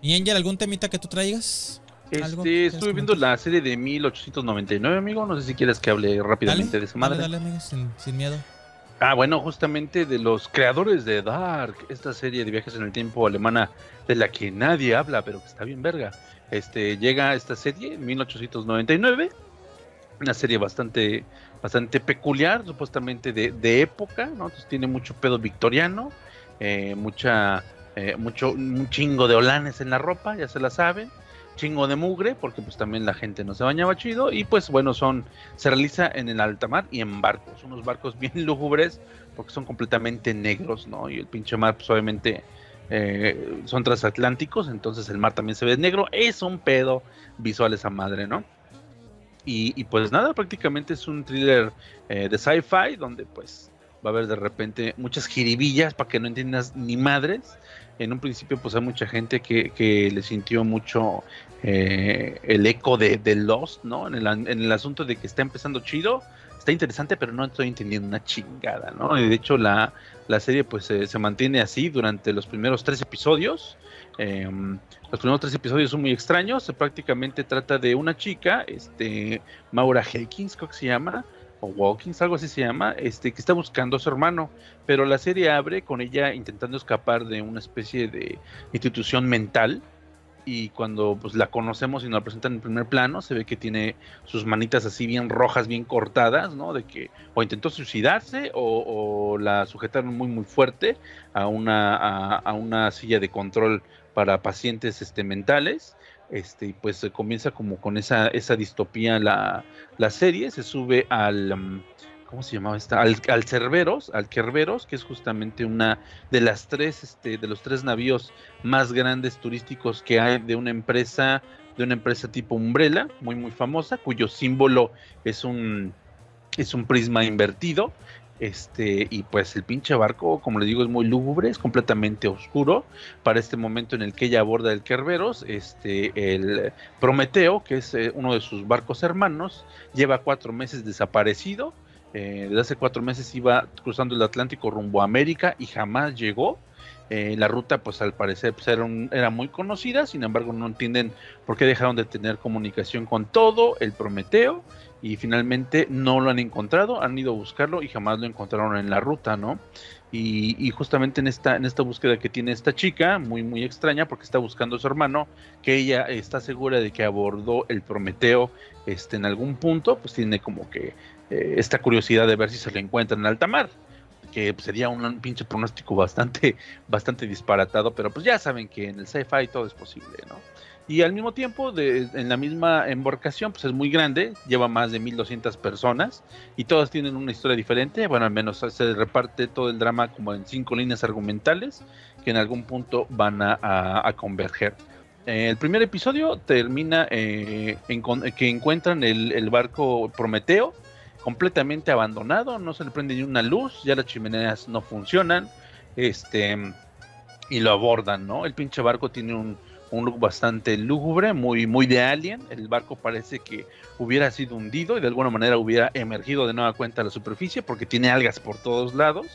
¿Y Angel, algún temita que tú traigas? Este, estuve viendo la serie de mil ochocientos noventa y nueve, amigo. No sé si quieres que hable rápidamente dale, de esa madre. Dale, dale, amigo, sin, sin miedo. Ah, bueno, justamente de los creadores de Dark, esta serie de viajes en el tiempo alemana de la que nadie habla, pero que está bien verga. Este, llega esta serie en mil ochocientos noventa y nueve, una serie bastante bastante peculiar, supuestamente de, de época, ¿no? Entonces tiene mucho pedo victoriano, eh, mucha eh, mucho un chingo de olanes en la ropa, ya se la saben. Chingo de mugre, porque pues también la gente no se bañaba chido, y pues bueno, son se realiza en el alta mar y en barcos, unos barcos bien lúgubres porque son completamente negros, ¿no? Y el pinche mar pues obviamente eh, son transatlánticos, entonces el mar también se ve negro, es un pedo visual esa madre, ¿no? Y, y pues nada, prácticamente es un thriller eh, de sci-fi donde pues va a haber de repente muchas jiribillas para que no entiendas ni madres. En un principio pues hay mucha gente que, que le sintió mucho eh, el eco de, de Lost, ¿no? En el, en el asunto de que está empezando chido, está interesante, pero no estoy entendiendo una chingada, ¿no? Y de hecho la, la serie pues eh, se mantiene así durante los primeros tres episodios. Eh, los primeros tres episodios son muy extraños. Se prácticamente trata de una chica, este, Maura Hawkins, creo que se llama, o Walkins, algo así se llama, este, que está buscando a su hermano, pero la serie abre con ella intentando escapar de una especie de institución mental, y cuando pues, la conocemos y nos la presentan en primer plano, se ve que tiene sus manitas así bien rojas, bien cortadas, ¿no? De que o intentó suicidarse o, o la sujetaron muy muy fuerte a una, a, a una silla de control para pacientes este, mentales. Este, pues comienza como con esa, esa distopía la, la serie, se sube al, ¿cómo se llamaba esta? Al, al Cerberos, al Kerberos, que es justamente una de las tres, este, de los tres navíos más grandes turísticos que hay de una empresa, de una empresa tipo Umbrella, muy muy famosa, cuyo símbolo es un, es un prisma invertido. Este, y pues el pinche barco, como les digo, es muy lúgubre, es completamente oscuro. Para este momento en el que ella aborda el Kerberos, este, el Prometeo, que es eh, uno de sus barcos hermanos, lleva cuatro meses desaparecido. Eh, desde hace cuatro meses iba cruzando el Atlántico rumbo a América y jamás llegó. Eh, la ruta, pues al parecer, pues, era, un, era muy conocida, sin embargo no entienden por qué dejaron de tener comunicación con todo el Prometeo. Y finalmente no lo han encontrado, han ido a buscarlo y jamás lo encontraron en la ruta, ¿no? Y, y justamente en esta, en esta búsqueda que tiene esta chica, muy muy extraña, porque está buscando a su hermano, que ella está segura de que abordó el Prometeo este, en algún punto, pues tiene como que eh, esta curiosidad de ver si se lo encuentra en alta mar, que sería un pinche pronóstico bastante, bastante disparatado, pero pues ya saben que en el sci-fi todo es posible, ¿no? Y al mismo tiempo, de, en la misma embarcación, pues es muy grande, lleva más de mil doscientas personas, y todas tienen una historia diferente. Bueno, al menos se reparte todo el drama como en cinco líneas argumentales, que en algún punto van a, a, a converger. Eh, el primer episodio termina eh, en, que encuentran el, el barco Prometeo, completamente abandonado, no se le prende ni una luz, ya las chimeneas no funcionan, este, y lo abordan, ¿no? El pinche barco tiene un un look bastante lúgubre, muy, muy de Alien. El barco parece que hubiera sido hundido y de alguna manera hubiera emergido de nueva cuenta a la superficie, porque tiene algas por todos lados.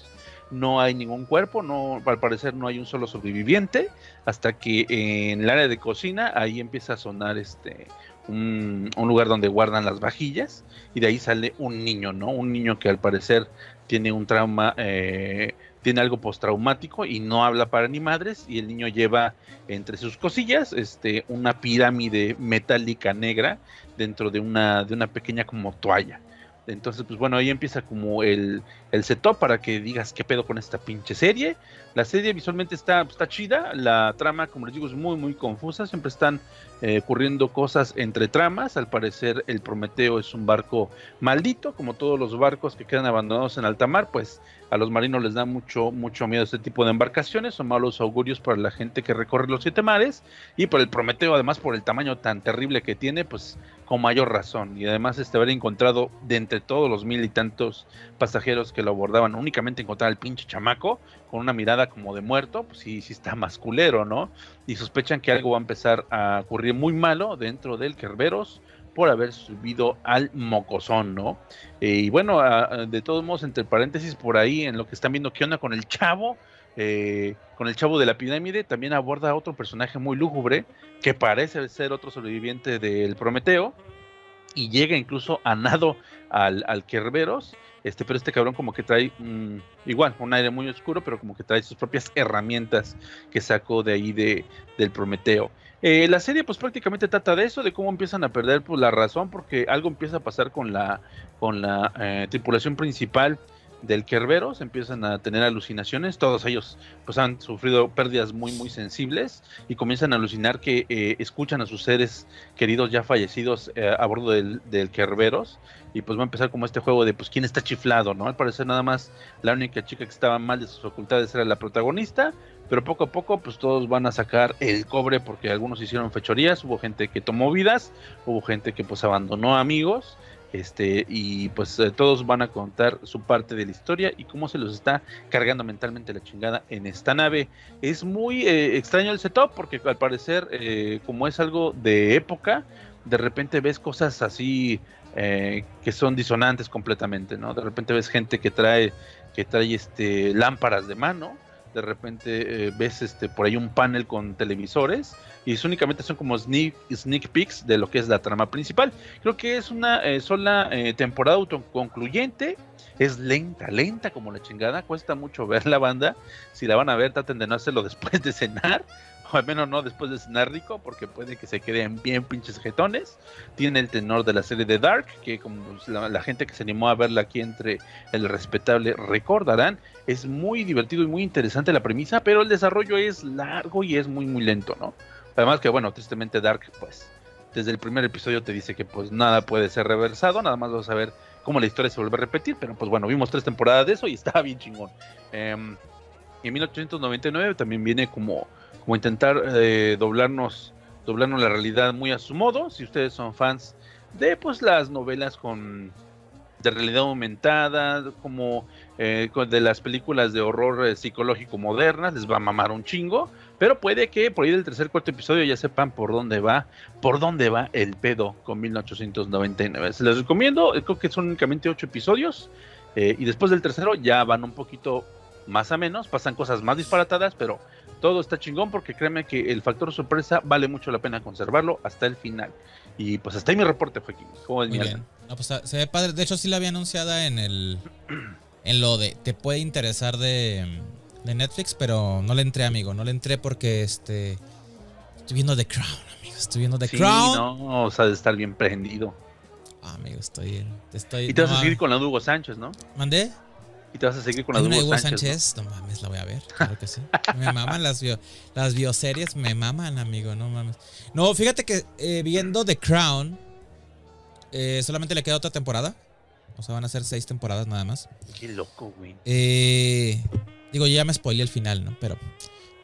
No hay ningún cuerpo, no, al parecer no hay un solo sobreviviente, hasta que eh, en el área de cocina ahí empieza a sonar este un, un lugar donde guardan las vajillas, y de ahí sale un niño, ¿no? Un niño que al parecer tiene un trauma, eh, tiene algo postraumático y no habla para ni madres, y el niño lleva entre sus cosillas este, una pirámide metálica negra dentro de una, de una pequeña como toalla. Entonces, pues bueno, ahí empieza como el, el setup para que digas qué pedo con esta pinche serie. La serie visualmente está, está chida, la trama, como les digo, es muy, muy confusa. Siempre están eh, ocurriendo cosas entre tramas. Al parecer el Prometeo es un barco maldito, como todos los barcos que quedan abandonados en alta mar, pues a los marinos les da mucho, mucho miedo este tipo de embarcaciones. Son malos augurios para la gente que recorre los siete mares, y por el Prometeo, además por el tamaño tan terrible que tiene, pues con mayor razón. Y además este haber encontrado de entre todos los mil y tantos pasajeros que lo abordaban, únicamente encontrar al pinche chamaco con una mirada como de muerto, pues sí, sí está más culero, ¿no? Y sospechan que algo va a empezar a ocurrir muy malo dentro del Kerberos por haber subido al mocosón, ¿no? Eh, y bueno, a, a, de todos modos, entre paréntesis, por ahí, en lo que están viendo qué onda con el chavo, eh, con el chavo de la pirámide, también aborda a otro personaje muy lúgubre, que parece ser otro sobreviviente del Prometeo, y llega incluso a nado al, al Kerberos, este, pero este cabrón como que trae, mmm, igual, un aire muy oscuro, pero como que trae sus propias herramientas que sacó de ahí de, del Prometeo. Eh, la serie pues prácticamente trata de eso, de cómo empiezan a perder pues, la razón, porque algo empieza a pasar con la, con la eh, tripulación principal del Kerberos, empiezan a tener alucinaciones. Todos ellos pues han sufrido pérdidas muy muy sensibles y comienzan a alucinar que eh, escuchan a sus seres queridos ya fallecidos eh, a bordo del, del Kerberos, y pues va a empezar como este juego de pues quién está chiflado, ¿no? Al parecer nada más la única chica que estaba mal de sus facultades era la protagonista, pero poco a poco pues todos van a sacar el cobre porque algunos hicieron fechorías, hubo gente que tomó vidas, hubo gente que pues abandonó amigos. Este, y pues eh, todos van a contar su parte de la historia y cómo se los está cargando mentalmente la chingada en esta nave. Es muy eh, extraño el setup porque al parecer eh, como es algo de época, de repente ves cosas así eh, que son disonantes completamente, ¿no? De repente ves gente que trae, que trae este, lámparas de mano. De repente eh, ves este por ahí un panel con televisores y es, únicamente son como sneak, sneak peeks de lo que es la trama principal. Creo que es una eh, sola eh, temporada autoconcluyente. Es lenta, lenta como la chingada. Cuesta mucho ver la banda. Si la van a ver, traten de no hacerlo después de cenar. O al menos no después de cenar rico, porque puede que se queden bien pinches jetones. Tiene el tenor de la serie de Dark, que como la, la gente que se animó a verla aquí entre el respetable recordarán, es muy divertido y muy interesante la premisa, pero el desarrollo es largo y es muy muy lento, ¿no? Además que bueno, tristemente Dark, pues desde el primer episodio te dice que pues nada puede ser reversado, nada más vas a ver cómo la historia se vuelve a repetir, pero pues bueno, vimos tres temporadas de eso y está bien chingón. Eh, en mil ochocientos noventa y nueve también viene como... como intentar eh, doblarnos, doblarnos la realidad muy a su modo. Si ustedes son fans de pues las novelas con de realidad aumentada, como eh, con, de las películas de horror eh, psicológico modernas, les va a mamar un chingo. Pero puede que por ahí del tercer cuarto episodio ya sepan por dónde va, por dónde va el pedo con mil ochocientos noventa y nueve. Se les recomiendo, creo que son únicamente ocho episodios eh, y después del tercero ya van un poquito más a menos, pasan cosas más disparatadas, pero todo está chingón porque créeme que el factor sorpresa vale mucho la pena conservarlo hasta el final. Y pues hasta ahí mi reporte, Joaquín. ¿Cómo es mi bien? No, pues se ve padre. De hecho, sí la había anunciada en el en lo de te puede interesar de, de Netflix, pero no le entré, amigo. No le entré porque este estoy viendo The Crown, amigo. Estoy viendo The sí, Crown. No, o sea, de estar bien prendido. Ah, amigo, estoy... estoy y te no, vas a seguir con la de Hugo Sánchez, ¿no? ¿Mandé? Y te vas a seguir con la de Hugo Sánchez, ¿no? No mames, la voy a ver, claro que sí. Me maman las, bio, las bioseries, me maman, amigo, no mames. No, fíjate que eh, viendo The Crown, eh, solamente le queda otra temporada. O sea, van a ser seis temporadas nada más. Qué loco, güey. Eh, digo, yo ya me spoileé el final, ¿no? Pero,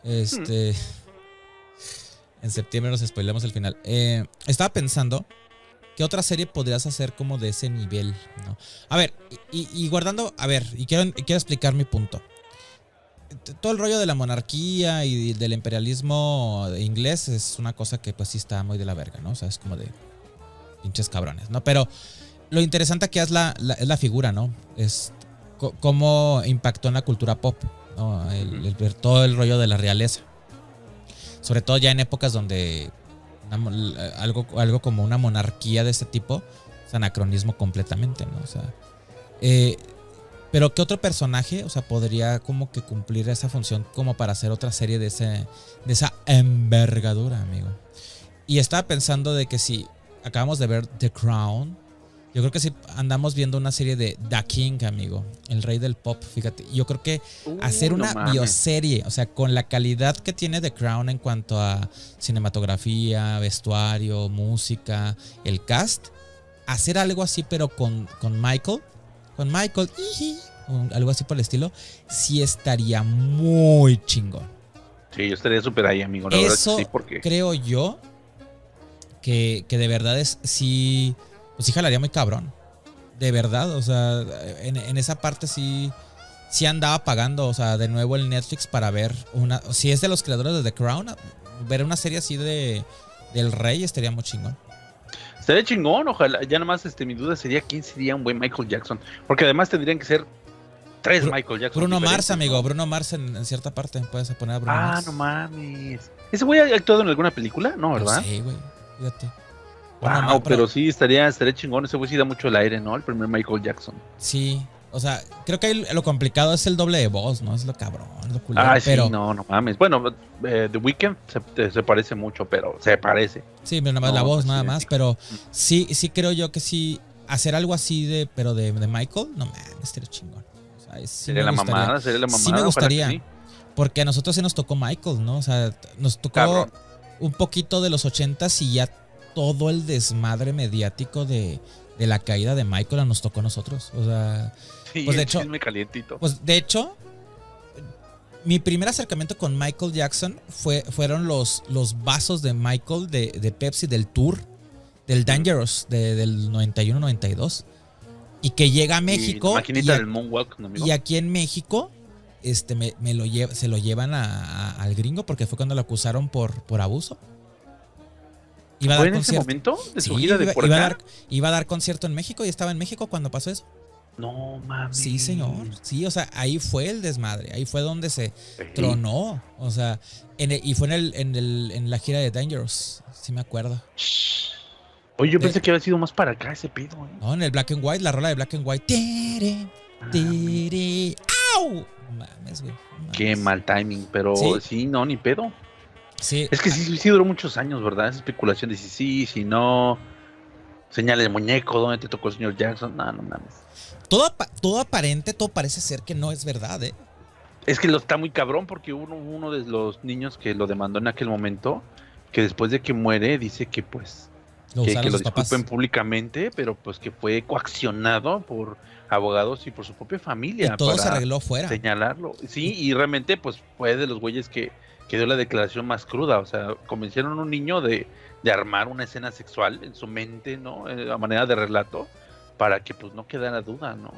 este... Hmm. En septiembre nos spoileamos el final. Eh, estaba pensando... ¿Qué otra serie podrías hacer como de ese nivel, ¿no? A ver, y, y guardando... A ver, y quiero, quiero explicar mi punto. Todo el rollo de la monarquía y del imperialismo inglés es una cosa que pues sí está muy de la verga, ¿no? O sea, es como de pinches cabrones, ¿no? Pero lo interesante aquí es la, la, es la figura, ¿no? Es co- cómo impactó en la cultura pop, ¿no? El, el, todo el rollo de la realeza. Sobre todo ya en épocas donde... Una, algo, algo como una monarquía de este tipo es anacronismo completamente, ¿no? O sea, eh, pero ¿qué otro personaje, o sea, podría como que cumplir esa función como para hacer otra serie de, ese, de esa envergadura, amigo? Y estaba pensando de que si acabamos de ver The Crown, yo creo que si andamos viendo una serie de The King, amigo, el rey del pop, fíjate, yo creo que uh, hacer una no bioserie, o sea, con la calidad que tiene The Crown en cuanto a cinematografía, vestuario, música, el cast, hacer algo así pero con, con Michael, con Michael, iji, algo así por el estilo, sí estaría muy chingón. Sí, yo estaría súper ahí, amigo, la verdad que sí, porque... creo yo que, que de verdad es sí... Pues sí jalaría muy cabrón. De verdad, o sea, en, en esa parte sí, sí andaba pagando, o sea, de nuevo el Netflix para ver una... Si es de los creadores de The Crown, ver una serie así de del rey estaría muy chingón. Estaría chingón, ojalá. Ya nomás este, mi duda sería quién sería un buen Michael Jackson. Porque además tendrían que ser tres Bru Michael Jackson. Bruno Mars, amigo. ¿No? Bruno Mars en, en cierta parte. Puedes poner a Bruno ah, Mars. Ah, no mames. ¿Ese güey ha actuado en alguna película? No, ¿verdad? No sí, sé, güey. Fíjate. Wow, no, no, pero, pero sí, estaría, estaría chingón. Ese güey sí da mucho el aire, ¿no? El primer Michael Jackson. Sí, o sea, creo que ahí lo complicado es el doble de voz, ¿no? Es lo cabrón, es lo culero. Ah, sí, pero... no, no mames. Bueno, eh, The Weeknd se, se parece mucho, pero se parece. Sí, pero nada más no, la voz, no, nada sí, más. Pero sí, sí creo yo que sí, hacer algo así de, pero de, de Michael, no mames, estaría chingón. O sea, Ay, sí sería, la mamada, sería la mamada. Sí me gustaría. Sí. Porque a nosotros sí nos tocó Michael, ¿no? O sea, nos tocó Cabrón. un poquito de los ochentas y ya todo el desmadre mediático de, de la caída de Michael nos tocó a nosotros. O sea, sí, pues de hecho, chisme calientito. Pues de hecho, mi primer acercamiento con Michael Jackson fue, fueron los, los vasos de Michael de, de Pepsi del Tour, del Dangerous, de, del noventa y uno noventa y dos. Y que llega a México. Y, maquinita y, del Moonwalk, ¿no, amigo? Y aquí en México este, me, me lo lleva, se lo llevan a, a, al gringo porque fue cuando lo acusaron por, por abuso. Iba a dar ¿Fue en concierto. ese momento de su sí, vida de iba, por iba, acá? A dar, iba a dar concierto en México y estaba en México cuando pasó eso. No mames. Sí, señor. Sí, o sea, ahí fue el desmadre. Ahí fue donde se sí. tronó. O sea, en el, y fue en, el, en, el, en la gira de Dangerous. Sí, me acuerdo. Oye, yo de, pensé que había sido más para acá ese pedo. ¿eh? No, en el Black and White, la rola de Black and White. Tere, tere. ¡Au! Mames, güey. Mames. Qué mal timing, pero sí, sí no, ni pedo. Sí. Es que sí, sí duró muchos años, ¿verdad? Esa especulación de si sí, si no. Señales de muñeco, ¿dónde te tocó el señor Jackson? No, no mames. Todo, todo aparente, todo parece ser que no es verdad, ¿eh? Es que lo está muy cabrón porque uno, uno de los niños que lo demandó en aquel momento, que después de que muere, dice que pues lo que, que lo disculpen papás. públicamente, pero pues que fue coaccionado por abogados y por su propia familia. Y todo para se arregló fuera. Señalarlo. Sí, y, y realmente pues fue de los güeyes que, que dio la declaración más cruda. O sea, convencieron a un niño de, de armar una escena sexual en su mente, ¿no? A manera de relato, para que pues no quedara duda, ¿no?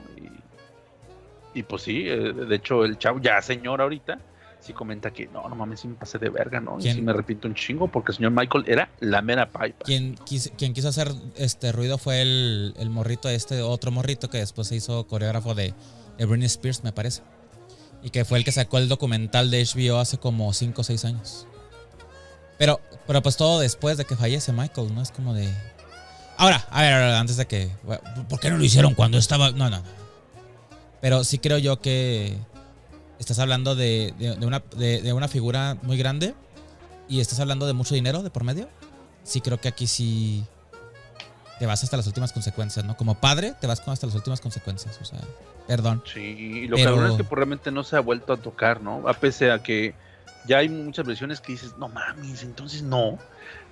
Y, y pues sí, de hecho el chavo, ya señor ahorita, sí comenta que no, no mames, sí me pasé de verga, ¿no? ¿Quién? Y sí me repito un chingo porque el señor Michael era la mera pipa. Quien quiso, quien quiso hacer este ruido fue el, el morrito este, otro morrito que después se hizo coreógrafo de, de Britney Spears, me parece. Y que fue el que sacó el documental de H B O hace como cinco o seis años. Pero, pero pues todo después de que fallece Michael, ¿no? Es como de... Ahora, a ver, antes de que... ¿Por qué no lo hicieron cuando estaba...? No, no, no. Pero sí creo yo que... Estás hablando de, de, de, una, de, de una figura muy grande. Y estás hablando de mucho dinero de por medio. Sí creo que aquí sí... Te vas hasta las últimas consecuencias, ¿no? Como padre, te vas hasta las últimas consecuencias. O sea, perdón. Sí, y lo pero... cabrón es que pues, realmente no se ha vuelto a tocar, ¿no? A pesar de que ya hay muchas versiones que dices, no mames, entonces no...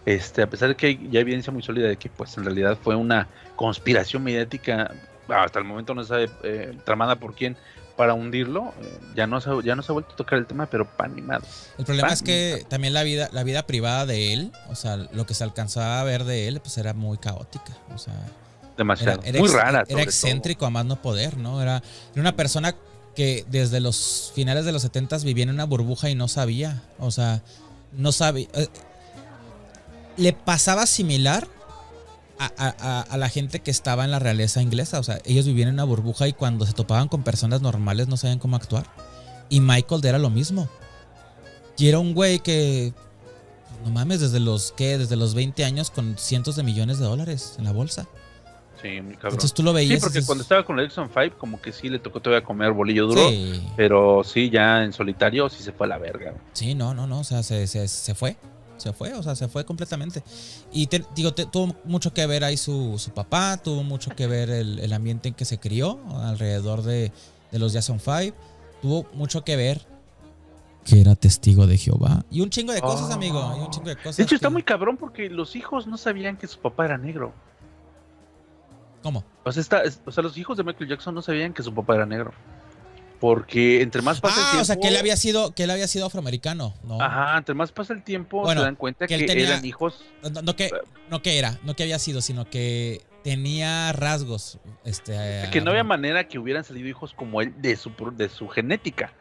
Este, a pesar de que hay ya evidencia muy sólida de que pues en realidad fue una conspiración mediática, hasta el momento no se sabe eh, tramada por quién para hundirlo, eh, ya, no se, ya no se ha vuelto a tocar el tema, pero pan y madre. El problema pan es que también la vida, la vida privada de él, o sea, lo que se alcanzaba a ver de él, pues era muy caótica, o sea, demasiado, era, era muy ex, rara. Era excéntrico todo. A más no poder, ¿no? Era, era una persona que desde los finales de los setentas vivía en una burbuja y no sabía, o sea, no sabía... Eh, le pasaba similar a, a, a la gente que estaba en la realeza inglesa. O sea, ellos vivían en una burbuja y cuando se topaban con personas normales no sabían cómo actuar. Y Michael era lo mismo. Y era un güey que, no mames, desde los, ¿qué? Desde los veinte años con cientos de millones de dólares en la bolsa. Sí, muy cabrón. Entonces tú lo veías. Sí, porque es... cuando estaba con la Jackson cinco como que sí le tocó todavía comer bolillo duro. Sí. Pero sí, ya en solitario sí se fue a la verga. Sí, no, no, no, o sea, se, se, se fue. Se fue, o sea, se fue completamente. Y te, digo, te, tuvo mucho que ver ahí su, su papá, tuvo mucho que ver el, el ambiente en que se crió alrededor de, de los Jackson cinco. Tuvo mucho que ver que era testigo de Jehová. Y un chingo de cosas, oh. amigo. Y un chingo de cosas. De hecho, que... está muy cabrón porque los hijos no sabían que su papá era negro. ¿Cómo? O sea, está, o sea los hijos de Michael Jackson no sabían que su papá era negro. Porque entre más pasa ah, el tiempo... Ah, o sea, que él había sido, que él había sido afroamericano, ¿no? Ajá, entre más pasa el tiempo bueno, se dan cuenta que, que tenía, eran hijos... No, no, que, no que era, no que había sido, sino que tenía rasgos. Este, que no había manera que hubieran salido hijos como él de su, de su genética.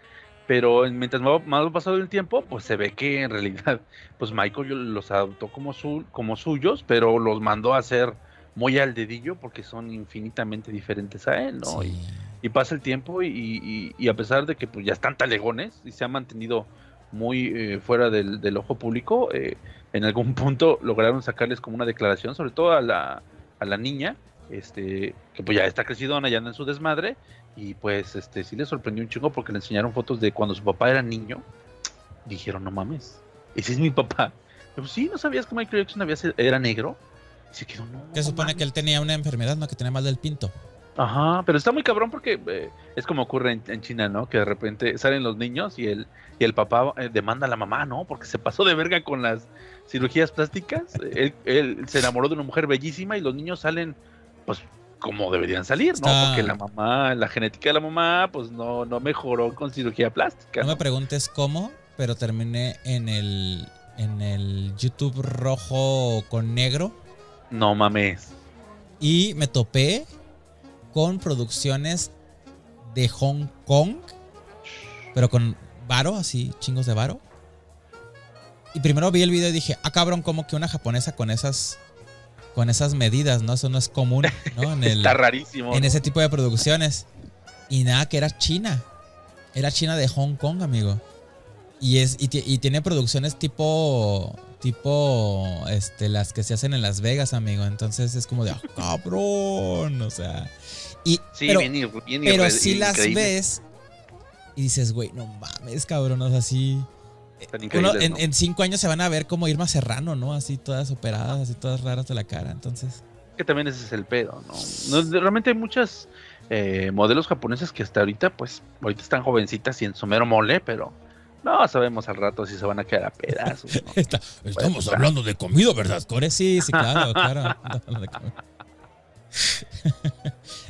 Pero mientras más, más pasado el tiempo, pues se ve que en realidad pues Michael los adoptó como, su, como suyos, pero los mandó a hacer muy al dedillo porque son infinitamente diferentes a él, ¿no? Sí. Y, Y pasa el tiempo y, y, y a pesar de que pues, ya están talegones y se han mantenido muy eh, fuera del, del ojo público, eh, en algún punto lograron sacarles como una declaración, sobre todo a la, a la niña, este que pues ya está crecidona, ya anda en su desmadre, y pues este sí le sorprendió un chingo porque le enseñaron fotos de cuando su papá era niño. Dijeron, no mames, ese es mi papá. Pero sí, ¿no sabías que Michael Jackson había, era negro? Y se quedó, no, se supone que él tenía una enfermedad, ¿no? Que tenía mal del pinto. Ajá, pero está muy cabrón porque eh, es como ocurre en, en China, ¿no? Que de repente salen los niños y el, y el papá eh, demanda a la mamá, ¿no? Porque se pasó de verga con las cirugías plásticas. Él, él se enamoró de una mujer bellísima y los niños salen, pues, como deberían salir, ¿no? Está... Porque la mamá, la genética de la mamá, pues, no, no mejoró con cirugía plástica. No, ¿no? Me preguntes cómo, pero terminé en el, en el YouTube rojo con negro. No mames. Y me topé con producciones de Hong Kong, pero con varo, así, chingos de varo. Y primero vi el video y dije, ah, cabrón, como que una japonesa con esas con esas medidas, ¿no? Eso no es común, ¿no? En el, está rarísimo. En ¿no? ese tipo de producciones. Y nada, que era China. Era China de Hong Kong, amigo. Y es y, y tiene producciones tipo... tipo este, las que se hacen en Las Vegas, amigo. Entonces es como de, ¡ah, cabrón! O sea... Y, sí, pero bien, bien pero bien, si las ves y dices, güey, no mames, cabrón, o sea, así... Uno, en, ¿no? en cinco años se van a ver como Irma Serrano, ¿no? Así todas operadas, así todas raras de la cara, entonces... Que también ese es el pedo, ¿no? no realmente hay muchas eh, modelos japoneses que hasta ahorita, pues, ahorita están jovencitas y en su mero mole, pero... No, sabemos al rato si se van a quedar a pedazos, ¿no? Está, estamos bueno, hablando de comida, ¿verdad, Core? Sí, sí, claro, claro.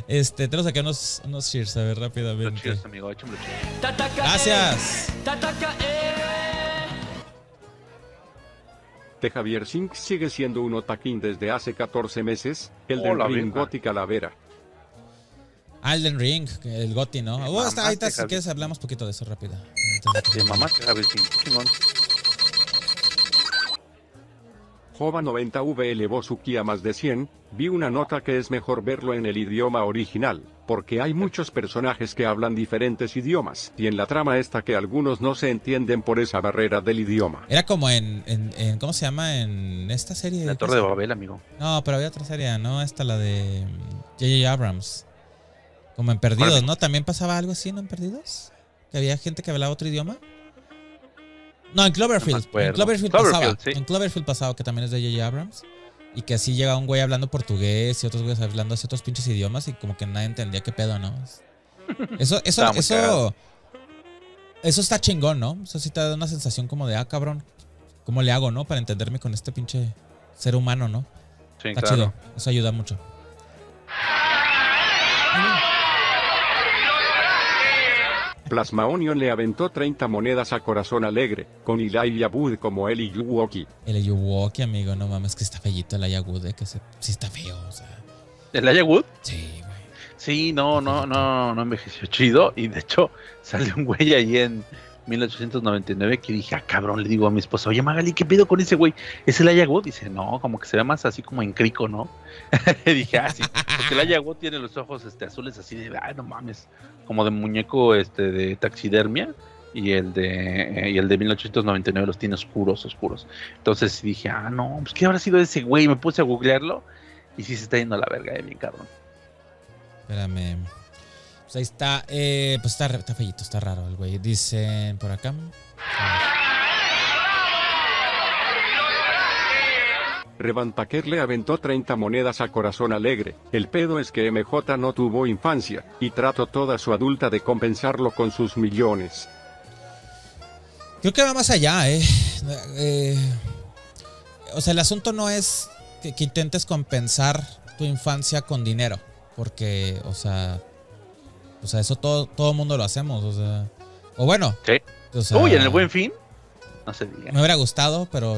Este, tenemos acá unos, unos cheers, a ver, rápidamente. Los cheers, amigo, échame los cheers. Gracias. De Javier Sink sigue siendo un otaquín desde hace catorce meses, el del Ring Gotti Calavera. Elden Ring, el Gotti, ¿no? Oh, hasta ahorita, si quieres, hablamos poquito de eso rápido. Entonces, mamá, Jova noventa V elevó su ki a más de cien. Vi una nota que es mejor verlo en el idioma original, porque hay muchos personajes que hablan diferentes idiomas, y en la trama está que algunos no se entienden por esa barrera del idioma. Era como en, en, en ¿cómo se llama? En esta serie. La Torre de Babel, amigo. No, pero había otra serie, ¿no? Esta, la de J J Abrams. Como en Perdidos, ¿no? También pasaba algo así, ¿no? En Perdidos. Que había gente que hablaba otro idioma. No, en Cloverfield. No en Cloverfield, Cloverfield pasaba. Sí. En Cloverfield pasaba, que también es de J J Abrams. Y que así llegaba un güey hablando portugués y otros güeyes hablando así otros pinches idiomas. Y como que nadie entendía qué pedo, ¿no? Eso, eso, eso, eso, eso está chingón, ¿no? Eso sí te da una sensación como de, ah, cabrón, ¿cómo le hago, no? Para entenderme con este pinche ser humano, ¿no? Sí, está claro. Chido. Eso ayuda mucho. Plasma Onion le aventó treinta monedas a Corazón Alegre, con Eli Yabud como el Yuwoki. El Yuwoki, amigo, no mames, que está fellito el Yabud, eh, que se, sí está feo, o sea. ¿El Yabud? Sí, güey. Sí, no, no, no, no envejeció chido, y de hecho, sale un güey ahí en mil ochocientos noventa y nueve que dije, ah, cabrón, le digo a mi esposa, oye, Magali, ¿qué pedo con ese güey? ¿Es el Yabud? Dice, no, como que se ve más así como en crico, ¿no? Dije, ah, sí, porque el Yabud tiene los ojos este, azules así de, ah, no mames. Como de muñeco este de taxidermia, y el de eh, y el de mil ochocientos noventa y nueve los tiene oscuros, oscuros. Entonces dije, ah, no, pues ¿qué habrá sido ese güey? Me puse a googlearlo y sí se está yendo a la verga, eh, bien cabrón. Espérame. Pues ahí está, eh, pues está, está feíto, está raro el güey. Dicen por acá. Revan Paquer le aventó treinta monedas a Corazón Alegre. El pedo es que M J no tuvo infancia, y trató toda su adulta de compensarlo con sus millones. Creo que va más allá, ¿eh? eh o sea, el asunto no es que, que intentes compensar tu infancia con dinero, porque, o sea, o sea eso todo, todo mundo lo hacemos, o sea. O bueno. Sí. O sea, uy, en el Buen Fin. No se diga. Me hubiera gustado, pero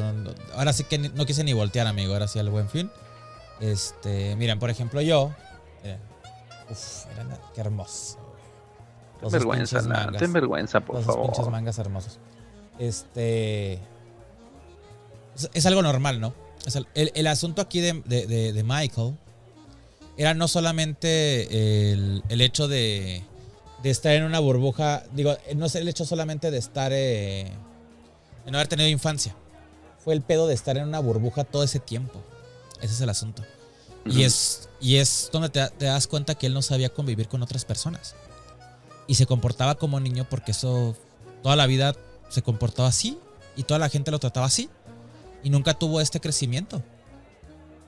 ahora sí que no quise ni voltear, amigo. Ahora sí al Buen Fin. Este, miren, por ejemplo, yo. Miren, uf, miren, qué hermoso. Ten vergüenza, na, ten vergüenza, por los favor. Pinches mangas hermosos. Este. Es, es algo normal, ¿no? Es el, el, el asunto aquí de, de, de, de Michael era no solamente el, el hecho de, de estar en una burbuja. Digo, no es el hecho solamente de estar. Eh, De no haber tenido infancia. Fue el pedo de estar en una burbuja todo ese tiempo. Ese es el asunto. Uh-huh. Y es, y es donde te, te das cuenta que él no sabía convivir con otras personas. Y se comportaba como niño porque eso... Toda la vida se comportaba así. Y toda la gente lo trataba así. Y nunca tuvo este crecimiento.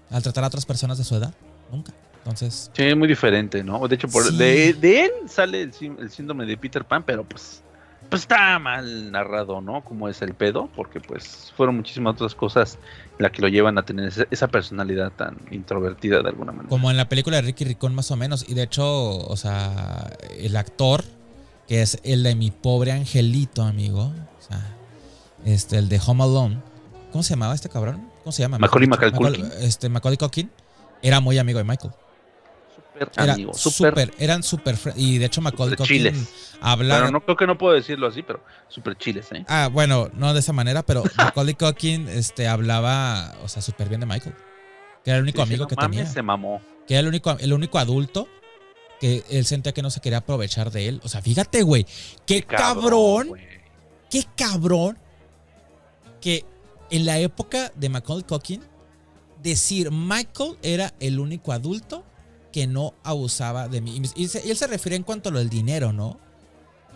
Al tratar a otras personas de su edad. Nunca. Entonces... sí, muy diferente, ¿no? De hecho, por sí. de, de él sale el, el síndrome de Peter Pan, pero pues, pues está mal narrado, ¿no? Como es el pedo, porque pues fueron muchísimas otras cosas las que lo llevan a tener esa personalidad tan introvertida de alguna manera. Como en la película de Ricky Ricón más o menos, y de hecho, o sea, el actor, que es el de Mi Pobre Angelito, amigo, o sea, este, el de Home Alone, ¿cómo se llamaba este cabrón? ¿Cómo se llama? Macaulay Culkin. Este, Macaulay Culkin era muy amigo de Michael. Era amigo, super, super, eran super y de hecho Macaulay Culkin hablaba, bueno, no creo que no puedo decirlo así, pero super chiles, ¿eh? Ah, bueno, no de esa manera, pero Macaulay Culkin este hablaba, o sea, súper bien de Michael, que era el único sí, amigo si no que mames, tenía, se mamó, que era el único el único adulto que él sentía que no se quería aprovechar de él, o sea, fíjate, güey, qué, qué cabrón, cabrón qué cabrón que en la época de Macaulay Culkin decir Michael era el único adulto que no abusaba de mí. Y, se, y él se refiere en cuanto a lo del dinero, ¿no?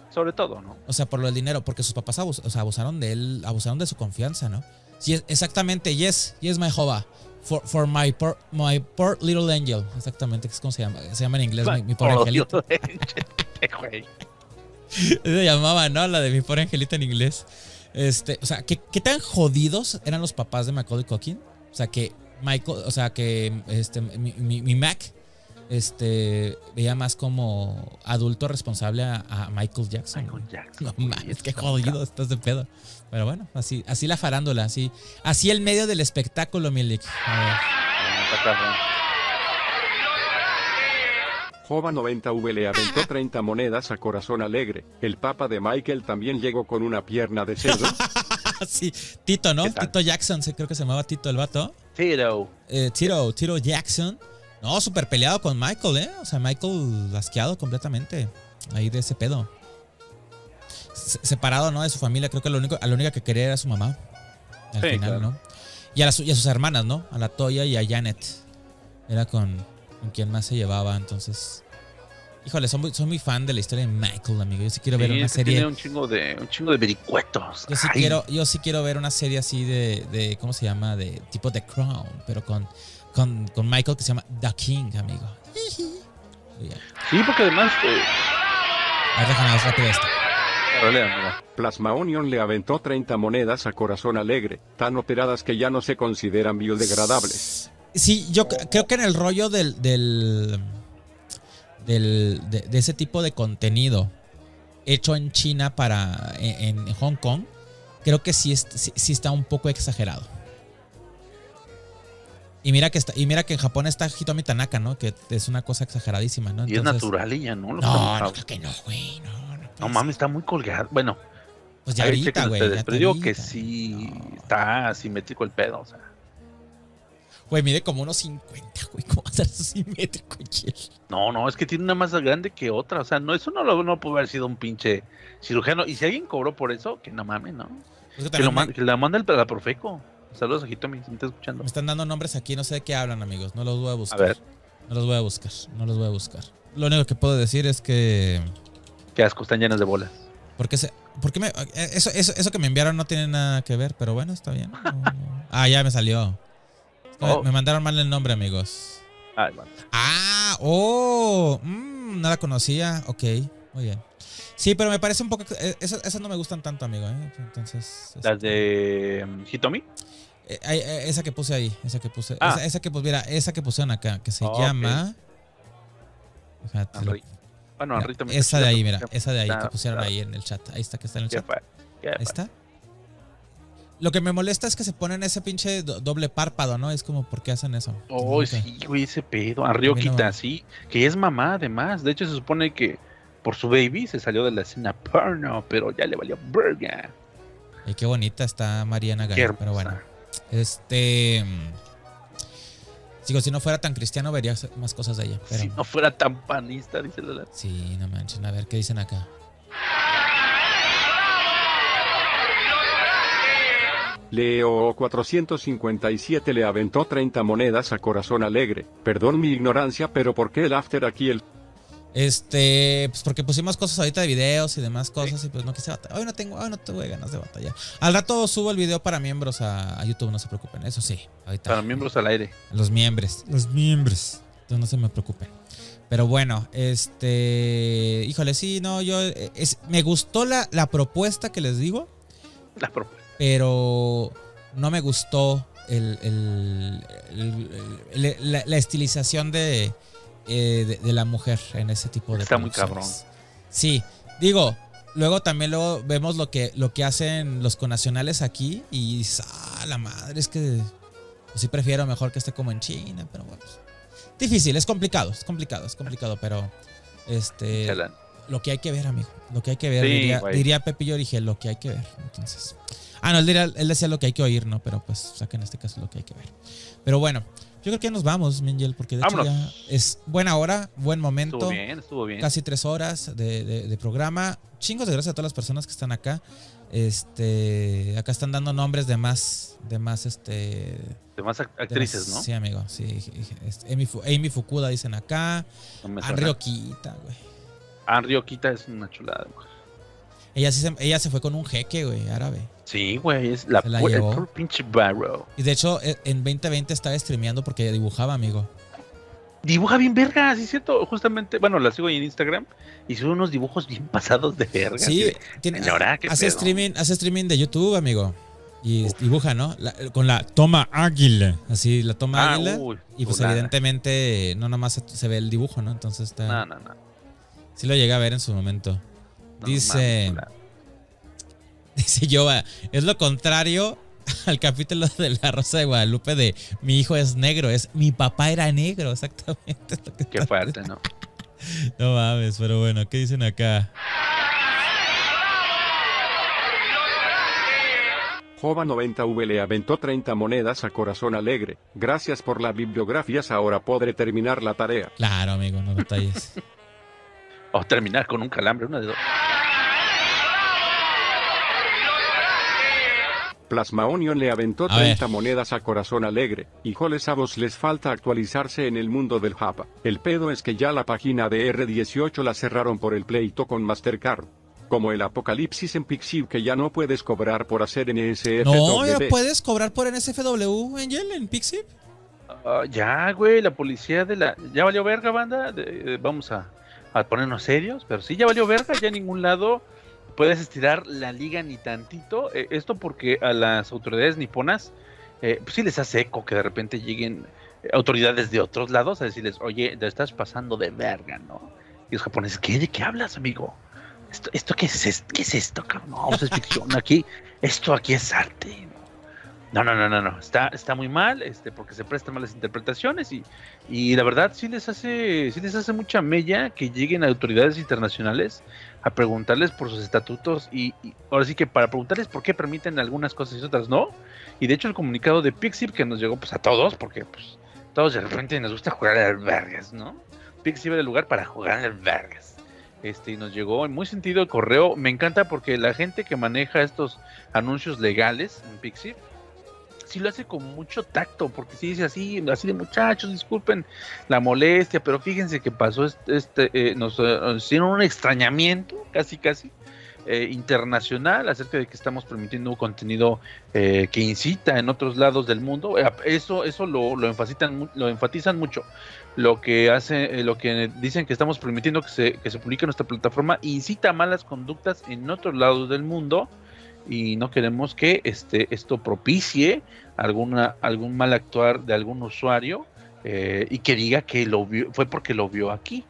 Sobre todo, ¿no? O sea, por lo del dinero, porque sus papás abus, o sea, abusaron de él, abusaron de su confianza, ¿no? Sí, exactamente, yes, yes my Jehová, for, for my, poor, my poor little angel, exactamente, es como se llama, se llama en inglés, my, mi, mi pobre angelito. Se llamaba, ¿no? La de Mi Pobre Angelito en inglés. Este, o sea, ¿qué, qué tan jodidos eran los papás de Macaulay Culkin? O sea, que Michael, o sea, que este, mi, mi, mi Mac... Este, veía más como adulto responsable a, a Michael Jackson. Michael Jackson. No mames, qué jodido estás de pedo. Pero bueno, así, así la farándula, así, así el medio del espectáculo, Milik. Jova noventa V le aventó treinta monedas a Corazón Alegre. El papá de Michael también llegó con una pierna de cerdo. Sí, Tito, ¿no? Tito Jackson, creo que se llamaba Tito el vato. Tito. Eh, Tito, Tito Jackson. No, súper peleado con Michael, ¿eh? O sea, Michael lasqueado completamente ahí de ese pedo. Se separado, ¿no? De su familia. Creo que lo único, a la única que quería era su mamá. Al sí, final, claro. ¿No? Y a, las, y a sus hermanas, ¿no? A la Toya y a Janet. Era con, con quien más se llevaba, entonces... Híjole, soy muy, soy muy fan de la historia de Michael, amigo. Yo sí quiero sí, ver una serie... Tiene un chingo de, un chingo de vericuetos. Yo sí, quiero, yo sí quiero ver una serie así de, de... ¿Cómo se llama? De tipo The Crown, pero con... Con, con Michael, que se llama The King, amigo. Yeah. Sí, porque además... Eh... A ver, déjame más rápido esto. Plasma Onion le aventó treinta monedas a Corazón Alegre, tan operadas que ya no se consideran biodegradables. Sí, yo creo que en el rollo del... del, del de, de ese tipo de contenido hecho en China para... En, en Hong Kong, creo que sí, sí, sí está un poco exagerado. Y mira que está, y mira que en Japón está Hitomi Tanaka, ¿no? Que es una cosa exageradísima, ¿no? Entonces, y es natural y ya, ¿no? Los no, no creo que no, güey. No, no, no mames, está muy colgado. Bueno. Pues ya ahorita, güey. Pero digo que sí no. Está simétrico el pedo, o sea. Güey, mide como unos cincuenta, güey. ¿Cómo va a ser simétrico? No, no, es que tiene una más grande que otra. O sea, no, eso no, lo, no puede haber sido un pinche cirujano. Y si alguien cobró por eso, que no mames, ¿no? Es que, que, lo, me... que la manda el la Profeco. Saludos a Hitomi, me está escuchando. Me están dando nombres aquí, no sé de qué hablan, amigos. No los voy a buscar. A ver. No los voy a buscar, no los voy a buscar. Lo único que puedo decir es que... Qué asco, están llenas de bolas. Porque se... Porque me... Eso, eso, eso que me enviaron no tiene nada que ver, pero bueno, está bien. Ah, ya me salió. Oh. Me mandaron mal el nombre, amigos. Ah, bueno. Ah, oh. Mmm, no la conocía. Ok, muy bien. Sí, pero me parece un poco... Esas, esas no me gustan tanto, amigo, ¿eh? Entonces... ¿Las de Hitomi? Esa que puse ahí, esa que puse, ah. esa, esa que pues mira, esa que pusieron acá, que se oh, llama. Okay. Lo, bueno, mira, ahorita me esa de ahí, mira, esa de ahí no, que pusieron no. ahí en el chat, ahí está, que está en el chat. Fue? Ahí fue? Está. Lo que me molesta es que se ponen ese pinche doble párpado, ¿no? Es como, ¿por qué hacen eso? Oh, es sí, güey, ese pedo. A Ryokita, no sí, que es mamá, además. De hecho, se supone que por su baby se salió de la escena porno, pero ya le valió verga. Y qué bonita está Mariana García, pero bueno. Este. Digo, si no fuera tan cristiano, vería más cosas de ella. Pero... Si no fuera tan panista, dice la. Sí, no manchen. A ver, ¿qué dicen acá? Leo cuatrocientos cincuenta y siete le aventó treinta monedas a Corazón Alegre. Perdón mi ignorancia, pero ¿por qué el after aquí el? Este, pues porque pusimos cosas ahorita de videos y demás cosas, sí. Y pues no quise batallar. Hoy no tengo, hoy no tuve ganas de batallar. Al rato subo el video para miembros a, a YouTube, no se preocupen, eso sí. Ahorita, para miembros al aire. Los miembros. Los miembros. Entonces no se me preocupen. Pero bueno, este... Híjole, sí, no, yo... Es, me gustó la, la propuesta que les digo. La propuesta. Pero no me gustó el, el, el, el, la, la estilización de, eh, de, de la mujer en ese tipo de... Está muy cabrón. Sí, digo... Luego también luego vemos lo que, lo que hacen los conacionales aquí y dices, ah, la madre, es que pues sí prefiero mejor que esté como en China, pero bueno. Difícil, es complicado, es complicado, es complicado, pero este Chalán. Lo que hay que ver, amigo, lo que hay que ver, sí, diría, diría Pepillo Origel, lo que hay que ver, entonces. Ah, no, él, diría, él decía lo que hay que oír, ¿no? Pero pues, o sea, que en este caso lo que hay que ver. Pero bueno, yo creo que ya nos vamos, Mingel, porque de Vámonos. hecho ya es buena hora, buen momento. Estuvo bien, estuvo bien. Casi tres horas de, de, de programa. Chingos de gracias a todas las personas que están acá. Este, acá están dando nombres de más, de más, este, de más actrices, de más, ¿no? Sí, amigo, sí. Este, Amy, Amy Fukuda dicen acá. No Anrio Kita, güey. Anrio Kita es una chulada, güey. Ella, sí se, ella se fue con un jeque, güey, árabe. Sí, güey, es la, la el por pinche barro. Y de hecho, en veinte veinte estaba streameando porque ella dibujaba, amigo. Dibuja bien vergas, ¿sí es cierto? Justamente, bueno, la sigo en Instagram y sube unos dibujos bien pasados de vergas. Sí, tiene, hora, hace, streaming, hace streaming de YouTube, amigo. Y Uf. dibuja, ¿no? La, con la toma águila. Así, la toma ah, águila. Uy, y pues nada. Evidentemente no nomás se, se ve el dibujo, ¿no? Entonces está... No, no, no. Sí lo llegué a ver en su momento. No, dice... Más, dice Yoba, es lo contrario al capítulo de La Rosa de Guadalupe de mi hijo es negro, es mi papá era negro, exactamente. Que Qué fuerte, ¿no? No mames, pero bueno, ¿qué dicen acá? Jova noventa V le aventó treinta monedas a Corazón Alegre. Gracias por las bibliografías, ahora podré terminar la tarea. Claro, amigo, no detalles. O terminar con un calambre, una de dos. Plasma Onion le aventó treinta monedas a Corazón Alegre. Híjoles, a vos les falta actualizarse en el mundo del Java. El pedo es que ya la página de R dieciocho la cerraron por el pleito con Mastercard. Como el apocalipsis en Pixiv que ya no puedes cobrar por hacer N S F W. No, ya puedes cobrar por N S F W, Angel, en Pixiv. Uh, ya, güey, la policía de la... Ya valió verga, banda. De, de, vamos a, a ponernos serios, pero sí, ya valió verga, ya en ningún lado... Puedes estirar la liga ni tantito. Eh, esto porque a las autoridades niponas eh, pues sí les hace eco que de repente lleguen autoridades de otros lados a decirles, oye, te estás pasando de verga, ¿no? Y los japoneses, ¿qué? ¿De qué hablas, amigo? ¿Esto, esto qué, es, qué es esto, cabrón? No, es ficción aquí. Esto aquí es arte. No, no, no, no, no. Está, está muy mal, este, porque se prestan malas interpretaciones y, y la verdad sí les hace, sí les hace mucha mella que lleguen a autoridades internacionales a preguntarles por sus estatutos y, y ahora sí que para preguntarles por qué permiten algunas cosas y otras no. Y de hecho el comunicado de Pixiv que nos llegó pues a todos, porque pues todos de repente nos gusta jugar al vergas, ¿no? Pixiv era el lugar para jugar al vergas. Este, y nos llegó en muy sentido el correo. Me encanta porque la gente que maneja estos anuncios legales en Pixiv sí lo hace con mucho tacto, porque sí dice así, así de muchachos, disculpen la molestia, pero fíjense que pasó este, este eh, nos hicieron eh, un extrañamiento, casi casi, eh, internacional, acerca de que estamos permitiendo un contenido eh, que incita en otros lados del mundo. Eh, eso eso lo, lo, enfatizan, lo enfatizan mucho, lo que hace, eh, lo que dicen que estamos permitiendo que se, que se publique en nuestra plataforma, incita a malas conductas en otros lados del mundo, y no queremos que este esto propicie alguna algún mal actuar de algún usuario eh, y que diga que lo vio, fue porque lo vio aquí.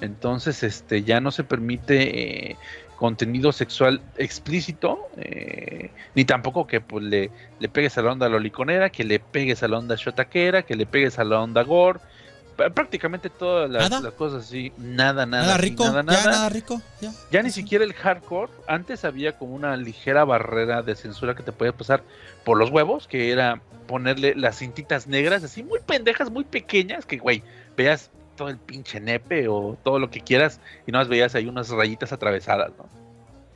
Entonces este ya no se permite eh, contenido sexual explícito, eh, ni tampoco que pues, le, le pegues a la onda loliconera, que le pegues a la onda shotaquera, que le pegues a la onda gore, prácticamente todas las, las cosas así, nada, nada, nada rico, nada, nada. Ya nada rico, ya, ya ni siquiera el hardcore. Antes había como una ligera barrera de censura que te podía pasar por los huevos, que era ponerle las cintitas negras así muy pendejas, muy pequeñas, que güey, veas todo el pinche nepe o todo lo que quieras y no las veías ahí unas rayitas atravesadas, ¿no?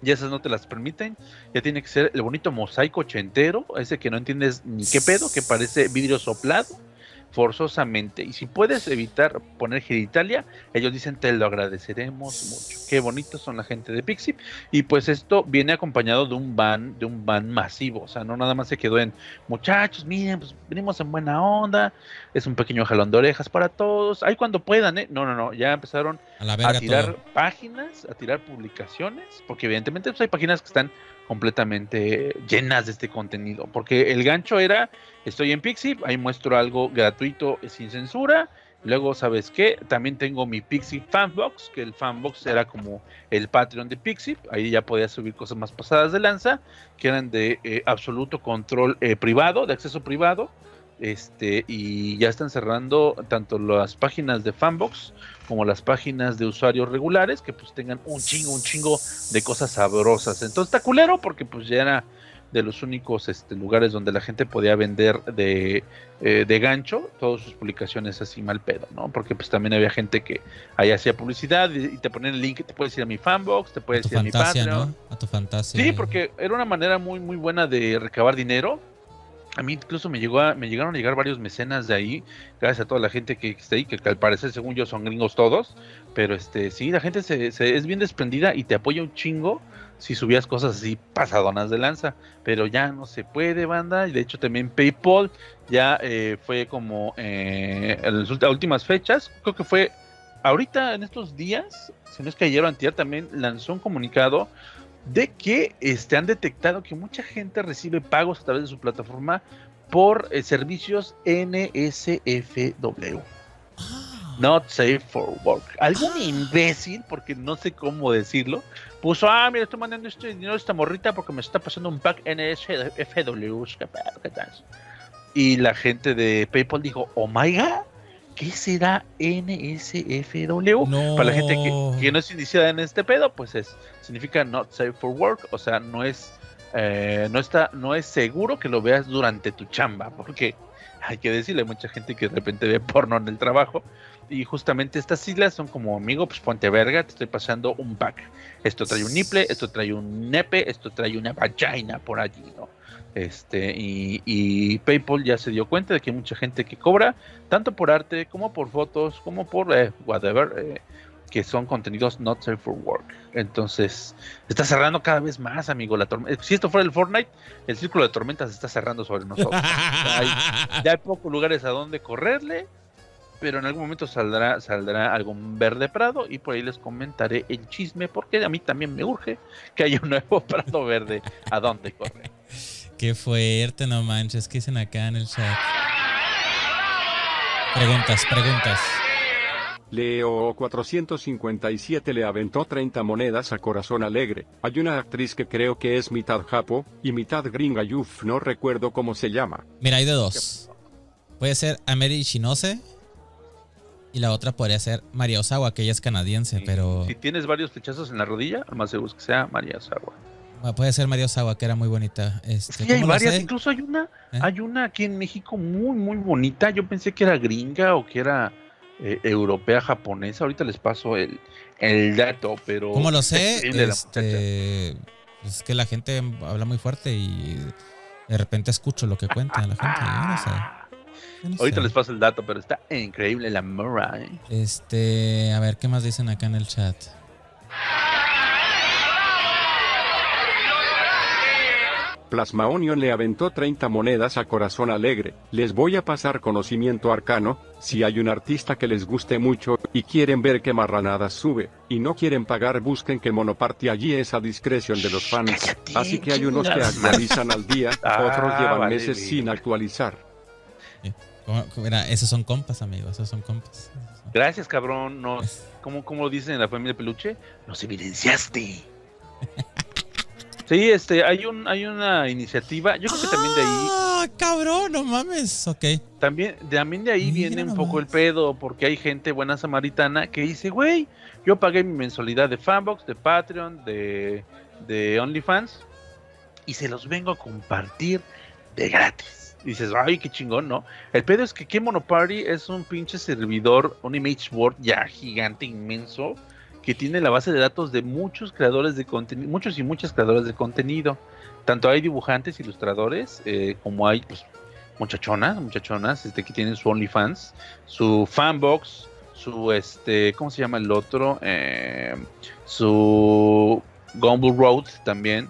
Ya esas no te las permiten, ya tiene que ser el bonito mosaico ochentero, ese que no entiendes ni qué pedo, que parece vidrio soplado. forzosamente. Y si puedes evitar poner genitalia, ellos dicen te lo agradeceremos mucho. Qué bonitos son la gente de Pixie. Y pues esto viene acompañado de un ban, de un ban masivo. O sea, no nada más se quedó en muchachos, miren, pues venimos en buena onda, es un pequeño jalón de orejas para todos. Ahí cuando puedan, ¿eh? No, no, no, ya empezaron a, la verga a tirar todo. Páginas, a tirar publicaciones, porque evidentemente pues, hay páginas que están completamente llenas de este contenido, porque el gancho era, estoy en Pixie, ahí muestro algo gratuito sin censura, luego, ¿sabes qué? También tengo mi Pixie Fanbox, que el Fanbox era como el Patreon de Pixie, ahí ya podía subir cosas más pasadas de lanza, que eran de eh, absoluto control eh, privado, de acceso privado, este y ya están cerrando tanto las páginas de Fanbox como las páginas de usuarios regulares que pues tengan un chingo, un chingo de cosas sabrosas. Entonces está culero porque pues ya era de los únicos este, lugares donde la gente podía vender de, eh, de gancho todas sus publicaciones así mal pedo, ¿no? Porque pues también había gente que ahí hacía publicidad y, y te ponían el link, te puedes ir a mi Fanbox, te puedes ir a mi Patreon, ¿no? A tu fantasía. Sí, porque era una manera muy, muy buena de recabar dinero. A mí incluso me llegó a, me llegaron a llegar varios mecenas de ahí, gracias a toda la gente que está ahí, que, que al parecer según yo son gringos todos, pero este sí, la gente se, se es bien desprendida y te apoya un chingo si subías cosas así pasadonas de lanza, pero ya no se puede, banda, y de hecho también PayPal ya eh, fue como eh, en las últimas fechas, creo que fue ahorita en estos días, si no es que ayer o antier también lanzó un comunicado de que este, han detectado que mucha gente recibe pagos a través de su plataforma por eh, servicios N S F W. Ah. Not safe for work. Algún ah. imbécil, porque no sé cómo decirlo, puso, ah, mira, estoy mandando este dinero a esta morrita porque me está pasando un pack N S F W. Y la gente de PayPal dijo, oh my god, ¿qué será N S F W? No. Para la gente que, que no es iniciada en este pedo, pues es significa not safe for work, o sea, no es eh, no está no es seguro que lo veas durante tu chamba, porque hay que decirle, hay mucha gente que de repente ve porno en el trabajo y justamente estas siglas son como, amigo, pues ponte verga, te estoy pasando un pack. Esto trae un nipple, esto trae un nepe, esto trae una vagina por allí, ¿no? Este, y, y PayPal ya se dio cuenta de que hay mucha gente que cobra tanto por arte, como por fotos, como por eh, whatever, eh, que son contenidos not safe for work. Entonces, está cerrando cada vez más, amigo, la tormenta. Si esto fuera el Fortnite, el círculo de tormentas está cerrando sobre nosotros. Hay, ya hay pocos lugares a donde correrle, pero en algún momento saldrá, saldrá algún verde prado y por ahí les comentaré el chisme, porque a mí también me urge que haya un nuevo prado verde a donde correr. Qué fuerte, no manches. ¿Qué dicen acá en el chat? Preguntas, preguntas. Leo cuatrocientos cincuenta y siete le aventó treinta monedas a Corazón Alegre. Hay una actriz que creo que es mitad japo y mitad gringa, yuf, no recuerdo cómo se llama. Mira, hay de dos. Puede ser Ameri Shinose y la otra podría ser María Osawa, que ella es canadiense, sí, pero... Si tienes varios flechazos en la rodilla, más seguro que sea María Osawa. Bueno, puede ser María Osawa, que era muy bonita. Este, sí, hay varias, sé? Incluso hay una, ¿Eh? hay una aquí en México muy, muy bonita. Yo pensé que era gringa o que era eh, europea, japonesa. Ahorita les paso el, el dato, pero... ¿Cómo lo sé? Este, es que la gente habla muy fuerte y de repente escucho lo que cuenta la gente. Yo no sé. Yo no Ahorita sé. les paso el dato, pero está increíble la morra, ¿eh? Este, a ver, ¿qué más dicen acá en el chat? Plasma Onion le aventó treinta monedas a Corazón Alegre. Les voy a pasar conocimiento arcano. Si hay un artista que les guste mucho y quieren ver qué marranadas sube y no quieren pagar, busquen que Monoparty allí es a discreción de los fans. Cállate, así que hay unos que actualizan al día, ah, otros llevan vale, meses bien. sin actualizar. Mira, esos son compas, amigos, esos son compas. Esos son... Gracias, cabrón. No, ¿cómo, cómo dicen en la familia de Peluche? Nos evidenciaste. Sí, este, hay un, hay una iniciativa, yo creo que ah, también de ahí... ¡Ah, cabrón! ¡No mames! Ok. También, también de ahí Mira viene un poco mames. el pedo, porque hay gente buena samaritana que dice, güey, yo pagué mi mensualidad de Fanbox, de Patreon, de, de OnlyFans, y se los vengo a compartir de gratis. Y dices, ¡ay, qué chingón!, ¿no? El pedo es que que Monoparty es un pinche servidor, un image board ya gigante, inmenso, que tiene la base de datos de muchos creadores de contenido, muchos y muchas creadores de contenido. Tanto hay dibujantes, ilustradores, eh, como hay pues, muchachonas, muchachonas, este, que tienen su OnlyFans, su fanbox, su este, ¿cómo se llama el otro? Eh, su Gumball Road también.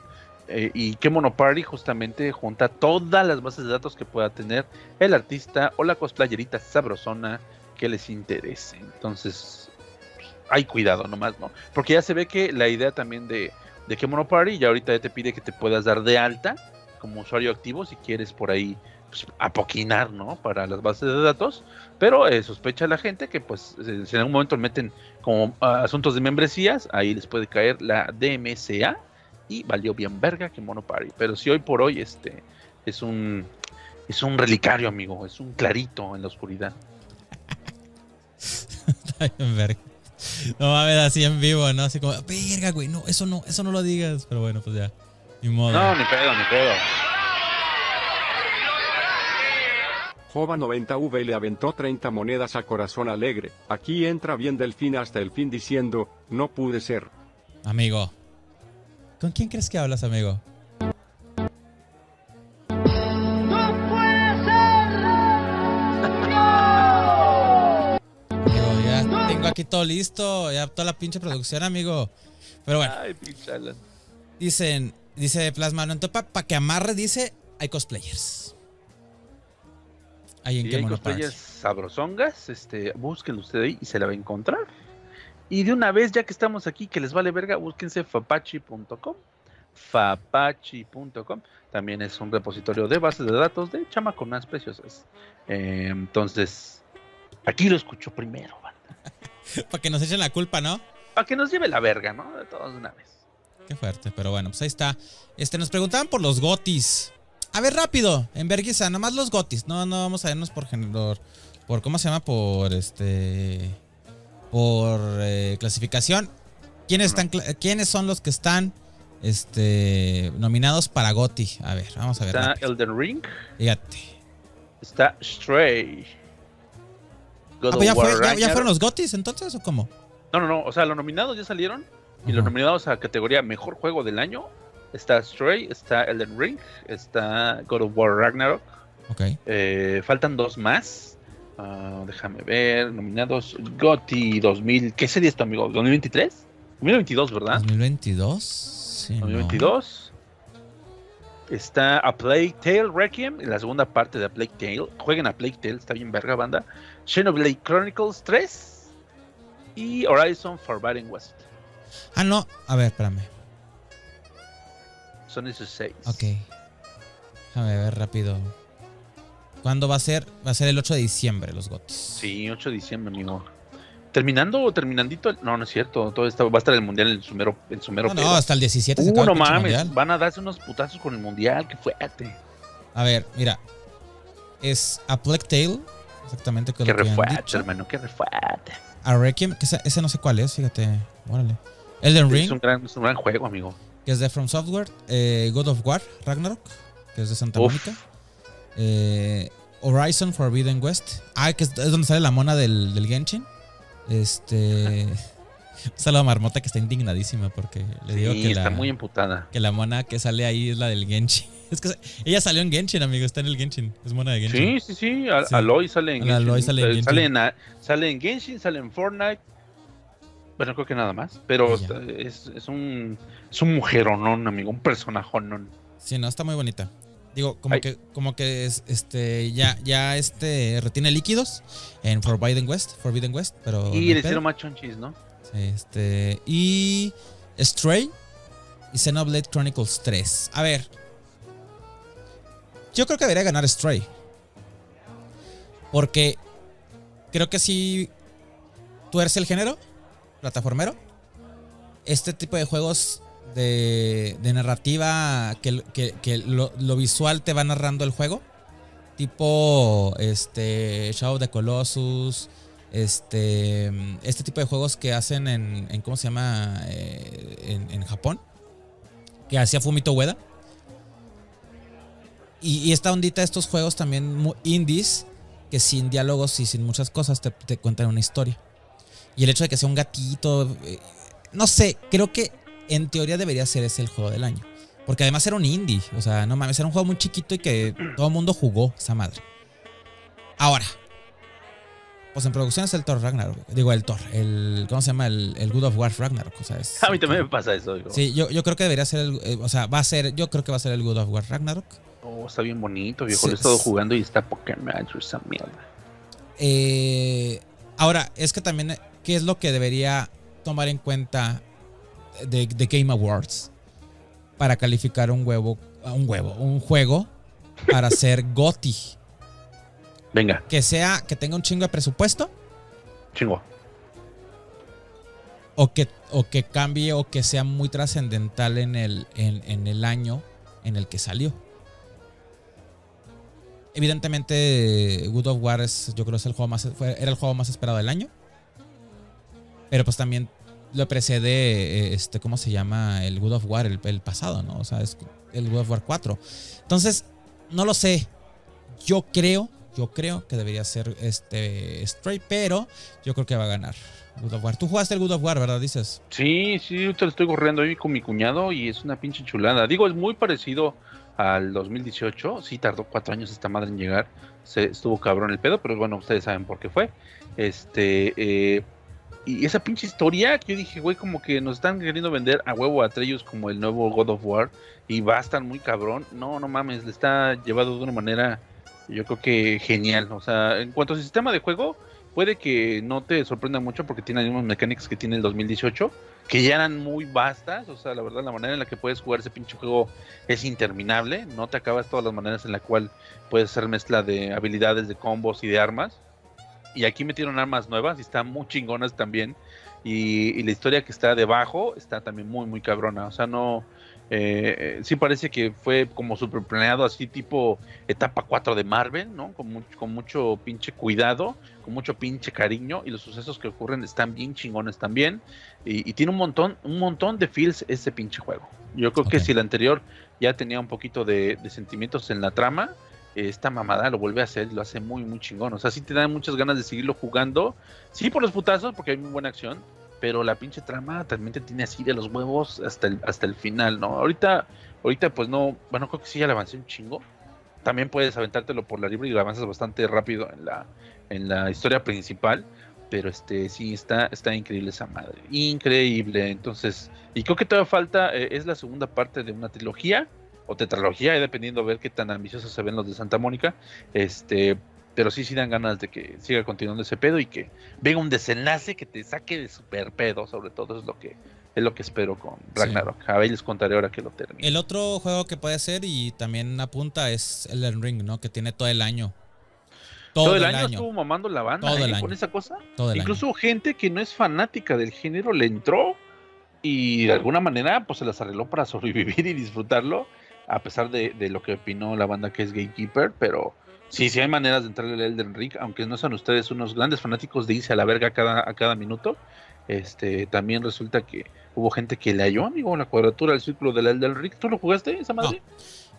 Eh, y que Monoparty justamente junta todas las bases de datos que pueda tener el artista o la cosplayerita sabrosona que les interese. Entonces, pues, hay cuidado nomás, ¿no? Porque ya se ve que la idea también de, de que Monoparty ya ahorita ya te pide que te puedas dar de alta como usuario activo si quieres por ahí, pues, apoquinar, ¿no? Para las bases de datos, pero eh, sospecha la gente que, pues, eh, si en algún momento meten como uh, asuntos de membresías, ahí les puede caer la D M C A y valió bien verga que Monoparty. Pero si hoy por hoy este es un es un relicario, amigo, es un clarito en la oscuridad. Está bien verga. No mames, así en vivo, ¿no? Así como, verga, güey, no, eso no, eso no lo digas. Pero bueno, pues ya, ni modo. No, ni pedo, ni pedo. Jova noventa V le aventó treinta monedas a Corazón Alegre. Aquí entra bien Delfín hasta el fin diciendo, no pude ser. Amigo, ¿con quién crees que hablas, amigo? ¡No puede ser! ¡No! Amigo, ya tengo aquí todo listo, ya toda la pinche producción, amigo. Pero bueno. Ay, pinchala. Dicen, dice Plasma, no, entonces para pa que amarre, dice, hay cosplayers. Hay en sí, qué cosplayers sabrosongas, este, búsquenlo usted ahí y se la va a encontrar. Y de una vez, ya que estamos aquí, que les vale verga, búsquense fapachi punto com. fapachi punto com también es un repositorio de bases de datos de chamaconas preciosas. Eh, entonces, aquí lo escucho primero, banda. Para que nos echen la culpa, ¿no? Para que nos lleve la verga, ¿no? De todas de una vez. Qué fuerte, pero bueno, pues ahí está. Este, nos preguntaban por los gotis. A ver, rápido, en vergüenza, nomás los gotis. No, no vamos a irnos por género. Por, ¿cómo se llama? Por este... por eh, clasificación. ¿Quiénes, están, cl ¿Quiénes son los que están este, nominados para GOTY? A ver, vamos a ver. Está rápido. Elden Ring. Fíjate. Está Stray. Ah, pues ya, fue, ya, ¿Ya fueron los GOTYs entonces o cómo? No, no, no. O sea, los nominados ya salieron. Y uh-huh. los nominados a categoría Mejor Juego del Año. Está Stray, está Elden Ring, está God of War Ragnarok. Ok. Eh, faltan dos más. Uh, déjame ver, nominados GOTY dos mil, ¿qué sería esto, amigo? ¿dos mil veintitrés? dos mil veintidós, ¿verdad? ¿dos mil veintidós? Sí, dos mil veintidós. No. Está A Plague Tale Requiem, la segunda parte de A Plague Tale. Jueguen A Plague Tale, está bien verga, banda. Xenoblade Chronicles tres y Horizon Forbidden West. Ah, no, a ver, espérame. Son esos seis. Ok. Déjame ver rápido. ¿Cuándo va a ser? Va a ser el ocho de diciembre los GOTYs. Sí, ocho de diciembre, amigo. Terminando o terminandito, no, no es cierto. Todo esto, va a estar el mundial en su mero, en su mero no, no, hasta el diecisiete. Uh, no mames, mundial. Van a darse unos putazos con el mundial, que fuerte. A ver, mira. Es A Plague Tale, exactamente. Que refuerte, hermano, que refuerte. A Requiem, que ese, ese no sé cuál es, fíjate. Órale. Elden Ring. Es un gran, es un gran juego, amigo. Que es de From Software. Eh, God of War, Ragnarok, que es de Santa Uf. Mónica. Eh, Horizon Forbidden West. Ah, que es, es donde sale la mona del, del Genshin. Este. Saludo a Marmota, que está indignadísima porque le digo sí, que está la, muy emputada. Que la mona que sale ahí es la del Genshin. Es que ella salió en Genshin, amigo. Está en el Genshin. Es mona de Genshin. Sí, sí, sí. A, sí. Aloy sale en Genshin. Aloy sale, en sale, en, sale en Genshin, sale en Fortnite. Bueno, creo que nada más. Pero es, es un. Es un mujeronón, amigo. Un personajonón. Sí, no, está muy bonita. Digo, como Ay. que, como que es, este, ya, ya este retiene líquidos en Forbidden West, Forbidden West, pero. Y le hicieron más chonchis, ¿no? Sí, este. Y Stray y Xenoblade Chronicles tres. A ver. Yo creo que debería ganar Stray. Porque creo que si tuerce el género plataformero, este tipo de juegos. De, de narrativa que, que, que lo, lo visual te va narrando el juego, tipo este Shadow of the Colossus, este este tipo de juegos que hacen en, en ¿cómo se llama? Eh, en, en Japón, que hacía Fumito Ueda, y, y esta ondita de estos juegos también muy indies, que sin diálogos y sin muchas cosas te, te cuentan una historia, y el hecho de que sea un gatito, eh, no sé, creo que en teoría debería ser ese el juego del año. Porque además era un indie. O sea, no mames, era un juego muy chiquito y que todo el mundo jugó esa madre. Ahora, pues en producción es el Thor Ragnarok. Digo, el Thor. El, ¿Cómo se llama? El, el God of War Ragnarok. O sea, es, a mí también me pasa eso. Digo. Sí, yo, yo creo que debería ser el... Eh, o sea, va a ser... Yo creo que va a ser el God of War Ragnarok. Oh, está bien bonito, viejo. Sí, lo he estado jugando y está Pokémon. Esa mierda. Eh, ahora, es que también... ¿Qué es lo que debería tomar en cuenta de, de Game Awards para calificar un huevo, un huevo, un juego para ser GOTY? Venga. Que sea, que tenga un chingo de presupuesto. Chingo. O que, o que cambie o que sea muy trascendental en el, en, en el año en el que salió. Evidentemente, God of War es, yo creo es el juego más, fue, era el juego más esperado del año. Pero pues también lo precede, este, ¿cómo se llama? El God of War, el, el pasado, ¿no? O sea, es el God of War cuatro. Entonces, no lo sé. Yo creo, yo creo que debería ser este Stray, pero yo creo que va a ganar God of War. Tú jugaste el God of War, ¿verdad? Dices. Sí, sí, yo te lo estoy corriendo ahí con mi cuñado y es una pinche chulada. Digo, es muy parecido al dos mil dieciocho. Sí, tardó cuatro años esta madre en llegar. Se estuvo cabrón el pedo, pero bueno, ustedes saben por qué fue. Este... Eh, Y esa pinche historia que yo dije, güey, como que nos están queriendo vender a huevo a Atreus como el nuevo God of War. Y va a estar muy cabrón. No, no mames, le está llevado de una manera, yo creo que genial. O sea, en cuanto al sistema de juego, puede que no te sorprenda mucho porque tiene las mismas mecánicas que tiene el dos mil dieciocho. Que ya eran muy vastas. O sea, la verdad, la manera en la que puedes jugar ese pinche juego es interminable. No te acabas todas las maneras en la cual puedes hacer mezcla de habilidades, de combos y de armas. Y aquí metieron armas nuevas y están muy chingonas también. Y, y la historia que está debajo está también muy, muy cabrona. O sea, no... Eh, sí parece que fue como super planeado, así tipo etapa cuatro de Marvel, ¿no? Con, much, con mucho pinche cuidado, con mucho pinche cariño. Y los sucesos que ocurren están bien chingones también. Y, y tiene un montón, un montón de feels ese pinche juego. Yo creo okay. que si el anterior ya tenía un poquito de, de sentimientos en la trama... Esta mamada lo vuelve a hacer, lo hace muy, muy chingón. O sea, sí te dan muchas ganas de seguirlo jugando. Sí, por los putazos, porque hay muy buena acción. Pero la pinche trama también te tiene así de los huevos hasta el, hasta el final, ¿no? Ahorita, ahorita pues no... Bueno, creo que sí ya le avancé un chingo. También puedes aventártelo por la libre y lo avanzas bastante rápido en la, en la historia principal. Pero este sí, está, está increíble esa madre. Increíble. Entonces... Y creo que todavía falta... Eh, es la segunda parte de una trilogía. O tetralogía, dependiendo de ver qué tan ambiciosos se ven los de Santa Mónica. Este, pero sí, sí dan ganas de que siga continuando ese pedo y que venga un desenlace que te saque de super pedo, sobre todo. Es lo que, es lo que espero con Ragnarok. Sí. A ver, les contaré ahora que lo termine. El otro juego que puede ser y también apunta es Elden Ring, ¿no? Que tiene todo el año. Todo, todo el, el año, año estuvo mamando la banda todo eh, el año. Con esa cosa. Todo el Incluso año. Gente que no es fanática del género le entró y de alguna manera pues se las arregló para sobrevivir y disfrutarlo. A pesar de, de lo que opinó la banda que es Gatekeeper, pero sí, sí hay maneras de entrarle al Elden Ring, aunque no sean ustedes unos grandes fanáticos de irse a la verga a cada, a cada minuto. Este, también resulta que hubo gente que le halló, amigo, la cuadratura del círculo del Elden Ring. ¿Tú lo jugaste, esa madre?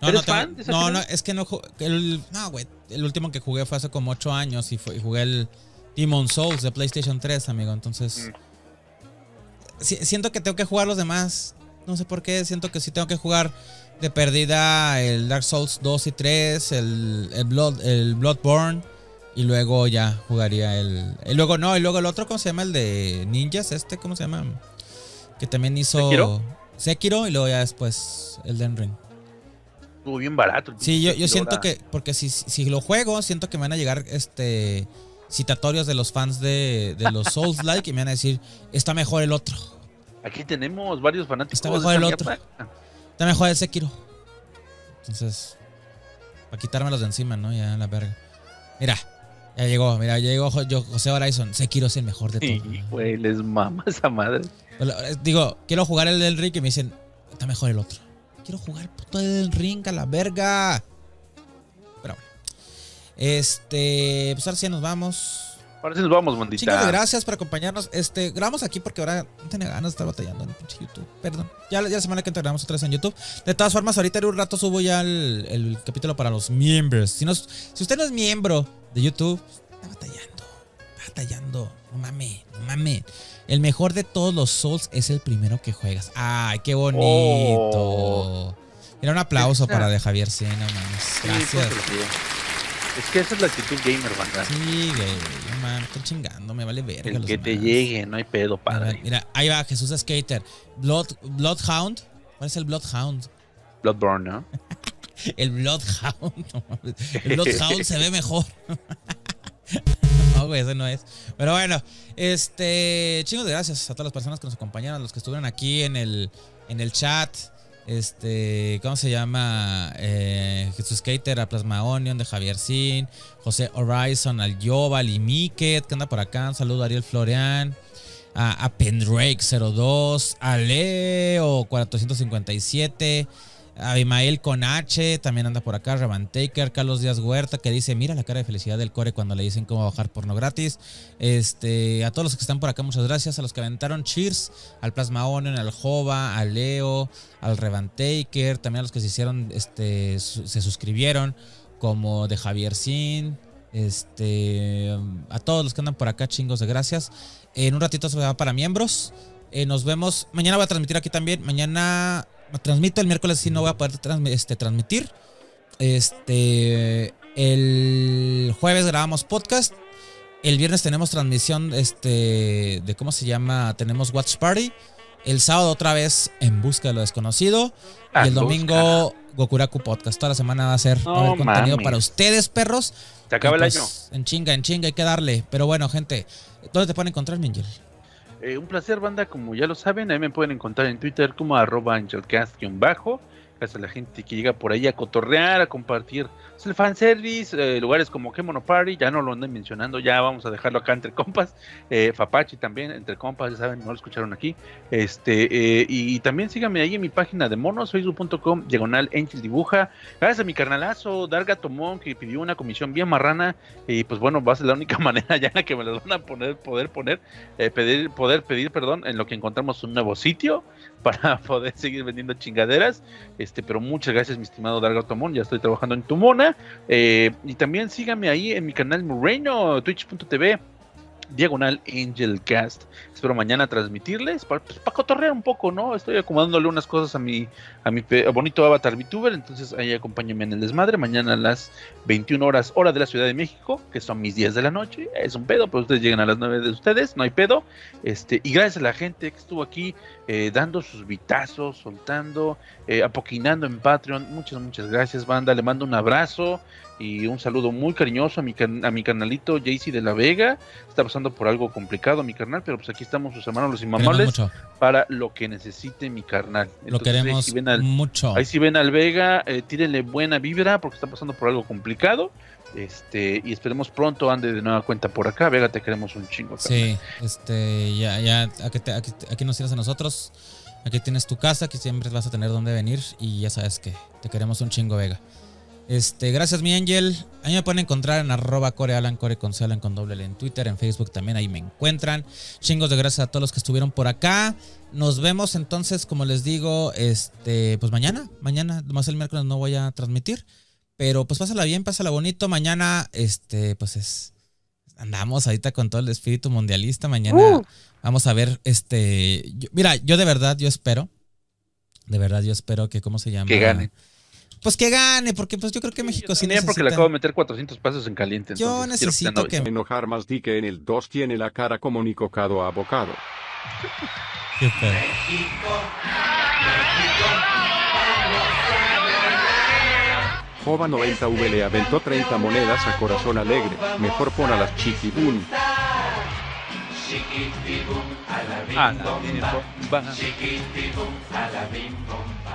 No, ¿Eres no, fan tengo, de esa no, no, es que no el, No, güey, el último que jugué fue hace como ocho años y, fue, y jugué el Demon's Souls de PlayStation tres, amigo, entonces... Mm. Si, siento que tengo que jugar los demás, no sé por qué, siento que sí tengo que jugar... De perdida el Dark Souls dos y tres, el, el, Blood, el Bloodborne, y luego ya jugaría el... Y luego no, y luego el otro, ¿cómo se llama? El de ninjas, este, ¿cómo se llama? Que también hizo... ¿Sekiro? Sekiro, y luego ya después el Elden Ring. Estuvo bien barato. Sí, yo, yo siento que... Porque si, si lo juego, siento que me van a llegar este citatorios de los fans de, de los Souls-like y me van a decir, está mejor el otro. Aquí tenemos varios fanáticos. Está mejor el otro. Está mejor el Sekiro. Entonces, para quitármelos de encima, ¿no? Ya la verga. Mira, ya llegó, mira, ya llegó José Horizon. Sekiro es el mejor de todos. Sí, güey, les mama esa madre. Digo, quiero jugar el del Ring y me dicen, está mejor el otro. Quiero jugar el puto del Ring a la verga. Pero bueno. Este, pues ahora sí nos vamos. Ahora sí nos vamos, bandita. Chicos, gracias por acompañarnos. Este, grabamos aquí porque ahora no tenía ganas de estar batallando en YouTube. Perdón. Ya, ya la semana que entra grabamos otra vez en YouTube. De todas formas, ahorita en un rato subo ya el, el capítulo para los miembros. Si, nos, si usted no es miembro de YouTube, está batallando. Está batallando. No mames, no mames. El mejor de todos los Souls es el primero que juegas. ¡Ay, qué bonito! Oh. Era un aplauso para de Javier Sena, mames. Gracias. Es que esa es la actitud gamer, banda. Sí, güey, no mames, estoy chingando, me vale verga. El que te llegue, no hay pedo, padre. Mira, ahí va Jesús Skater. Blood, Bloodhound. ¿Cuál es el Bloodhound? Bloodborne, ¿no? El Bloodhound. El Bloodhound se ve mejor. No, güey, ese no es. Pero bueno, este, chingos de gracias a todas las personas que nos acompañaron, a los que estuvieron aquí en el, en el chat. Este, ¿cómo se llama? Eh, Jesús Skater, a Plasma Onion, de Javier Sin, José Horizon, al Yoval y Miket, que anda por acá. Un saludo a Ariel Florian, a, a Pendrake cero dos, a Leo cuatrocientos cincuenta y siete, a Abimael con H, también anda por acá. Revantaker, Carlos Díaz Huerta, que dice: mira la cara de felicidad del core cuando le dicen cómo bajar porno gratis. Este, a todos los que están por acá, muchas gracias. A los que aventaron, cheers. Al Plasma Onion, al Jova, a Leo, al Revantaker, también a los que se hicieron, este, su, se suscribieron, como de Javier Sin, este, a todos los que andan por acá, chingos de gracias. En un ratito se va para miembros. Eh, nos vemos, mañana voy a transmitir aquí también, mañana transmito, el miércoles sí no voy a poder transmi este, transmitir, este, el jueves grabamos podcast, el viernes tenemos transmisión, este, de cómo se llama, tenemos Watch Party. El sábado otra vez En Busca de lo Desconocido. Ah, y el domingo busca. Gokuraku Podcast. Toda la semana va a ser oh, contenido para ustedes, perros. Se acaba el año. En chinga, en chinga, hay que darle. Pero bueno, gente, ¿dónde te pueden encontrar, Mingel? Eh, un placer, banda, como ya lo saben. Ahí me pueden encontrar en Twitter como arroba angelcast-bajo. Gracias a la gente que llega por ahí a cotorrear, a compartir el fanservice, eh, lugares como Kemono Party, ya no lo andan mencionando, ya vamos a dejarlo acá entre compas, eh, Fapachi también, entre compas, ya saben, no lo escucharon aquí, este, eh, y, y también síganme ahí en mi página de monos, facebook punto com, diagonal Angel Dibuja, gracias a mi carnalazo, Darga Tomón, que pidió una comisión bien marrana, y pues bueno, va a ser la única manera ya en la que me las van a poner, poder poner, eh, pedir, poder pedir, perdón, en lo que encontramos un nuevo sitio, para poder seguir vendiendo chingaderas, este, pero muchas gracias, mi estimado Darga Tomón, ya estoy trabajando en tu mona, eh, y también síganme ahí en mi canal Moreno, twitch punto tv diagonal Angelcast. Espero mañana transmitirles para, pues, para cotorrear un poco, ¿no? Estoy acomodándole unas cosas a mi, a mi bonito avatar VTuber, entonces ahí acompáñenme en el desmadre. Mañana a las veintiuna horas, hora de la Ciudad de México, que son mis diez de la noche. Es un pedo, pero ustedes llegan a las nueve de ustedes, no hay pedo. Este, y gracias a la gente que estuvo aquí eh, dando sus vitazos, soltando, eh, apoquinando en Patreon. Muchas, muchas gracias, banda. Le mando un abrazo y un saludo muy cariñoso a mi, can a mi canalito Jaycee de la Vega. Está pasando por algo complicado, mi carnal, pero pues aquí estamos sus hermanos los Inmamables para lo que necesite, mi carnal. Entonces, lo queremos ahí, si ven al, mucho. Ahí si ven al Vega, eh, tírenle buena vibra porque está pasando por algo complicado. Este, y esperemos pronto ande de nueva cuenta por acá. Vega, te queremos un chingo. Sí, carnal. este, ya, ya, aquí, te, aquí, aquí nos tienes a nosotros. Aquí tienes tu casa, que siempre vas a tener donde venir y ya sabes que te queremos un chingo, Vega. Este, gracias, mi Angel. A mí me pueden encontrar en arroba corealan, core con C, Alan con doble L en Twitter, en Facebook también, ahí me encuentran. Chingos de gracias a todos los que estuvieron por acá. Nos vemos entonces, como les digo, este, pues mañana, mañana, más el miércoles no voy a transmitir, pero pues pásala bien, pásala bonito. Mañana, este, pues es, andamos ahorita con todo el espíritu mundialista. Mañana uh. vamos a ver, este, yo, mira, yo de verdad, yo espero, de verdad, yo espero que, ¿cómo se llama? Que gane. Pues que gane, porque pues yo creo que México sí, sí necesita. Porque le acabo de meter cuatrocientos pasos en caliente. Yo necesito que... que... Enojar más di que en el dos tiene la cara como nicocado a bocado. ¿Qué tal? Jova noventa V le aventó treinta monedas a Corazón Alegre. Mejor pon a las chiquibun. Ah, no, tiene bomba. Chiquitibum a la bim bomba.